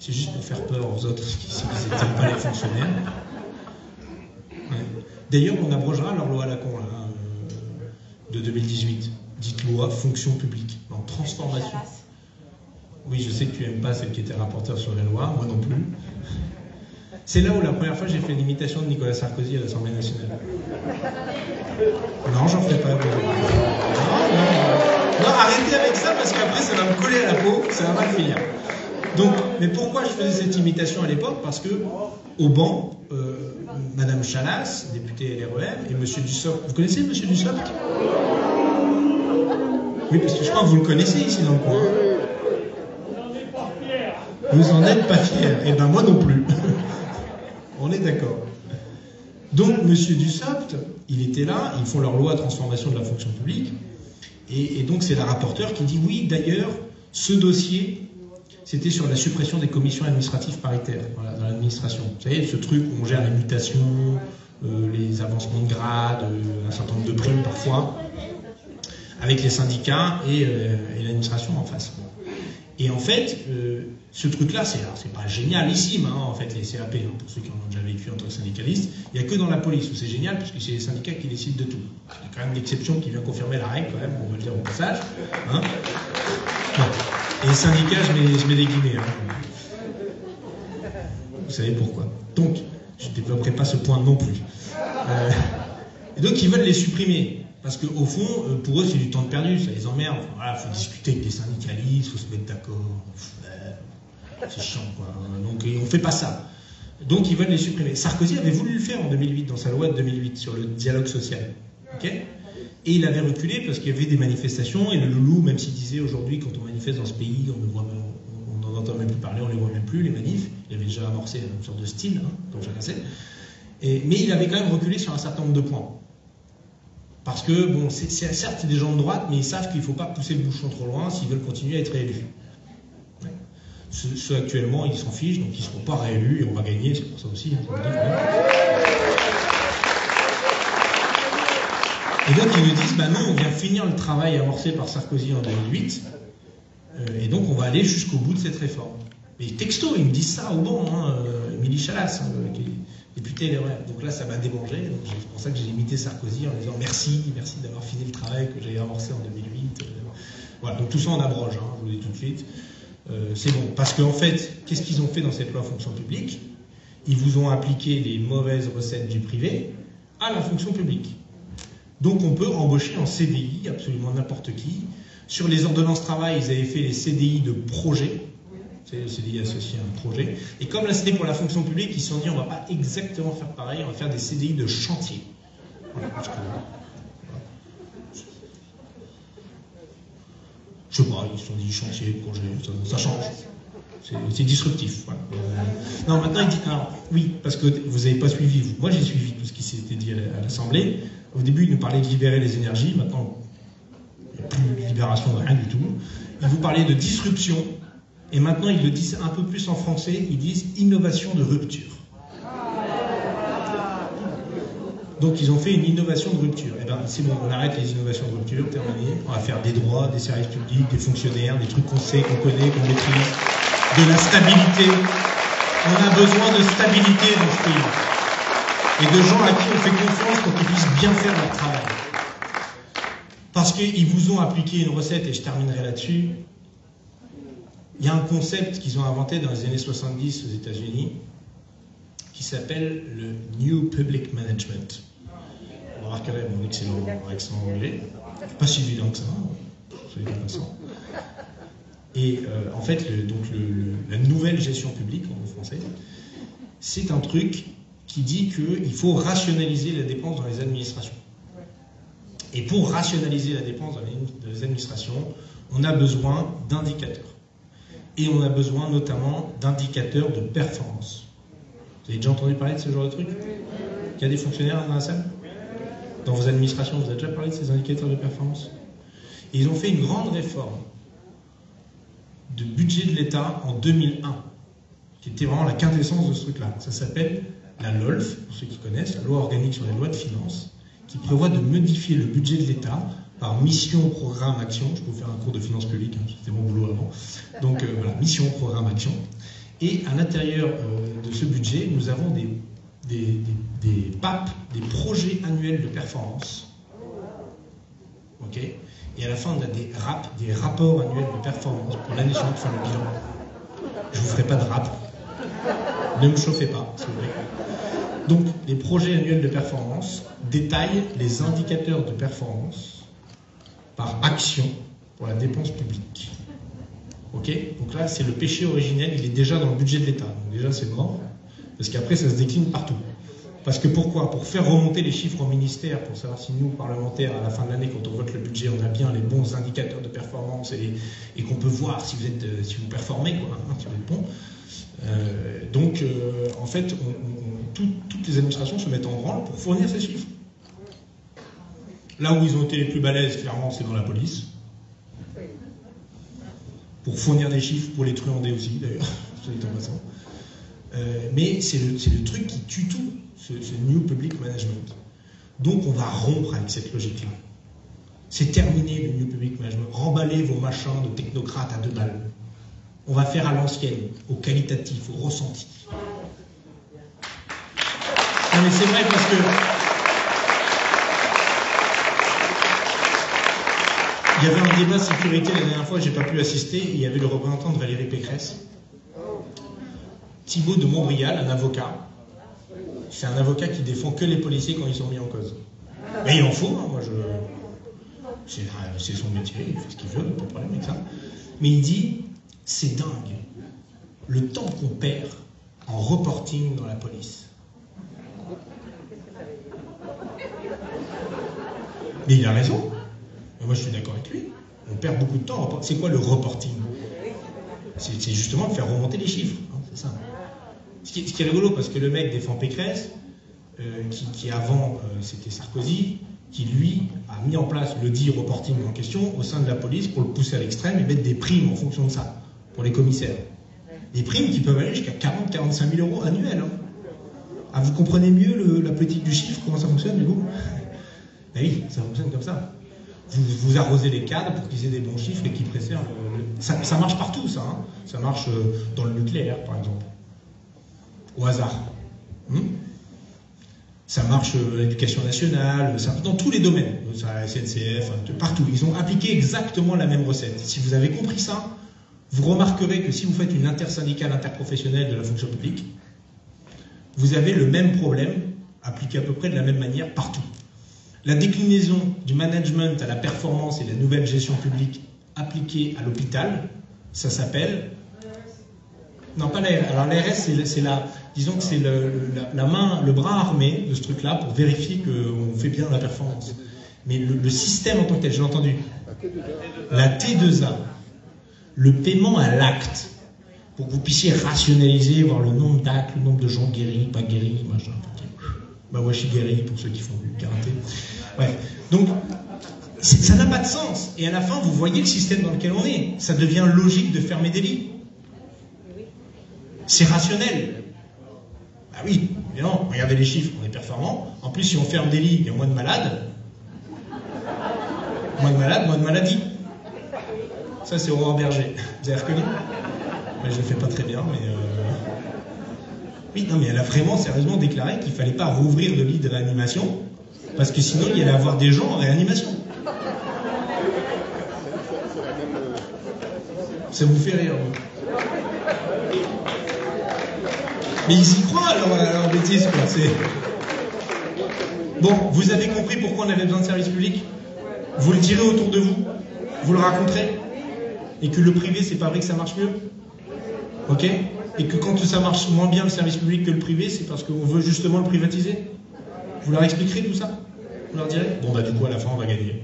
C'est juste pour faire peur aux autres, si vous n'étiez pas les fonctionnaires. Ouais. D'ailleurs, on abrogera leur loi à la con, là, de 2018. Dite loi fonction publique. En transformation. Oui, je sais que tu n'aimes pas celle qui était rapporteur sur les lois, moi non plus. C'est là où la première fois j'ai fait l'imitation de Nicolas Sarkozy à l'Assemblée nationale. Non, j'en ferai pas. Non, non, non. Non, arrêtez avec ça parce qu'après ça va me coller à la peau, ça va mal finir. Donc, mais pourquoi je faisais cette imitation à l'époque? Parce que au banc, Madame Chalas, députée LREM, et Monsieur Dussopt. Vous connaissez Monsieur Dussopt? Oui, parce que je crois que vous le connaissez ici dans le coin. Vous en êtes pas fiers. Eh ben moi non plus. On est d'accord. Donc, M. Dussopt, il était là, ils font leur loi de transformation de la fonction publique, et donc c'est la rapporteure qui dit « Oui, d'ailleurs, ce dossier, c'était sur la suppression des commissions administratives paritaires voilà, dans l'administration. » Vous savez, ce truc où on gère les mutations, les avancements de grade, un certain nombre de primes parfois, avec les syndicats et l'administration en face. Bon. Et en fait... ce truc-là, c'est pas génialissime, hein, en fait, les CAP, hein, pour ceux qui en ont déjà vécu en tant que syndicaliste. Il n'y a que dans la police où c'est génial, puisque c'est les syndicats qui décident de tout. Il y a quand même l'exception qui vient confirmer la règle, quand même, on va le dire au passage. Hein. Bon. Et les syndicats, je mets des guillemets. Hein. Vous savez pourquoi. Donc, je ne développerai pas ce point non plus. Et donc, ils veulent les supprimer. Parce qu'au fond, pour eux, c'est du temps de perdu, ça les emmerde. Enfin, voilà, faut discuter avec des syndicalistes, faut se mettre d'accord. C'est chiant, quoi. Donc, on ne fait pas ça. Donc, ils veulent les supprimer. Sarkozy avait voulu le faire en 2008, dans sa loi de 2008, sur le dialogue social. Okay, et il avait reculé parce qu'il y avait des manifestations, et le loulou, même s'il disait aujourd'hui, quand on manifeste dans ce pays, on n'en entend même plus parler, on ne les voit même plus, les manifs. Il avait déjà amorcé une sorte de style, hein, dont chacun sait. Mais il avait quand même reculé sur un certain nombre de points. Parce que, bon, certes, des gens de droite, mais ils savent qu'il ne faut pas pousser le bouchon trop loin s'ils veulent continuer à être réélus. Ceux actuellement, ils s'en fichent, donc ils ne seront pas réélus, et on va gagner, c'est pour ça aussi. Hein, et donc, ils nous disent, bah non, on vient finir le travail amorcé par Sarkozy en 2008, et donc on va aller jusqu'au bout de cette réforme. Mais texto, ils me disent ça au banc, hein, Émilie Chalas, qui est députée LREM. Donc là, ça m'a débangé, donc c'est pour ça que j'ai imité Sarkozy en disant merci d'avoir fini le travail que j'avais amorcé en 2008. Voilà, donc tout ça, on abroge, hein, je vous le dis tout de suite. C'est bon, parce qu'en fait, qu'est-ce qu'ils ont fait dans cette loi fonction publique? Ils vous ont appliqué les mauvaises recettes du privé à la fonction publique. Donc on peut embaucher en CDI absolument n'importe qui. Sur les ordonnances travail, ils avaient fait les CDI de projet. C'est le CDI associé à un projet. Et comme là c'était pour la fonction publique, ils se sont dit on ne va pas exactement faire pareil, on va faire des CDI de chantier. Voilà, parce que... Je sais pas, ils se sont dit chantier, projet, ça change. C'est disruptif. Voilà. Non, maintenant, il dit... Alors, oui, parce que vous n'avez pas suivi, vous. Moi, j'ai suivi tout ce qui s'était dit à l'Assemblée. Au début, ils nous parlaient de libérer les énergies. Maintenant, il n'y a plus de libération de rien du tout. Ils vous parlaient de disruption. Et maintenant, ils le disent un peu plus en français. Ils disent innovation de rupture. Donc ils ont fait une innovation de rupture. Eh bien c'est bon, on arrête les innovations de rupture, terminé. On va faire des droits, des services publics, des fonctionnaires, des trucs qu'on sait, qu'on connaît, qu'on maîtrise, de la stabilité. On a besoin de stabilité dans ce pays. Et de gens à qui on fait confiance pour qu'ils puissent bien faire leur travail. Parce qu'ils vous ont appliqué une recette, et je terminerai là-dessus. Il y a un concept qu'ils ont inventé dans les années 70 aux États-Unis, qui s'appelle le New Public Management. remarquerai mon excellent anglais, pas si évident que ça, soyez bien passant. Et en fait, la nouvelle gestion publique, en français, c'est un truc qui dit qu'il faut rationaliser la dépense dans les administrations. Et pour rationaliser la dépense dans les administrations, on a besoin d'indicateurs. Et on a besoin notamment d'indicateurs de performance. Vous avez déjà entendu parler de ce genre de truc ? Il y a des fonctionnaires dans la salle ? Dans vos administrations, vous avez déjà parlé de ces indicateurs de performance ? Et ils ont fait une grande réforme de budget de l'État en 2001, qui était vraiment la quintessence de ce truc-là. Ça s'appelle la LOLF, pour ceux qui connaissent, la loi organique sur les lois de finances, qui prévoit de modifier le budget de l'État par mission, programme, action. Je peux vous faire un cours de finances publiques, hein, c'était mon boulot avant. Donc voilà, mission, programme, action. Et à l'intérieur de ce budget, nous avons des PAP, des projets annuels de performance. OK ? Et à la fin, on a des rapports annuels de performance pour l'année suivante, faire le bilan. Je ne vous ferai pas de rap. Ne me chauffez pas, s'il vous plaît. Donc, les projets annuels de performance détaillent les indicateurs de performance par action pour la dépense publique. OK ? Donc là, c'est le péché originel. Il est déjà dans le budget de l'État. Donc déjà, c'est mort. Parce qu'après, ça se décline partout. Parce que pourquoi ? Pour faire remonter les chiffres au ministère, pour savoir si nous, parlementaires, à la fin de l'année, quand on vote le budget, on a bien les bons indicateurs de performance et qu'on peut voir si vous êtes, si vous performez, quoi, hein, si vous êtes bon. Donc, en fait, toutes les administrations se mettent en branle pour fournir ces chiffres. Là où ils ont été les plus balèzes, clairement, c'est dans la police. Pour fournir des chiffres, pour les truander aussi, d'ailleurs, c'est en passant. Mais c'est le truc qui tue tout, ce New Public Management. Donc on va rompre avec cette logique-là. C'est terminé le New Public Management. Remballez vos machins de technocrates à 2 balles. On va faire à l'ancienne, au qualitatif, au ressenti. Non mais c'est vrai parce que... Il y avait un débat sécurité la dernière fois, j'ai pas pu assister, et il y avait le représentant de Valérie Pécresse. Thibaut de Montbrial, un avocat. C'est un avocat qui défend que les policiers quand ils sont mis en cause. Mais il en faut, hein, moi je... C'est son métier, il fait ce qu'il veut, pas de problème avec ça. Mais il dit, c'est dingue, le temps qu'on perd en reporting dans la police. Mais il a raison. Et moi je suis d'accord avec lui. On perd beaucoup de temps. C'est quoi le reporting ? C'est justement de faire remonter les chiffres, hein, c'est ça. Ce qui est rigolo, parce que le mec défend Pécresse, qui avant c'était Sarkozy, qui lui a mis en place le dit reporting en question au sein de la police pour le pousser à l'extrême et mettre des primes en fonction de ça, pour les commissaires. Des primes qui peuvent aller jusqu'à 40 000 à 45 000 euros annuels. Hein. Ah, vous comprenez mieux la politique du chiffre, comment ça fonctionne du coup ? Ben oui, ça fonctionne comme ça. Vous arrosez les cadres pour qu'ils aient des bons chiffres et qu'ils préfèrent... Ça marche partout, ça. Hein. Ça marche dans le nucléaire, par exemple. Au hasard. Ça marche l'éducation nationale, ça, dans tous les domaines. Ça, SNCF, partout. Ils ont appliqué exactement la même recette. Si vous avez compris ça, vous remarquerez que si vous faites une intersyndicale interprofessionnelle de la fonction publique, vous avez le même problème, appliqué à peu près de la même manière partout. La déclinaison du management à la performance et la nouvelle gestion publique appliquée à l'hôpital, ça s'appelle... Non, pas l'ARS. Alors l'ARS, disons que c'est la main, le bras armé de ce truc-là pour vérifier qu'on fait bien la performance. Mais le système en tant que tel, j'ai entendu. La T2A. Le paiement à l'acte. Pour que vous puissiez rationaliser, voir le nombre d'actes, le nombre de gens guéris, pas guéris, machin. Bawashi guéri pour ceux qui font du karaté. Bref. Donc, ça n'a pas de sens. Et à la fin, vous voyez le système dans lequel on est. Ça devient logique de fermer des lits. C'est rationnel. Ah oui, évidemment. Regardez les chiffres, on est performant. En plus, si on ferme des lits, il y a moins de malades. Moins de malades, moins de maladies. Ça, c'est Aurore Berger. Vous avez reconnu ? Je ne le fais pas très bien, mais... Oui, non, mais elle a vraiment sérieusement déclaré qu'il ne fallait pas rouvrir le lit de réanimation, parce que sinon il y allait avoir des gens en réanimation. Ça vous fait rire, vous. Mais ils y croient, leur bêtise, quoi. Bon, vous avez compris pourquoi on avait besoin de services publics. Vous le direz autour de vous, vous le raconterez, et que le privé, c'est pas vrai que ça marche mieux. Ok ? Et que quand ça marche moins bien le service public que le privé, c'est parce qu'on veut justement le privatiser. Vous leur expliquerez tout ça ? Vous leur direz ? Bon bah du coup à la fin on va gagner.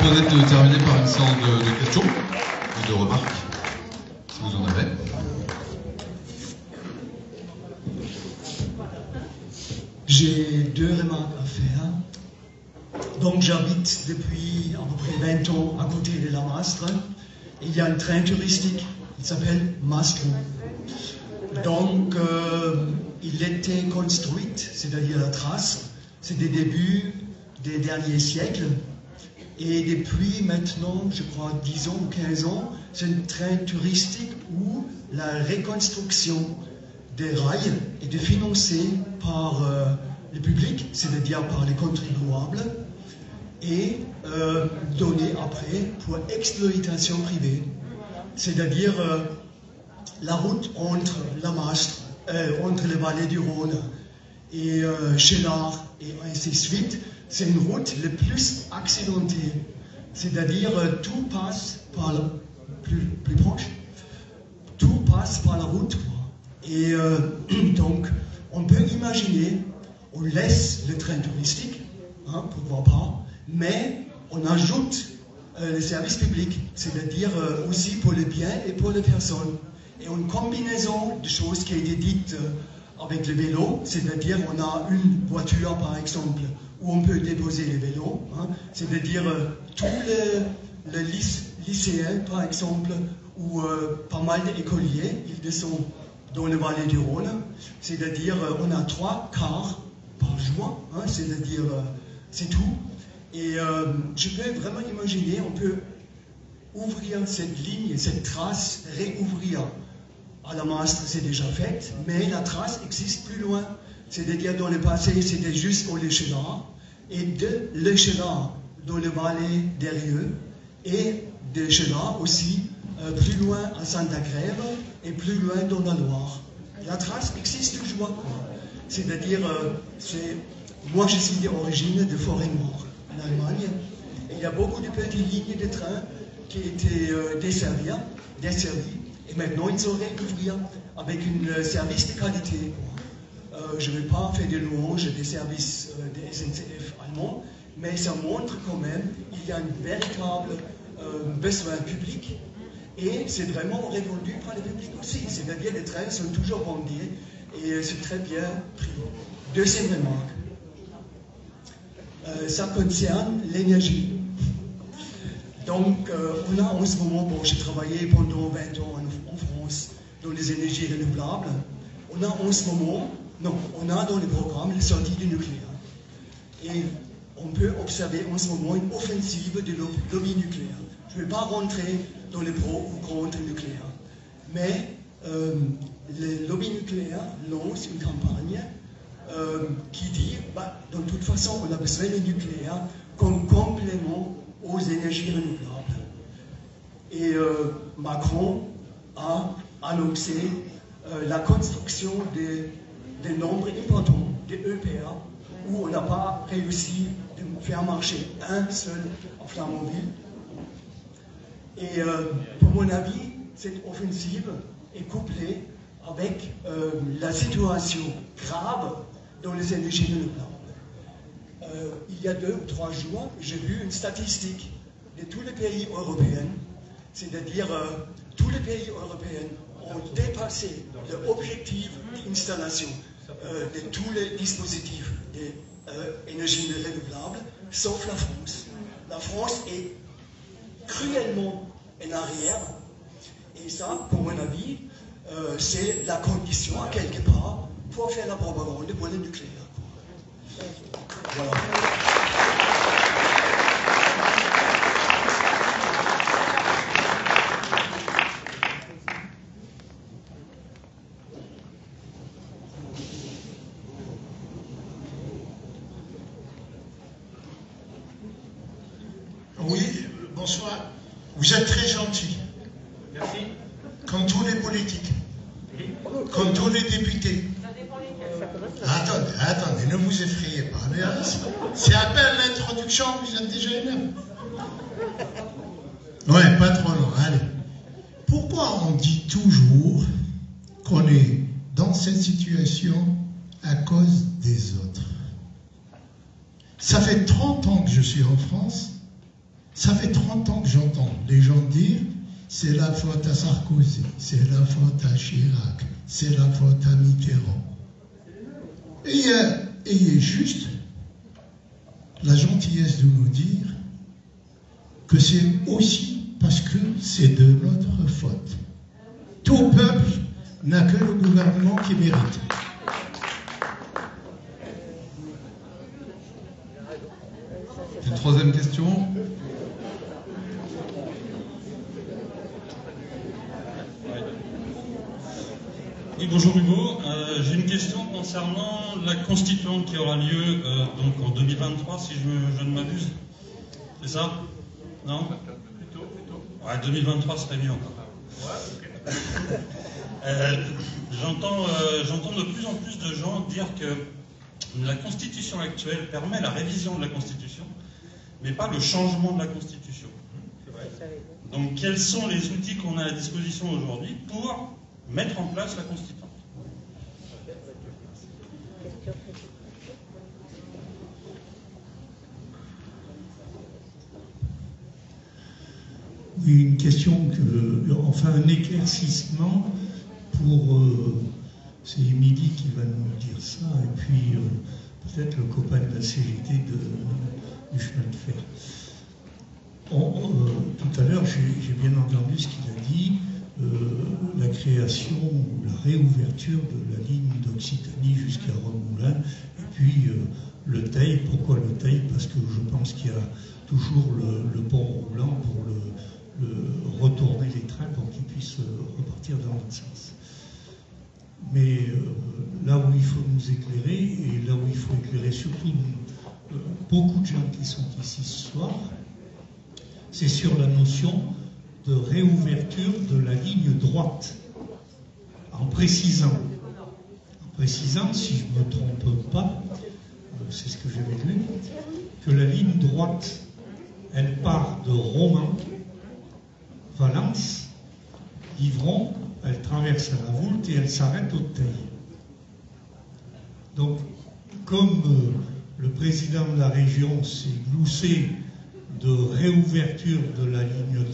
De terminer par une séance de questions ou de remarques, si vous en avez. J'ai deux remarques à faire. Donc j'habite depuis à peu près 20 ans à côté de la Mastre. Il y a un train touristique, il s'appelle Mastre. Donc il était construit, c'est-à-dire la trace, c'est des débuts des derniers siècles. Et depuis maintenant, je crois, 10 ans ou 15 ans, c'est une train touristique où la reconstruction des rails est financée par le public, c'est-à-dire par les contribuables, et donnée après pour exploitation privée. C'est-à-dire la route entre la Mastre, entre les vallées du Rhône et Chalas et ainsi de suite. C'est une route la plus accidentée, c'est-à-dire tout passe par la plus proche, tout passe par la route. Et donc, on peut imaginer, on laisse le train touristique, hein, pourquoi pas, mais on ajoute le service public, c'est-à-dire aussi pour le bien et pour les personnes. Et une combinaison de choses qui a été dites avec le vélo, c'est-à-dire on a une voiture par exemple, où on peut déposer les vélos, hein, c'est-à-dire tous les lycéens, par exemple, ou pas mal d'écoliers, ils descendent dans le vallée du Rhône, c'est-à-dire on a 3 cars par jour, hein, c'est-à-dire c'est tout. Et je peux vraiment imaginer, on peut ouvrir cette ligne, cette trace, réouvrir. À la Mastre, c'est déjà fait, mais la trace existe plus loin. C'est-à-dire, dans le passé, c'était juste au Chalas, et de le Chalas, dans le vallée derrière, et de Chalas aussi, plus loin à Sainte-Agrève, et plus loin dans la Loire. La trace existe toujours. C'est-à-dire, moi je suis d'origine de Forêt-Noire, en Allemagne, et il y a beaucoup de petites lignes de train qui étaient desservies, et maintenant ils sont réouverts avec un service de qualité. Je ne vais pas faire de louanges des services des SNCF allemands, mais ça montre quand même qu'il y a un véritable besoin public et c'est vraiment répondu par le public aussi. C'est-à-dire les trains sont toujours bandés et c'est très bien pris. Deuxième remarque, ça concerne l'énergie. Donc on a en ce moment, bon, j'ai travaillé pendant 20 ans en France dans les énergies renouvelables, on a en ce moment... Non, on a dans le programme la sortie du nucléaire. Et on peut observer en ce moment une offensive de lobby nucléaire. Je ne vais pas rentrer dans les pro ou contre nucléaire. Mais le lobby nucléaire lance une campagne qui dit bah, de toute façon, on a besoin du nucléaire comme complément aux énergies renouvelables. Et Macron a annoncé la construction des nombres importants de EPR où on n'a pas réussi de faire marcher un seul en Flamanville. Et pour mon avis, cette offensive est couplée avec la situation grave dans les énergies renouvelables. Il y a 2 ou 3 jours, j'ai vu une statistique de tous les pays européens, c'est-à-dire tous les pays européens ont dépassé l'objectif d'installation de tous les dispositifs d'énergie renouvelable, sauf la France. La France est cruellement en arrière, et ça, pour mon avis, c'est la condition, à quelque part, pour faire la propagande pour le nucléaire. Voilà. Bonsoir. Vous êtes très gentil. Merci. Comme tous les politiques. Comme tous les députés. Attendez, attendez, ne vous effrayez pas. C'est à peine l'introduction, vous êtes déjà énorme. Ouais, pas trop long, allez. Pourquoi on dit toujours qu'on est dans cette situation à cause des autres? Ça fait 30 ans que je suis en France, ça fait 30 ans que j'entends les gens dire « c'est la faute à Sarkozy, c'est la faute à Chirac, c'est la faute à Mitterrand ». Et il est juste la gentillesse de nous dire que c'est aussi parce que c'est de notre faute. Tout peuple n'a que le gouvernement qui mérite. Une troisième question. Oui, bonjour Hugo. J'ai une question concernant la constituante qui aura lieu donc en 2023, si je ne m'abuse. C'est ça? Non? Plutôt. Ouais, 2023 serait mieux encore. Ouais, okay. J'entends de plus en plus de gens dire que la Constitution actuelle permet la révision de la Constitution, mais pas le changement de la Constitution. Donc, quels sont les outils qu'on a à disposition aujourd'hui pour mettre en place la Constituante? Oui, une question, enfin un éclaircissement pour... c'est Émilie qui va nous dire ça, et puis peut-être le copain de la CGT du chemin de fer. Tout à l'heure, j'ai bien entendu ce qu'il a dit, la création, la réouverture de la ligne d'Occitanie jusqu'à Remoulin, et puis le Teil. Pourquoi le Teil? Parce que je pense qu'il y a toujours le pont roulant pour le retourner les trains pour qu'ils puissent repartir dans l'autre sens. Mais là où il faut nous éclairer, et là où il faut éclairer surtout beaucoup de gens qui sont ici ce soir, c'est sur la notion de réouverture de la ligne droite, en précisant, si je ne me trompe pas, c'est ce que j'avais lu, que la ligne droite, elle part de Romans, Valence, Livron, elle traverse à la Voulte et elle s'arrête au Teil. Donc, comme le président de la région s'est gloussé de réouverture de la ligne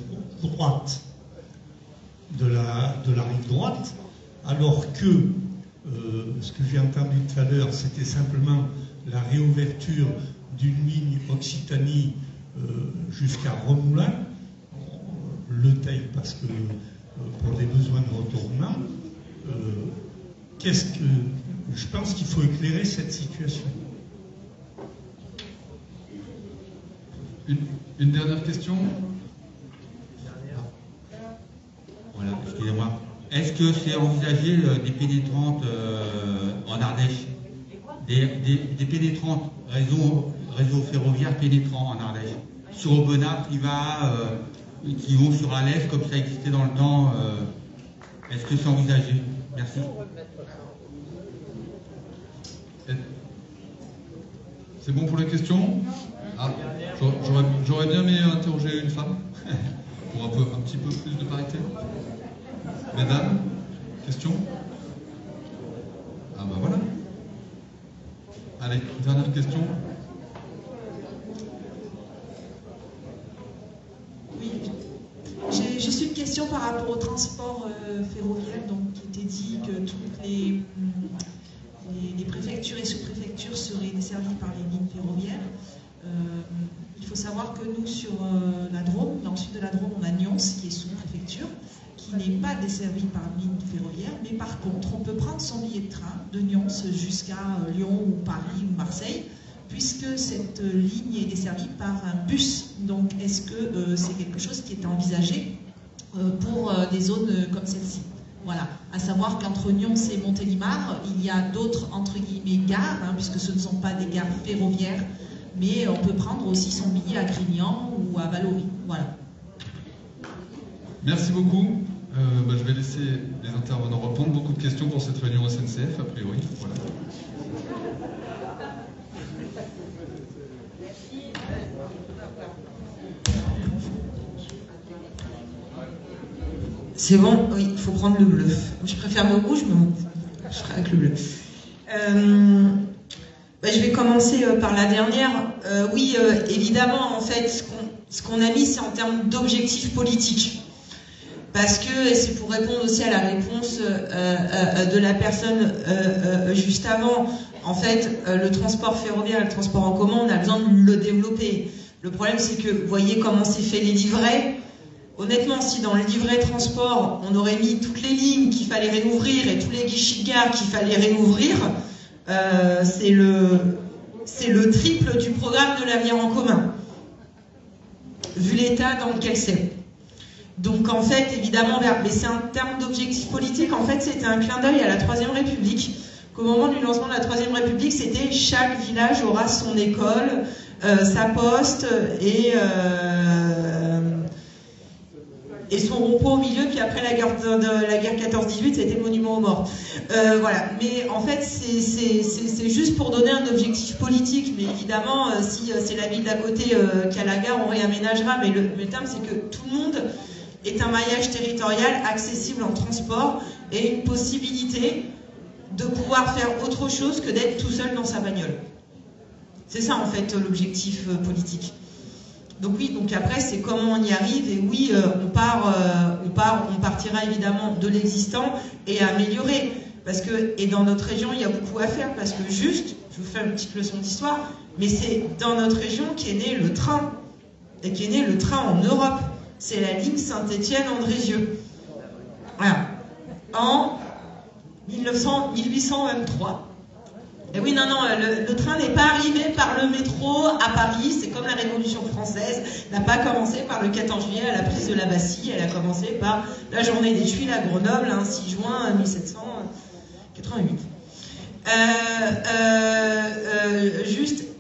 droite, de la rive droite, alors que ce que j'ai entendu tout à l'heure, c'était simplement la réouverture d'une ligne Occitanie jusqu'à Remoulin, le Teil parce que pour des besoins de retournement, je pense qu'il faut éclairer cette situation. Une dernière question. Voilà, excusez-moi. Est-ce que c'est envisagé des pénétrantes en Ardèche? Des pénétrantes, réseau ferroviaire pénétrant en Ardèche, sur Aubenas, Privas, qui vont sur Alès, comme ça existait dans le temps. Est-ce que c'est envisagé? Merci. C'est bon pour les questions? Ah, j'aurais bien aimé interroger une femme, pour un petit peu plus de parité. Mesdames, questions? Ah ben voilà. Allez, dernière question. J'ai juste une question par rapport au transport ferroviaire, donc qui était dit que toutes les préfectures et sous-préfectures seraient desservies par les lignes ferroviaires. Il faut savoir que nous, sur la Drôme, dans le sud de la Drôme, on a Nyons, qui est sous-préfecture, qui n'est pas desservie par ligne ferroviaire, mais par contre, on peut prendre son billet de train de Nyons jusqu'à Lyon ou Paris ou Marseille, puisque cette ligne est desservie par un bus. Donc, est-ce que c'est quelque chose qui est envisagé pour des zones comme celle-ci? Voilà. À savoir qu'entre Nyons et Montélimar, il y a d'autres, entre guillemets, gares, hein, puisque ce ne sont pas des gares ferroviaires, mais on peut prendre aussi son billet à Grignan ou à Valory. Voilà. Merci beaucoup. Je vais laisser les intervenants répondre. Beaucoup de questions pour cette réunion SNCF, a priori. Voilà. C'est bon, oui, il faut prendre le bleu. Je préfère le rouge, mais bon, je serai avec le bleu. Je vais commencer par la dernière. Évidemment, en fait, ce qu'on a mis, c'est en termes d'objectifs politiques. Parce que, et c'est pour répondre aussi à la réponse de la personne juste avant, en fait, le transport ferroviaire et le transport en commun, on a besoin de le développer. Le problème, c'est que, vous voyez comment s'est fait les livrets. Honnêtement, si dans le livret transport, on aurait mis toutes les lignes qu'il fallait réouvrir et tous les guichets de gare qu'il fallait réouvrir, c'est le triple du programme de l'avenir en commun, vu l'état dans lequel c'est. Donc en fait, évidemment, mais c'est un terme d'objectif politique, en fait c'était un clin d'œil à la Troisième République, qu'au moment du lancement de la Troisième République, c'était chaque village aura son école, sa poste et son rond-point au milieu, puis après la guerre 14-18, c'était le monument aux morts. Voilà. Mais en fait, c'est juste pour donner un objectif politique. Mais évidemment, si c'est la ville d'à côté qui a la gare, on réaménagera. Mais le terme, c'est que tout le monde est un maillage territorial accessible en transport et une possibilité de pouvoir faire autre chose que d'être tout seul dans sa bagnole. C'est ça, en fait, l'objectif politique. Donc oui, donc après c'est comment on y arrive, et oui, on partira évidemment de l'existant et à améliorer, parce que, et dans notre région il y a beaucoup à faire, parce que juste, je vous fais une petite leçon d'histoire, mais c'est dans notre région qu'est né le train, et qu'est né le train en Europe, c'est la ligne Saint-Étienne-Andrézieux. Voilà. En 1823. Et oui, non, le train n'est pas arrivé par le métro à Paris, c'est comme la Révolution française, n'a pas commencé par le 14 juillet à la prise de la Bastille, elle a commencé par la journée des Tuiles à Grenoble, hein, 6 juin 1788.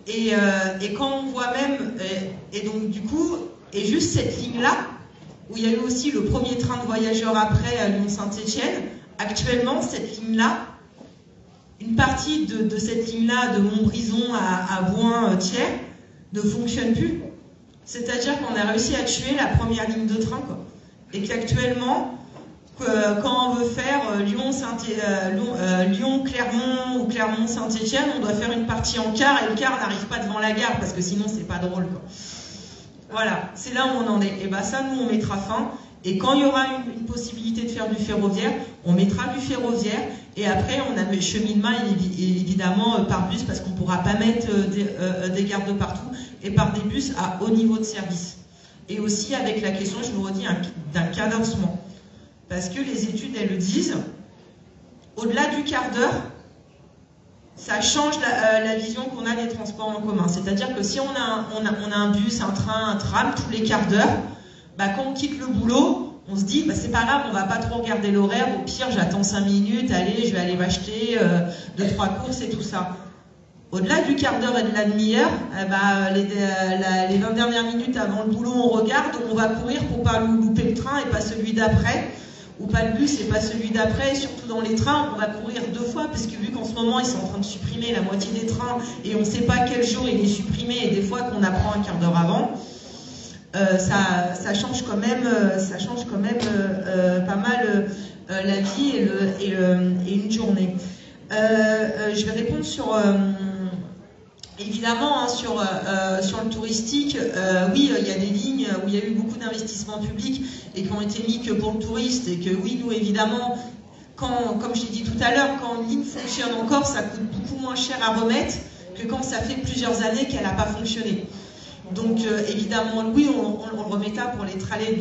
Et quand on voit même, et donc du coup, juste cette ligne-là, où il y a eu aussi le premier train de voyageurs après à Lyon-Saint-Étienne, actuellement, cette ligne-là, une partie de cette ligne-là, de Montbrison à Bouin-Thiers, ne fonctionne plus. C'est-à-dire qu'on a réussi à tuer la première ligne de train, quoi. Et qu'actuellement, quand on veut faire Lyon, Clermont ou Clermont-Saint-Étienne, on doit faire une partie en car, et le car n'arrive pas devant la gare, parce que sinon c'est pas drôle, quoi. Voilà, c'est là où on en est. Et bien ça, nous, on mettra fin. Et quand il y aura une possibilité de faire du ferroviaire, on mettra du ferroviaire. Et après, on a le cheminement, évidemment, par bus, parce qu'on ne pourra pas mettre des gares de partout, et par des bus à haut niveau de service. Et aussi avec la question, je vous redis, d'un cadencement. Parce que les études, elles le disent, au-delà du quart d'heure, ça change la vision qu'on a des transports en commun. C'est-à-dire que si on a un bus, un train, un tram, tous les quarts d'heure, quand on quitte le boulot, on se dit, c'est pas grave, on va pas trop regarder l'horaire, au pire, j'attends 5 minutes, allez, je vais aller m'acheter 2-3 courses et tout ça. Au-delà du quart d'heure et de la demi-heure, les 20 dernières minutes avant le boulot, on regarde, on va courir pour pas louper le train et pas celui d'après, ou pas le bus et pas celui d'après, et surtout dans les trains, on va courir 2 fois, parce que vu qu'en ce moment, ils sont en train de supprimer la moitié des trains, et on sait pas quel jour il est supprimé, et des fois qu'on apprend un quart d'heure avant, ça change quand même, pas mal la vie et une journée. Je vais répondre sur évidemment, hein, sur le touristique. Oui, il y a des lignes où il y a eu beaucoup d'investissements publics et qui ont été mis que pour le touriste, et que oui, nous évidemment, comme je l'ai dit tout à l'heure, quand une ligne fonctionne encore, ça coûte beaucoup moins cher à remettre que quand ça fait plusieurs années qu'elle n'a pas fonctionné. Donc évidemment, oui, on remettra pour les trajets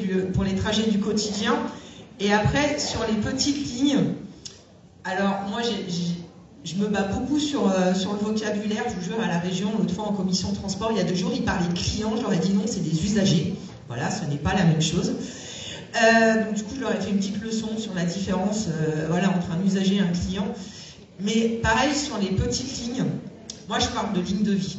du quotidien. Et après, sur les petites lignes, alors moi, je me bats beaucoup sur le vocabulaire, je vous jure, à la région. L'autre fois, en commission de transport, il y a 2 jours, ils parlaient de clients, je leur ai dit non, c'est des usagers. Voilà, ce n'est pas la même chose. Donc du coup, je leur ai fait une petite leçon sur la différence entre un usager et un client. Mais pareil, sur les petites lignes, moi, je parle de lignes de vie.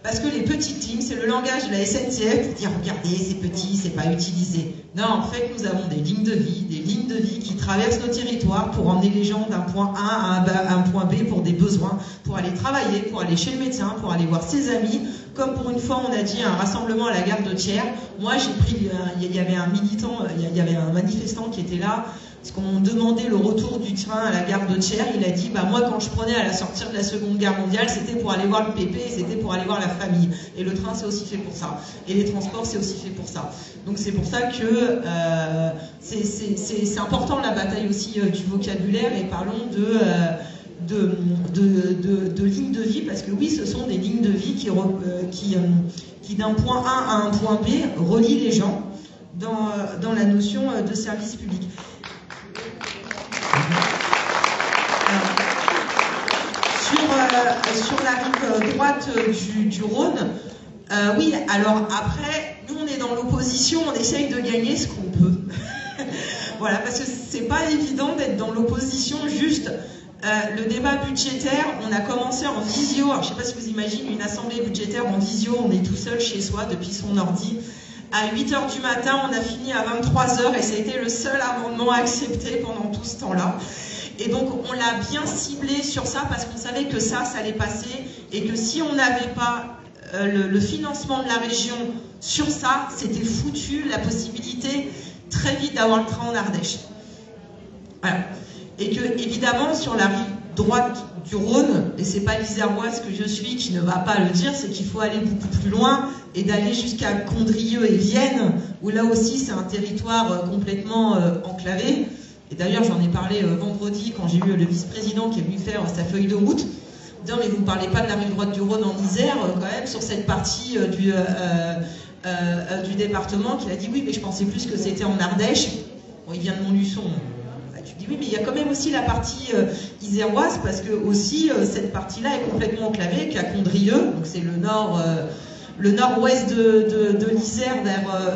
Parce que les petites lignes, c'est le langage de la SNCF qui dit « Regardez, c'est petit, c'est pas utilisé ». Non, en fait, nous avons des lignes de vie qui traversent nos territoires pour emmener les gens d'un point A à un point B pour des besoins, pour aller travailler, pour aller chez le médecin, pour aller voir ses amis. Comme pour une fois, on a dit un rassemblement à la gare de Thiers. Moi, il y avait un manifestant qui était là. Parce qu'on demandait le retour du train à la gare de Thiers, il a dit « bah moi quand je prenais à la sortie de la Seconde Guerre mondiale, c'était pour aller voir le pépé, c'était pour aller voir la famille. Et le train c'est aussi fait pour ça. Et les transports c'est aussi fait pour ça. » Donc c'est pour ça que c'est important la bataille aussi du vocabulaire, et parlons de lignes de vie, parce que oui, ce sont des lignes de vie qui d'un point A à un point B relient les gens dans la notion de service public. Sur la rive droite du Rhône, oui, alors après, nous on est dans l'opposition, on essaye de gagner ce qu'on peut. Voilà, parce que c'est pas évident d'être dans l'opposition juste. Le débat budgétaire, on a commencé en visio, alors je sais pas si vous imaginez une assemblée budgétaire en visio, on est tout seul chez soi depuis son ordi. À 8h du matin, on a fini à 23h et ça a été le seul amendement accepté pendant tout ce temps-là. Et donc on l'a bien ciblé sur ça parce qu'on savait que ça allait passer, et que si on n'avait pas le financement de la région sur ça, c'était foutu la possibilité très vite d'avoir le train en Ardèche. Voilà. Et que évidemment sur la rive droite du Rhône, et c'est pas l'Iséroise que je suis qui ne va pas le dire, c'est qu'il faut aller beaucoup plus loin et d'aller jusqu'à Condrieux et Vienne, où là aussi c'est un territoire complètement enclavé. Et d'ailleurs, j'en ai parlé vendredi quand j'ai eu le vice-président qui est venu faire sa feuille de route. Non, mais vous ne parlez pas de la rive droite du Rhône en Isère, quand même, sur cette partie du département, qu'il a dit oui, mais je pensais plus que c'était en Ardèche. Bon, il vient de Montluçon. Bah, tu dis oui, mais il y a quand même aussi la partie iséroise, parce que aussi cette partie-là est complètement enclavée, qu'à Condrieux, donc c'est le nord-ouest de l'Isère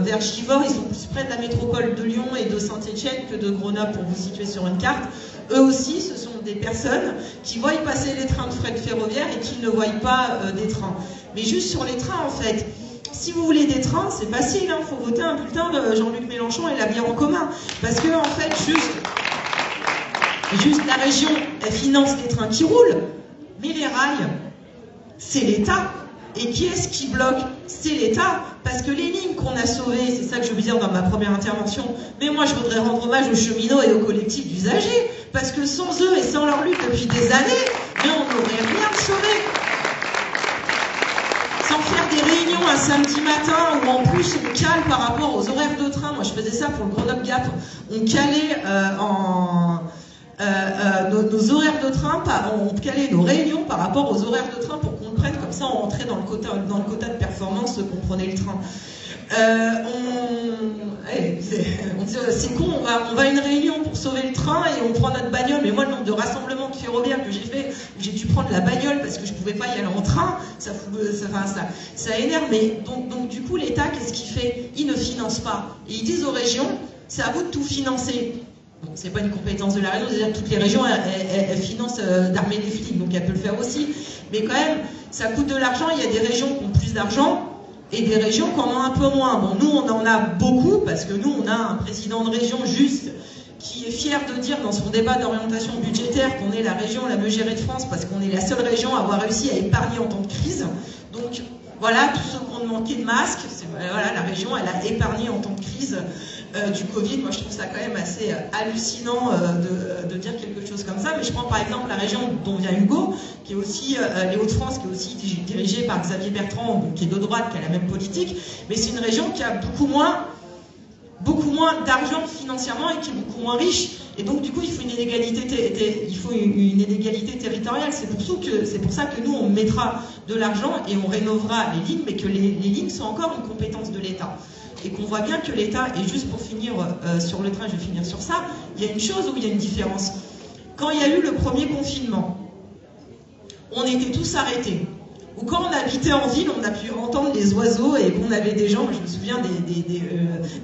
vers Givors, ils sont plus près de la métropole de Lyon et de Saint-Étienne que de Grenoble, pour vous situer sur une carte. Eux aussi, ce sont des personnes qui voient passer les trains de fret ferroviaire et qui ne voient pas des trains. Mais juste sur les trains, en fait, si vous voulez des trains, c'est facile, hein, faut voter un bulletin de Jean-Luc Mélenchon et l'avenir en commun. Parce que, en fait, juste la région, elle finance les trains qui roulent, mais les rails, c'est l'État. Et qui est-ce qui bloque? C'est l'État, parce que les lignes qu'on a sauvées, c'est ça que je veux dire dans ma première intervention, mais moi je voudrais rendre hommage aux cheminots et aux collectifs d'usagers, parce que sans eux et sans leur lutte depuis des années, mais on n'aurait rien sauvé. Sans faire des réunions un samedi matin où en plus on cale par rapport aux horaires de train, moi je faisais ça pour le Grenoble Gap, on calait nos horaires de train, on calait nos réunions par rapport aux horaires de train pour qu'on le prenne, comme ça on rentrait dans le quota de performance qu'on prenait le train. On disait c'est con, on va à une réunion pour sauver le train et on prend notre bagnole. Mais moi, le nombre de rassemblements de ferroviaires que j'ai fait, j'ai dû prendre la bagnole parce que je pouvais pas y aller en train, ça énerve. Mais donc du coup, l'État, qu'est-ce qu'il fait? Il ne finance pas. Et ils disent aux régions, c'est à vous de tout financer. Bon, c'est pas une compétence de la région, c'est-à-dire que toutes les régions elles financent d'armer les flics, donc elles peuvent le faire aussi. Mais quand même, ça coûte de l'argent, il y a des régions qui ont plus d'argent et des régions qui en ont un peu moins. Bon, nous on en a beaucoup, parce que nous on a un président de région juste qui est fier de dire dans son débat d'orientation budgétaire qu'on est la région la mieux gérée de France, parce qu'on est la seule région à avoir réussi à épargner en temps de crise. Donc voilà, tous ceux qui ont manqué de masques, voilà, la région elle a épargné en temps de crise. Du Covid, moi je trouve ça quand même assez hallucinant de dire quelque chose comme ça. Mais je prends par exemple la région dont vient Hugo, qui est aussi les Hauts-de-France, qui est aussi dirigée par Xavier Bertrand, qui est de droite, qui a la même politique, mais c'est une région qui a beaucoup moins d'argent financièrement et qui est beaucoup moins riche. Et donc du coup, il faut une inégalité territoriale. C'est pour ça que nous on mettra de l'argent et on rénovera les lignes, mais que les lignes sont encore une compétence de l'État. Et qu'on voit bien que l'État, et juste pour finir sur le train, je vais finir sur ça, il y a une chose où il y a une différence. Quand il y a eu le premier confinement, on était tous arrêtés. Ou quand on habitait en ville, on a pu entendre les oiseaux et qu'on avait des gens, je me souviens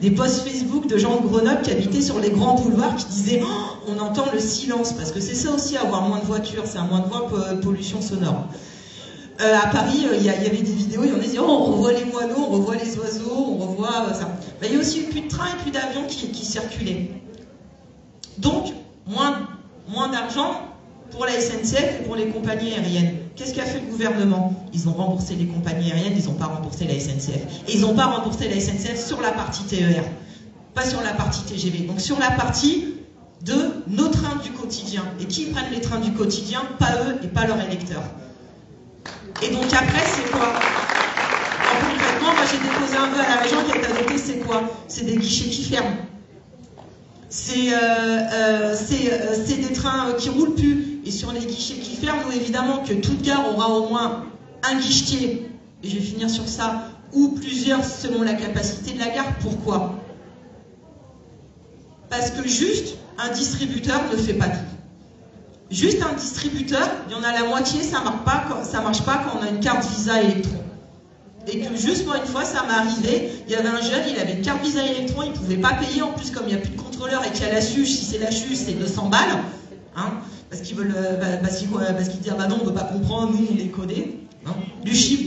des posts Facebook de gens de Grenoble qui habitaient sur les grands boulevards qui disaient oh, on entend le silence, parce que c'est ça aussi, avoir moins de voitures, c'est un moins de pollution sonore. À Paris, il y avait des vidéos, il y en a qui disaient oh, on revoit les moineaux, on revoit les oiseaux, on revoit ça. Ben, il y a aussi eu plus de trains et plus d'avions qui circulaient. Donc, moins d'argent pour la SNCF et pour les compagnies aériennes. Qu'est-ce qu'a fait le gouvernement? Ils ont remboursé les compagnies aériennes, ils n'ont pas remboursé la SNCF. Et ils n'ont pas remboursé la SNCF sur la partie TER, pas sur la partie TGV. Donc sur la partie de nos trains du quotidien. Et qui prennent les trains du quotidien? Pas eux et pas leurs électeurs. Et donc après, c'est quoi? Alors concrètement, moi j'ai déposé un vœu à la région qui a été adopté, c'est quoi? C'est des guichets qui ferment. C'est des trains qui roulent plus. Et sur les guichets qui ferment, nous, évidemment que toute gare aura au moins un guichetier. Et je vais finir sur ça. Ou plusieurs selon la capacité de la gare. Pourquoi? Parce que juste un distributeur ne fait pas tout. Juste un distributeur, il y en a la moitié, ça marche pas quand on a une carte Visa électron. Et que juste moi une fois ça m'est arrivé, il y avait un jeune, il avait une carte Visa électron, il ne pouvait pas payer, en plus comme il n'y a plus de contrôleur et qu'il y a la SUGE, si c'est la SUGE c'est 200 balles, hein, parce qu'ils veulent, parce qu'ils disent ah bah non on ne veut pas comprendre, nous on est codés, hein, du chiffre.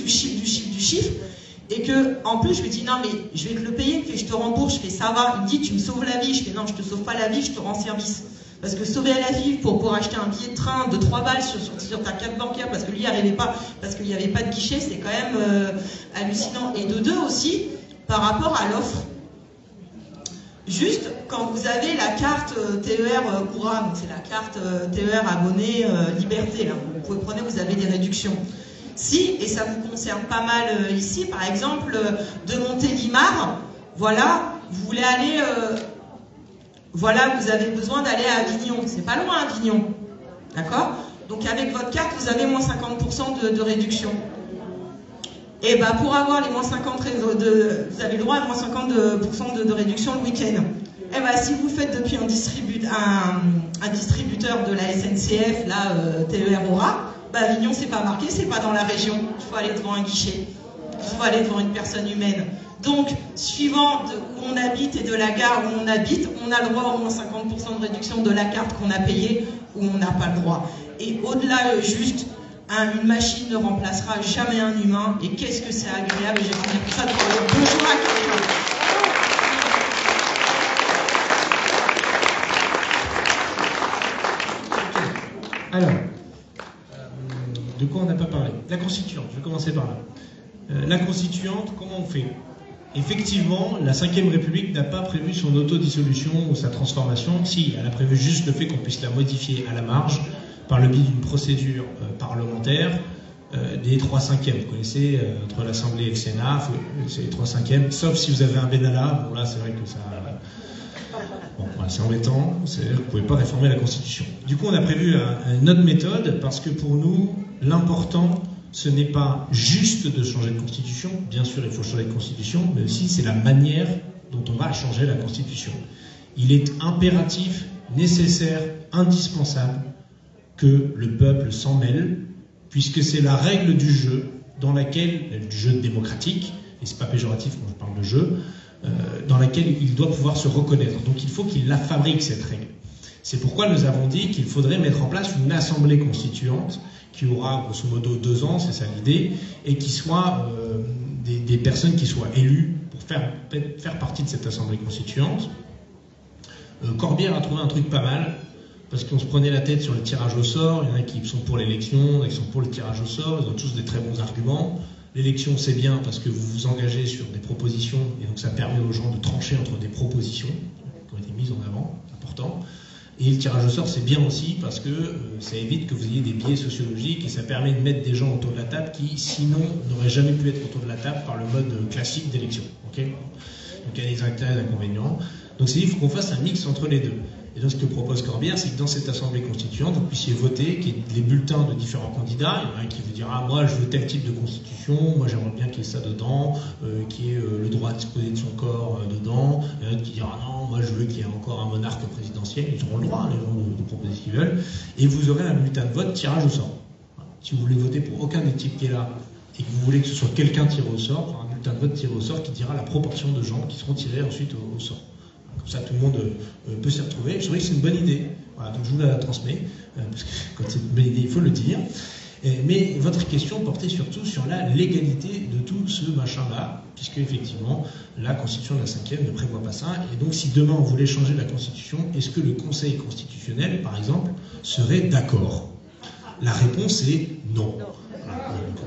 Et que, en plus, je lui dis, non, mais je vais te le payer, je te rembourse, je fais, ça va. Il me dit, tu me sauves la vie. Je fais, non, je te sauve pas la vie, je te rends service. Parce que sauver la vie pour acheter un billet de train de 3 balles sur ta carte bancaire, parce que lui, il n'y arrivait pas, parce qu'il n'y avait pas de guichet, c'est quand même hallucinant. Et de deux aussi, par rapport à l'offre. Juste, quand vous avez la carte TER Coura, donc c'est la carte TER abonné Liberté, là, vous pouvez prendre, vous avez des réductions. Si, et ça vous concerne pas mal ici, par exemple, de Montélimar, voilà, vous voulez aller, voilà, vous avez besoin d'aller à Avignon, c'est pas loin Avignon, d'accord? Donc avec votre carte, vous avez moins 50% de réduction. Et bah pour avoir les moins 50%, vous avez le droit à moins 50% de réduction le week-end. Eh bien, si vous faites depuis un distributeur de la SNCF, là, TER Aura, bah, Avignon, c'est pas marqué, c'est pas dans la région. Il faut aller devant un guichet. Il faut aller devant une personne humaine. Donc, suivant de où on habite et de la gare où on habite, on a le droit au moins 50% de réduction de la carte qu'on a payée ou on n'a pas le droit. Et au-delà, juste, hein, une machine ne remplacera jamais un humain. Et qu'est-ce que c'est agréable. J'ai envie de ça de parler bonjour à quelqu'un. Alors, de quoi on n'a pas parlé? La constituante, je vais commencer par là. La constituante, comment on fait? Effectivement, la 5ème République n'a pas prévu son autodissolution ou sa transformation. Si, elle a prévu juste le fait qu'on puisse la modifier à la marge, par le biais d'une procédure parlementaire, des 3/5e. Vous connaissez, entre l'Assemblée et le Sénat, c'est les 3/5e, sauf si vous avez un Benalla. Bon, là, c'est vrai que ça... Bon, voilà, c'est embêtant, c'est-à-dire que vous ne pouvez pas réformer la Constitution. Du coup, on a prévu une autre méthode, parce que pour nous, l'important, ce n'est pas juste de changer de Constitution. Bien sûr, il faut changer de Constitution, mais aussi, c'est la manière dont on va changer la Constitution. Il est impératif, nécessaire, indispensable que le peuple s'en mêle, puisque c'est la règle du jeu dans laquelle, du jeu démocratique, et c'est pas péjoratif quand je parle de jeu, dans laquelle il doit pouvoir se reconnaître. Donc il faut qu'il la fabrique, cette règle. C'est pourquoi nous avons dit qu'il faudrait mettre en place une assemblée constituante qui aura grosso modo 2 ans, c'est ça l'idée, et qui soit des personnes qui soient élues pour faire partie de cette assemblée constituante. Corbière a trouvé un truc pas mal, parce qu'on se prenait la tête sur le tirage au sort. Il y en a qui sont pour l'élection, il y en a qui sont pour le tirage au sort, ils ont tous des très bons arguments. L'élection, c'est bien parce que vous vous engagez sur des propositions, et donc ça permet aux gens de trancher entre des propositions qui ont été mises en avant, c'est important. Et le tirage au sort, c'est bien aussi parce que ça évite que vous ayez des biais sociologiques, et ça permet de mettre des gens autour de la table qui, sinon, n'auraient jamais pu être autour de la table par le mode classique d'élection. Okay, donc il y a des intérêts et des inconvénients. Donc c'est dit, il faut qu'on fasse un mix entre les deux. Et donc ce que propose Corbière, c'est que dans cette assemblée constituante, vous puissiez voter, qu'il y ait les bulletins de différents candidats. Il y en a un qui vous dira, moi je veux tel type de constitution, moi j'aimerais bien qu'il y ait ça dedans, qu'il y ait le droit de disposer de son corps dedans. Il y en a un qui dira, non, moi je veux qu'il y ait encore un monarque présidentiel. Ils auront le droit, les gens, de proposer ce qu'ils veulent. Et vous aurez un bulletin de vote tirage au sort. Si vous voulez voter pour aucun des types qui est là, et que vous voulez que ce soit quelqu'un tiré au sort, enfin, un bulletin de vote tiré au sort qui dira la proportion de gens qui seront tirés ensuite au sort. Comme ça, tout le monde peut s'y retrouver. Je trouvais que c'est une bonne idée. Voilà, donc je vous la transmets, parce que quand c'est une bonne idée, il faut le dire. Mais votre question portait surtout sur la légalité de tout ce machin-là, puisque effectivement la Constitution de la 5e ne prévoit pas ça. Et donc si demain on voulait changer la Constitution, est-ce que le Conseil constitutionnel, par exemple, serait d'accord? La réponse est non. Alors,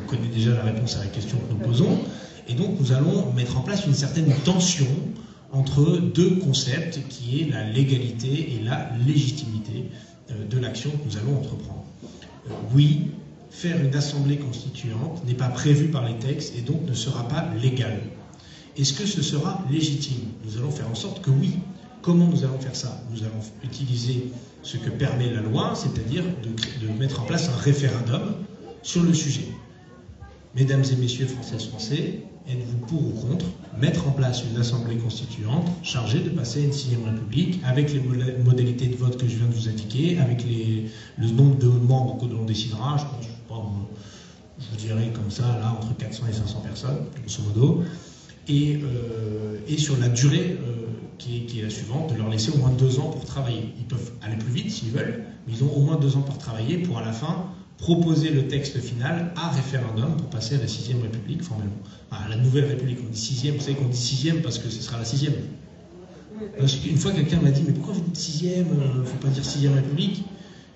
on connaît déjà la réponse à la question que nous posons. Et donc nous allons mettre en place une certaine tension entre deux concepts qui est la légalité et la légitimité de l'action que nous allons entreprendre. Oui, faire une assemblée constituante n'est pas prévue par les textes et donc ne sera pas légale. Est-ce que ce sera légitime? Nous allons faire en sorte que oui. Comment nous allons faire ça? Nous allons utiliser ce que permet la loi, c'est-à-dire de mettre en place un référendum sur le sujet. Mesdames et messieurs, Françaises, Français, êtes-vous pour ou contre mettre en place une assemblée constituante chargée de passer une 6e République avec les modalités de vote que je viens de vous indiquer, avec le nombre de membres que l'on décidera, je pense, je vous dirais comme ça, là, entre 400 et 500 personnes, grosso modo, et sur la durée qui est la suivante, de leur laisser au moins 2 ans pour travailler. Ils peuvent aller plus vite s'ils veulent, mais ils ont au moins 2 ans pour travailler pour à la fin proposer le texte final à référendum pour passer à la 6e République formellement. À la nouvelle République, on dit 6e, vous savez qu'on dit 6e parce que ce sera la 6e. Parce qu'une fois quelqu'un m'a dit mais pourquoi vous dites 6e, faut pas dire 6e République.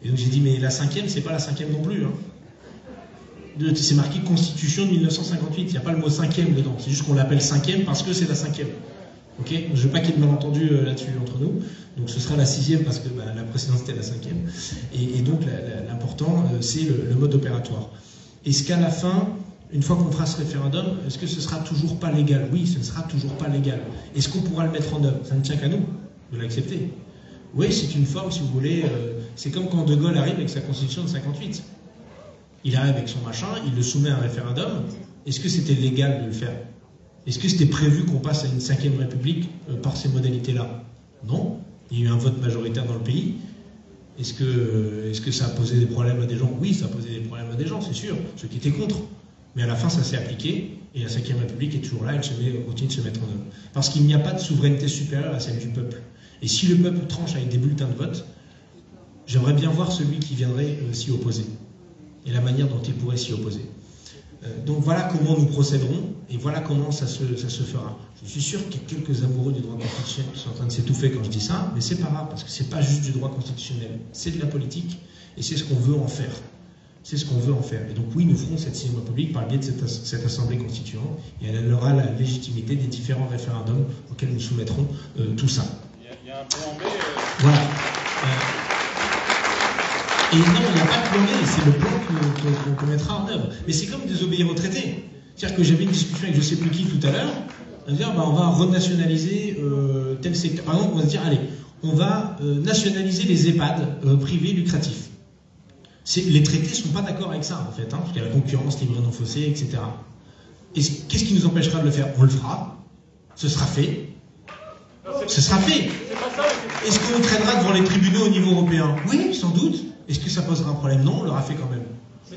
Et donc j'ai dit mais la 5e, c'est pas la 5e non plus. Hein. C'est marqué Constitution de 1958, il n'y a pas le mot 5e dedans, c'est juste qu'on l'appelle 5e parce que c'est la 5e. Okay, je veux pas qu'il y ait de malentendu là-dessus entre nous. Donc ce sera la 6e parce que la précédente était la 5e. Et donc l'important, c'est le mode opératoire. Est-ce qu'à la fin, une fois qu'on fera ce référendum, est-ce que ce sera toujours pas légal? Oui, ce ne sera toujours pas légal. Est-ce qu'on pourra le mettre en œuvre? Ça ne tient qu'à nous de l'accepter. Oui, c'est une forme, si vous voulez. C'est comme quand De Gaulle arrive avec sa constitution de 58. Il arrive avec son machin, il le soumet à un référendum. Est-ce que c'était légal de le faire? Est-ce que c'était prévu qu'on passe à une 5e République par ces modalités-là? Non. Il y a eu un vote majoritaire dans le pays. Est-ce que ça a posé des problèmes à des gens? Oui, ça a posé des problèmes à des gens, c'est sûr, ceux qui étaient contre. Mais à la fin, ça s'est appliqué, et la 5e République est toujours là, elle continue de se mettre en œuvre. Parce qu'il n'y a pas de souveraineté supérieure à celle du peuple. Et si le peuple tranche avec des bulletins de vote, j'aimerais bien voir celui qui viendrait s'y opposer, et la manière dont il pourrait s'y opposer. Donc voilà comment nous procéderons et voilà comment ça se fera. Je suis sûr qu'il y a quelques amoureux du droit constitutionnel qui sont en train de s'étouffer quand je dis ça, mais c'est pas grave parce que c'est pas juste du droit constitutionnel, c'est de la politique et c'est ce qu'on veut en faire. C'est ce qu'on veut en faire. Et donc oui, nous ferons cette 6e République par le biais de cette assemblée constituante et elle aura la légitimité des différents référendums auxquels nous soumettrons tout ça. Il y a un plan B. Voilà. Et non, il n'y a pas de plan B, c'est le plan qu'on mettra en œuvre. Mais c'est comme désobéir aux traités. C'est-à-dire que j'avais une discussion avec je ne sais plus qui tout à l'heure, on va dire on va renationaliser tel secteur. Par exemple, on va dire allez, on va nationaliser les EHPAD privés lucratifs. Les traités ne sont pas d'accord avec ça en fait, hein, parce qu'il y a la concurrence libre et non faussée, etc. Et qu'est-ce qui nous empêchera de le faire? On le fera, ce sera fait. Ce sera fait. Est-ce qu'on traînera devant les tribunaux au niveau européen? Oui, sans doute. Est-ce que ça posera un problème? Non, on l'aura fait quand même.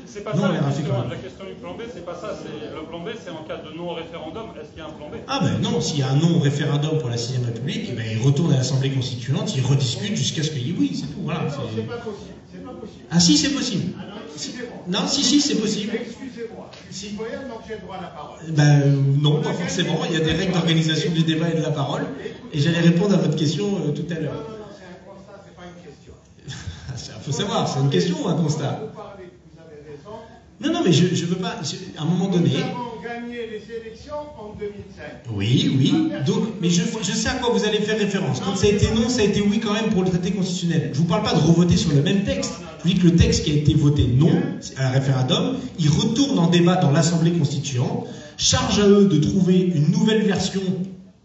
C'est pas non, ça on la question du plan B, c'est pas ça. Le plan B, c'est en cas de non-référendum. Est-ce qu'il y a un plan B? Ah ben non, s'il y a un non-référendum pour la 6e République, eh ben, il retourne à l'Assemblée constituante, il rediscute jusqu'à ce qu'il y ait oui, c'est tout. Voilà, non, c'est pas possible. C'est pas possible. Ah si, c'est possible. Ah, non, non, si, si, c'est possible. Excusez-moi, je suis citoyen, donc j'ai le droit à la parole. Ben non, pas forcément. Il y a des règles d'organisation du débat et de la parole. Et j'allais répondre à votre question tout à l'heure. Il faut savoir, c'est une question ou un constat? Non, non, mais je veux pas. À un moment donné. Nous avons gagné les élections en 2005. Oui, oui. Donc, mais je sais à quoi vous allez faire référence. Quand ça a été non, ça a été oui quand même pour le traité constitutionnel. Je vous parle pas de revoter sur le même texte. Je vous dis que le texte qui a été voté non à un référendum, il retourne en débat dans l'Assemblée constituante. Charge à eux de trouver une nouvelle version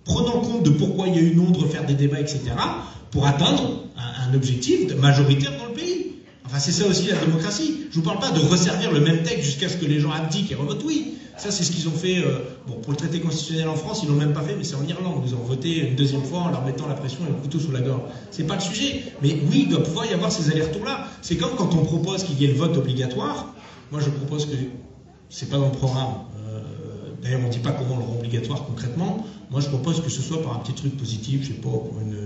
prenant compte de pourquoi il y a eu non, de refaire des débats, etc. pour atteindre un objectif majoritaire dans le pays. Enfin, c'est ça aussi la démocratie. Je ne vous parle pas de resservir le même texte jusqu'à ce que les gens abdiquent et revotent oui. Ça, c'est ce qu'ils ont fait. Bon, pour le traité constitutionnel en France, ils l'ont même pas fait, mais c'est en Irlande. Ils ont voté une deuxième fois en leur mettant la pression et le couteau sous la gorge. C'est pas le sujet. Mais oui, il doit pouvoir y avoir ces allers-retours-là. C'est comme quand on propose qu'il y ait le vote obligatoire. Moi, je propose que c'est pas dans le programme. D'ailleurs, on ne dit pas comment le rend obligatoire concrètement. Moi, je propose que ce soit par un petit truc positif, je sais pas, pour une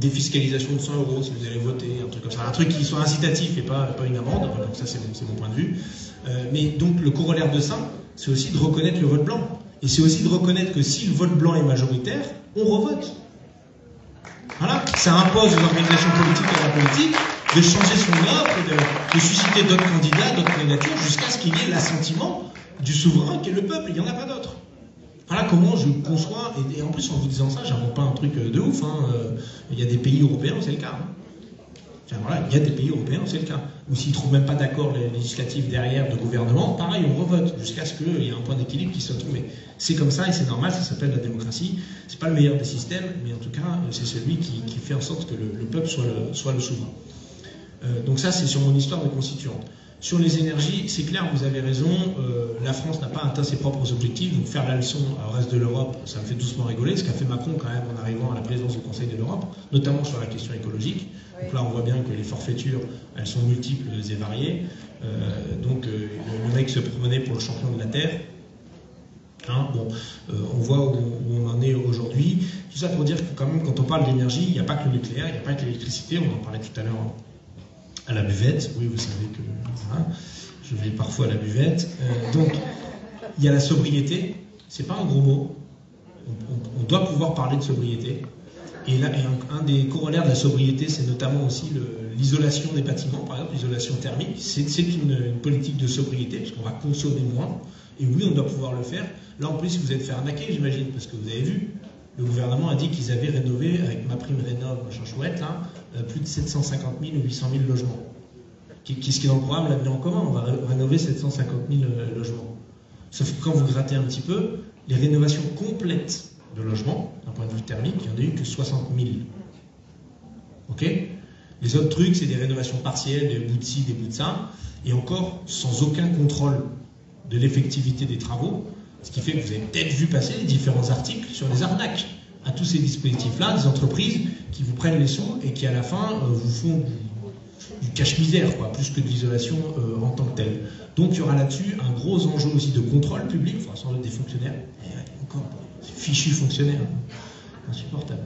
défiscalisation de 100 € si vous allez voter, un truc comme ça, un truc qui soit incitatif et pas une amende, voilà, donc ça c'est mon point de vue. Mais donc le corollaire de ça, c'est aussi de reconnaître le vote blanc. Et c'est aussi de reconnaître que si le vote blanc est majoritaire, on revote. Voilà, ça impose aux organisations politiques et à la politique de changer son offre, de susciter d'autres candidats, d'autres candidatures, jusqu'à ce qu'il y ait l'assentiment du souverain qui est le peuple, il n'y en a pas d'autre. Voilà comment je conçois, et en plus en vous disant ça, j'invente pas un truc de ouf, hein. Il y a des pays européens où c'est le cas. Hein. Enfin, voilà, il y a des pays européens où c'est le cas. Ou s'ils ne trouvent même pas d'accord législatif derrière de gouvernement, pareil, on revote, jusqu'à ce qu'il y ait un point d'équilibre qui soit trouvé. C'est comme ça, et c'est normal, ça s'appelle la démocratie. C'est pas le meilleur des systèmes, mais en tout cas, c'est celui qui fait en sorte que le peuple soit le souverain. Donc ça, c'est sur mon histoire de constituante. Sur les énergies, c'est clair, vous avez raison, la France n'a pas atteint ses propres objectifs, donc faire la leçon au reste de l'Europe, ça me fait doucement rigoler, ce qu'a fait Macron quand même en arrivant à la présidence du Conseil de l'Europe, notamment sur la question écologique. Donc là, on voit bien que les forfaitures, elles sont multiples et variées. Le mec se promenait pour le champion de la Terre. Hein, bon, on voit où on en est aujourd'hui. Tout ça pour dire que quand même, quand on parle d'énergie, il n'y a pas que le nucléaire, il n'y a pas que l'électricité, on en parlait tout à l'heure. À la buvette, oui, vous savez que hein, je vais parfois à la buvette. Donc, il y a la sobriété, c'est pas un gros mot. On doit pouvoir parler de sobriété. Et là, un des corollaires de la sobriété, c'est notamment aussi l'isolation des bâtiments, par exemple, l'isolation thermique. C'est une politique de sobriété, parce qu'on va consommer moins. Et oui, on doit pouvoir le faire. Là, en plus, vous êtes fait arnaquer, j'imagine, parce que vous avez vu, le gouvernement a dit qu'ils avaient rénové, avec ma prime rénov', machin chouette, là, plus de 750 000 ou 800 000 logements. Qu'est-ce qui est dans le programme, l'avenir en commun? On va rénover 750 000 logements. Sauf que quand vous grattez un petit peu, les rénovations complètes de logements, d'un point de vue thermique, il n'y en a eu que 60 000. Ok? Les autres trucs, c'est des rénovations partielles, des bouts de ci, des bouts de ça, et encore sans aucun contrôle de l'effectivité des travaux, ce qui fait que vous avez peut-être vu passer les différents articles sur les arnaques à tous ces dispositifs-là, des entreprises qui vous prennent les sous et qui, à la fin, vous font du cache-misère, quoi, plus que de l'isolation en tant que telle. Donc, il y aura là-dessus un gros enjeu aussi de contrôle public, enfin, sans doute des fonctionnaires, et encore, c'est fichu fonctionnaire, insupportable.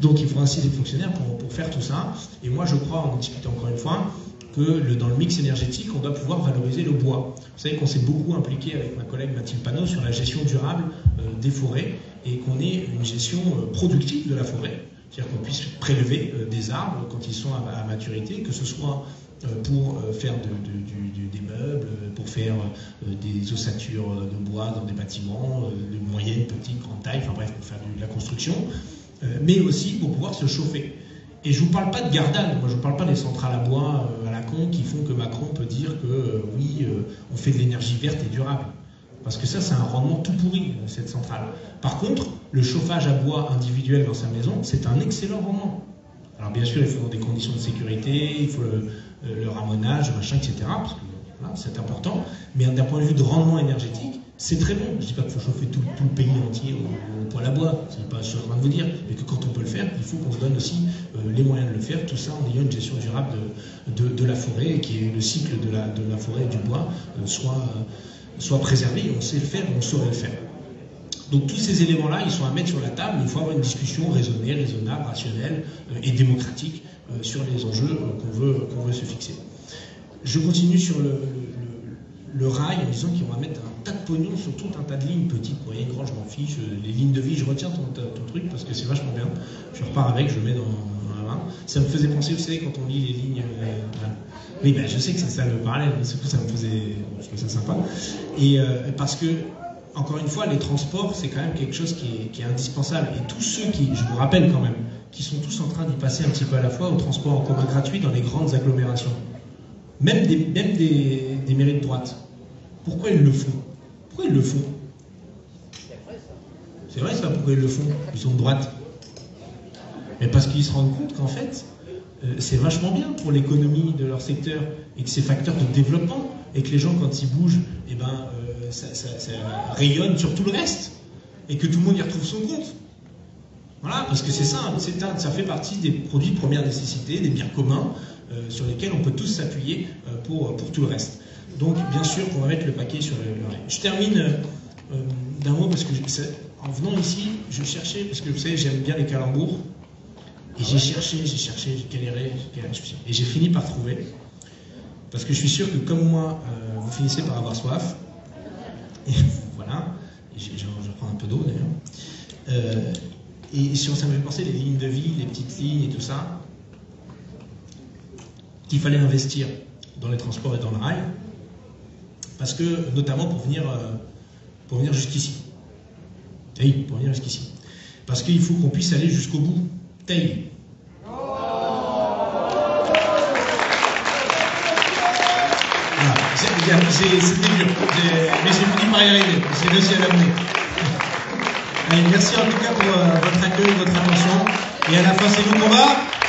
Donc, il faudra aussi des fonctionnaires pour faire tout ça. Et moi, je crois, en discutant encore une fois, que dans le mix énergétique, on doit pouvoir valoriser le bois. Vous savez qu'on s'est beaucoup impliqué avec ma collègue Mathilde Panot sur la gestion durable des forêts et qu'on ait une gestion productive de la forêt. C'est-à-dire qu'on puisse prélever des arbres quand ils sont à maturité, que ce soit pour faire des meubles, pour faire des ossatures de bois dans des bâtiments de moyenne, petite, grande taille, enfin bref, pour faire de la construction, mais aussi pour pouvoir se chauffer. Et je ne vous parle pas de Gardanne, moi je ne vous parle pas des centrales à bois à la con qui font que Macron peut dire que oui, on fait de l'énergie verte et durable. Parce que ça, c'est un rendement tout pourri, cette centrale. Par contre, le chauffage à bois individuel dans sa maison, c'est un excellent rendement. Alors bien sûr, il faut des conditions de sécurité, il faut le ramonage, machin, etc. Parce que voilà, c'est important. Mais d'un point de vue de rendement énergétique, c'est très bon. Je ne dis pas qu'il faut chauffer tout le pays entier au poêle à bois, c'est pas ce que je suis en train de vous dire, mais que quand on peut le faire, il faut qu'on se donne aussi les moyens de le faire, tout ça en ayant une gestion durable de la forêt, et que le cycle de la forêt et du bois soit préservé, et on sait le faire, on saurait le faire. Donc tous ces éléments-là, ils sont à mettre sur la table, mais il faut avoir une discussion raisonnée, raisonnable, rationnelle et démocratique sur les enjeux qu'on veut se fixer. Je continue sur le rail en disant qu'on va mettre un tas de pognon sur tout un tas de lignes petites, moyennes, grandes, je m'en fiche, les lignes de vie, je retiens ton truc parce que c'est vachement bien, je repars avec, je le mets dans la main. Ça me faisait penser, vous savez, quand on lit les lignes... Oui, ben, je sais que c'est ça le parallèle, mais surtout ça me faisait... Je trouvais ça sympa. Et parce que, encore une fois, les transports, c'est quand même quelque chose qui est indispensable. Et tous ceux qui, je vous rappelle quand même, qui sont tous en train d'y passer un petit peu à la fois au transport en commun gratuit dans les grandes agglomérations, même des mairies de droite. Pourquoi ils le font? Pourquoi ils le font? C'est vrai ça, pourquoi ils le font? Ils sont de droite. Mais parce qu'ils se rendent compte qu'en fait, c'est vachement bien pour l'économie de leur secteur et que c'est facteur de développement et que les gens, quand ils bougent, eh ben, ça rayonne sur tout le reste et que tout le monde y retrouve son compte. Voilà, parce que c'est ça, ça fait partie des produits de première nécessité, des biens communs sur lesquels on peut tous s'appuyer pour tout le reste. Donc, bien sûr, on va mettre le paquet sur le rail. Je termine d'un mot parce que en venant ici, je cherchais, parce que vous savez, j'aime bien les calembours. Et j'ai cherché, j'ai galéré, et j'ai fini par trouver, parce que je suis sûr que comme moi, vous finissez par avoir soif, et voilà, je prends un peu d'eau d'ailleurs, et ça me fait penser les lignes de vie, les petites lignes et tout ça, qu'il fallait investir dans les transports et dans le rail, parce que, notamment pour venir jusqu'ici. Oui, pour venir jusqu'ici. Parce qu'il faut qu'on puisse aller jusqu'au bout. Taille. C'était dur. Mais je vous dis par y arriver. J'ai réussi à l'amener. Allez, merci en tout cas pour votre accueil, votre attention. Et à la fin, c'est nous qu'on va.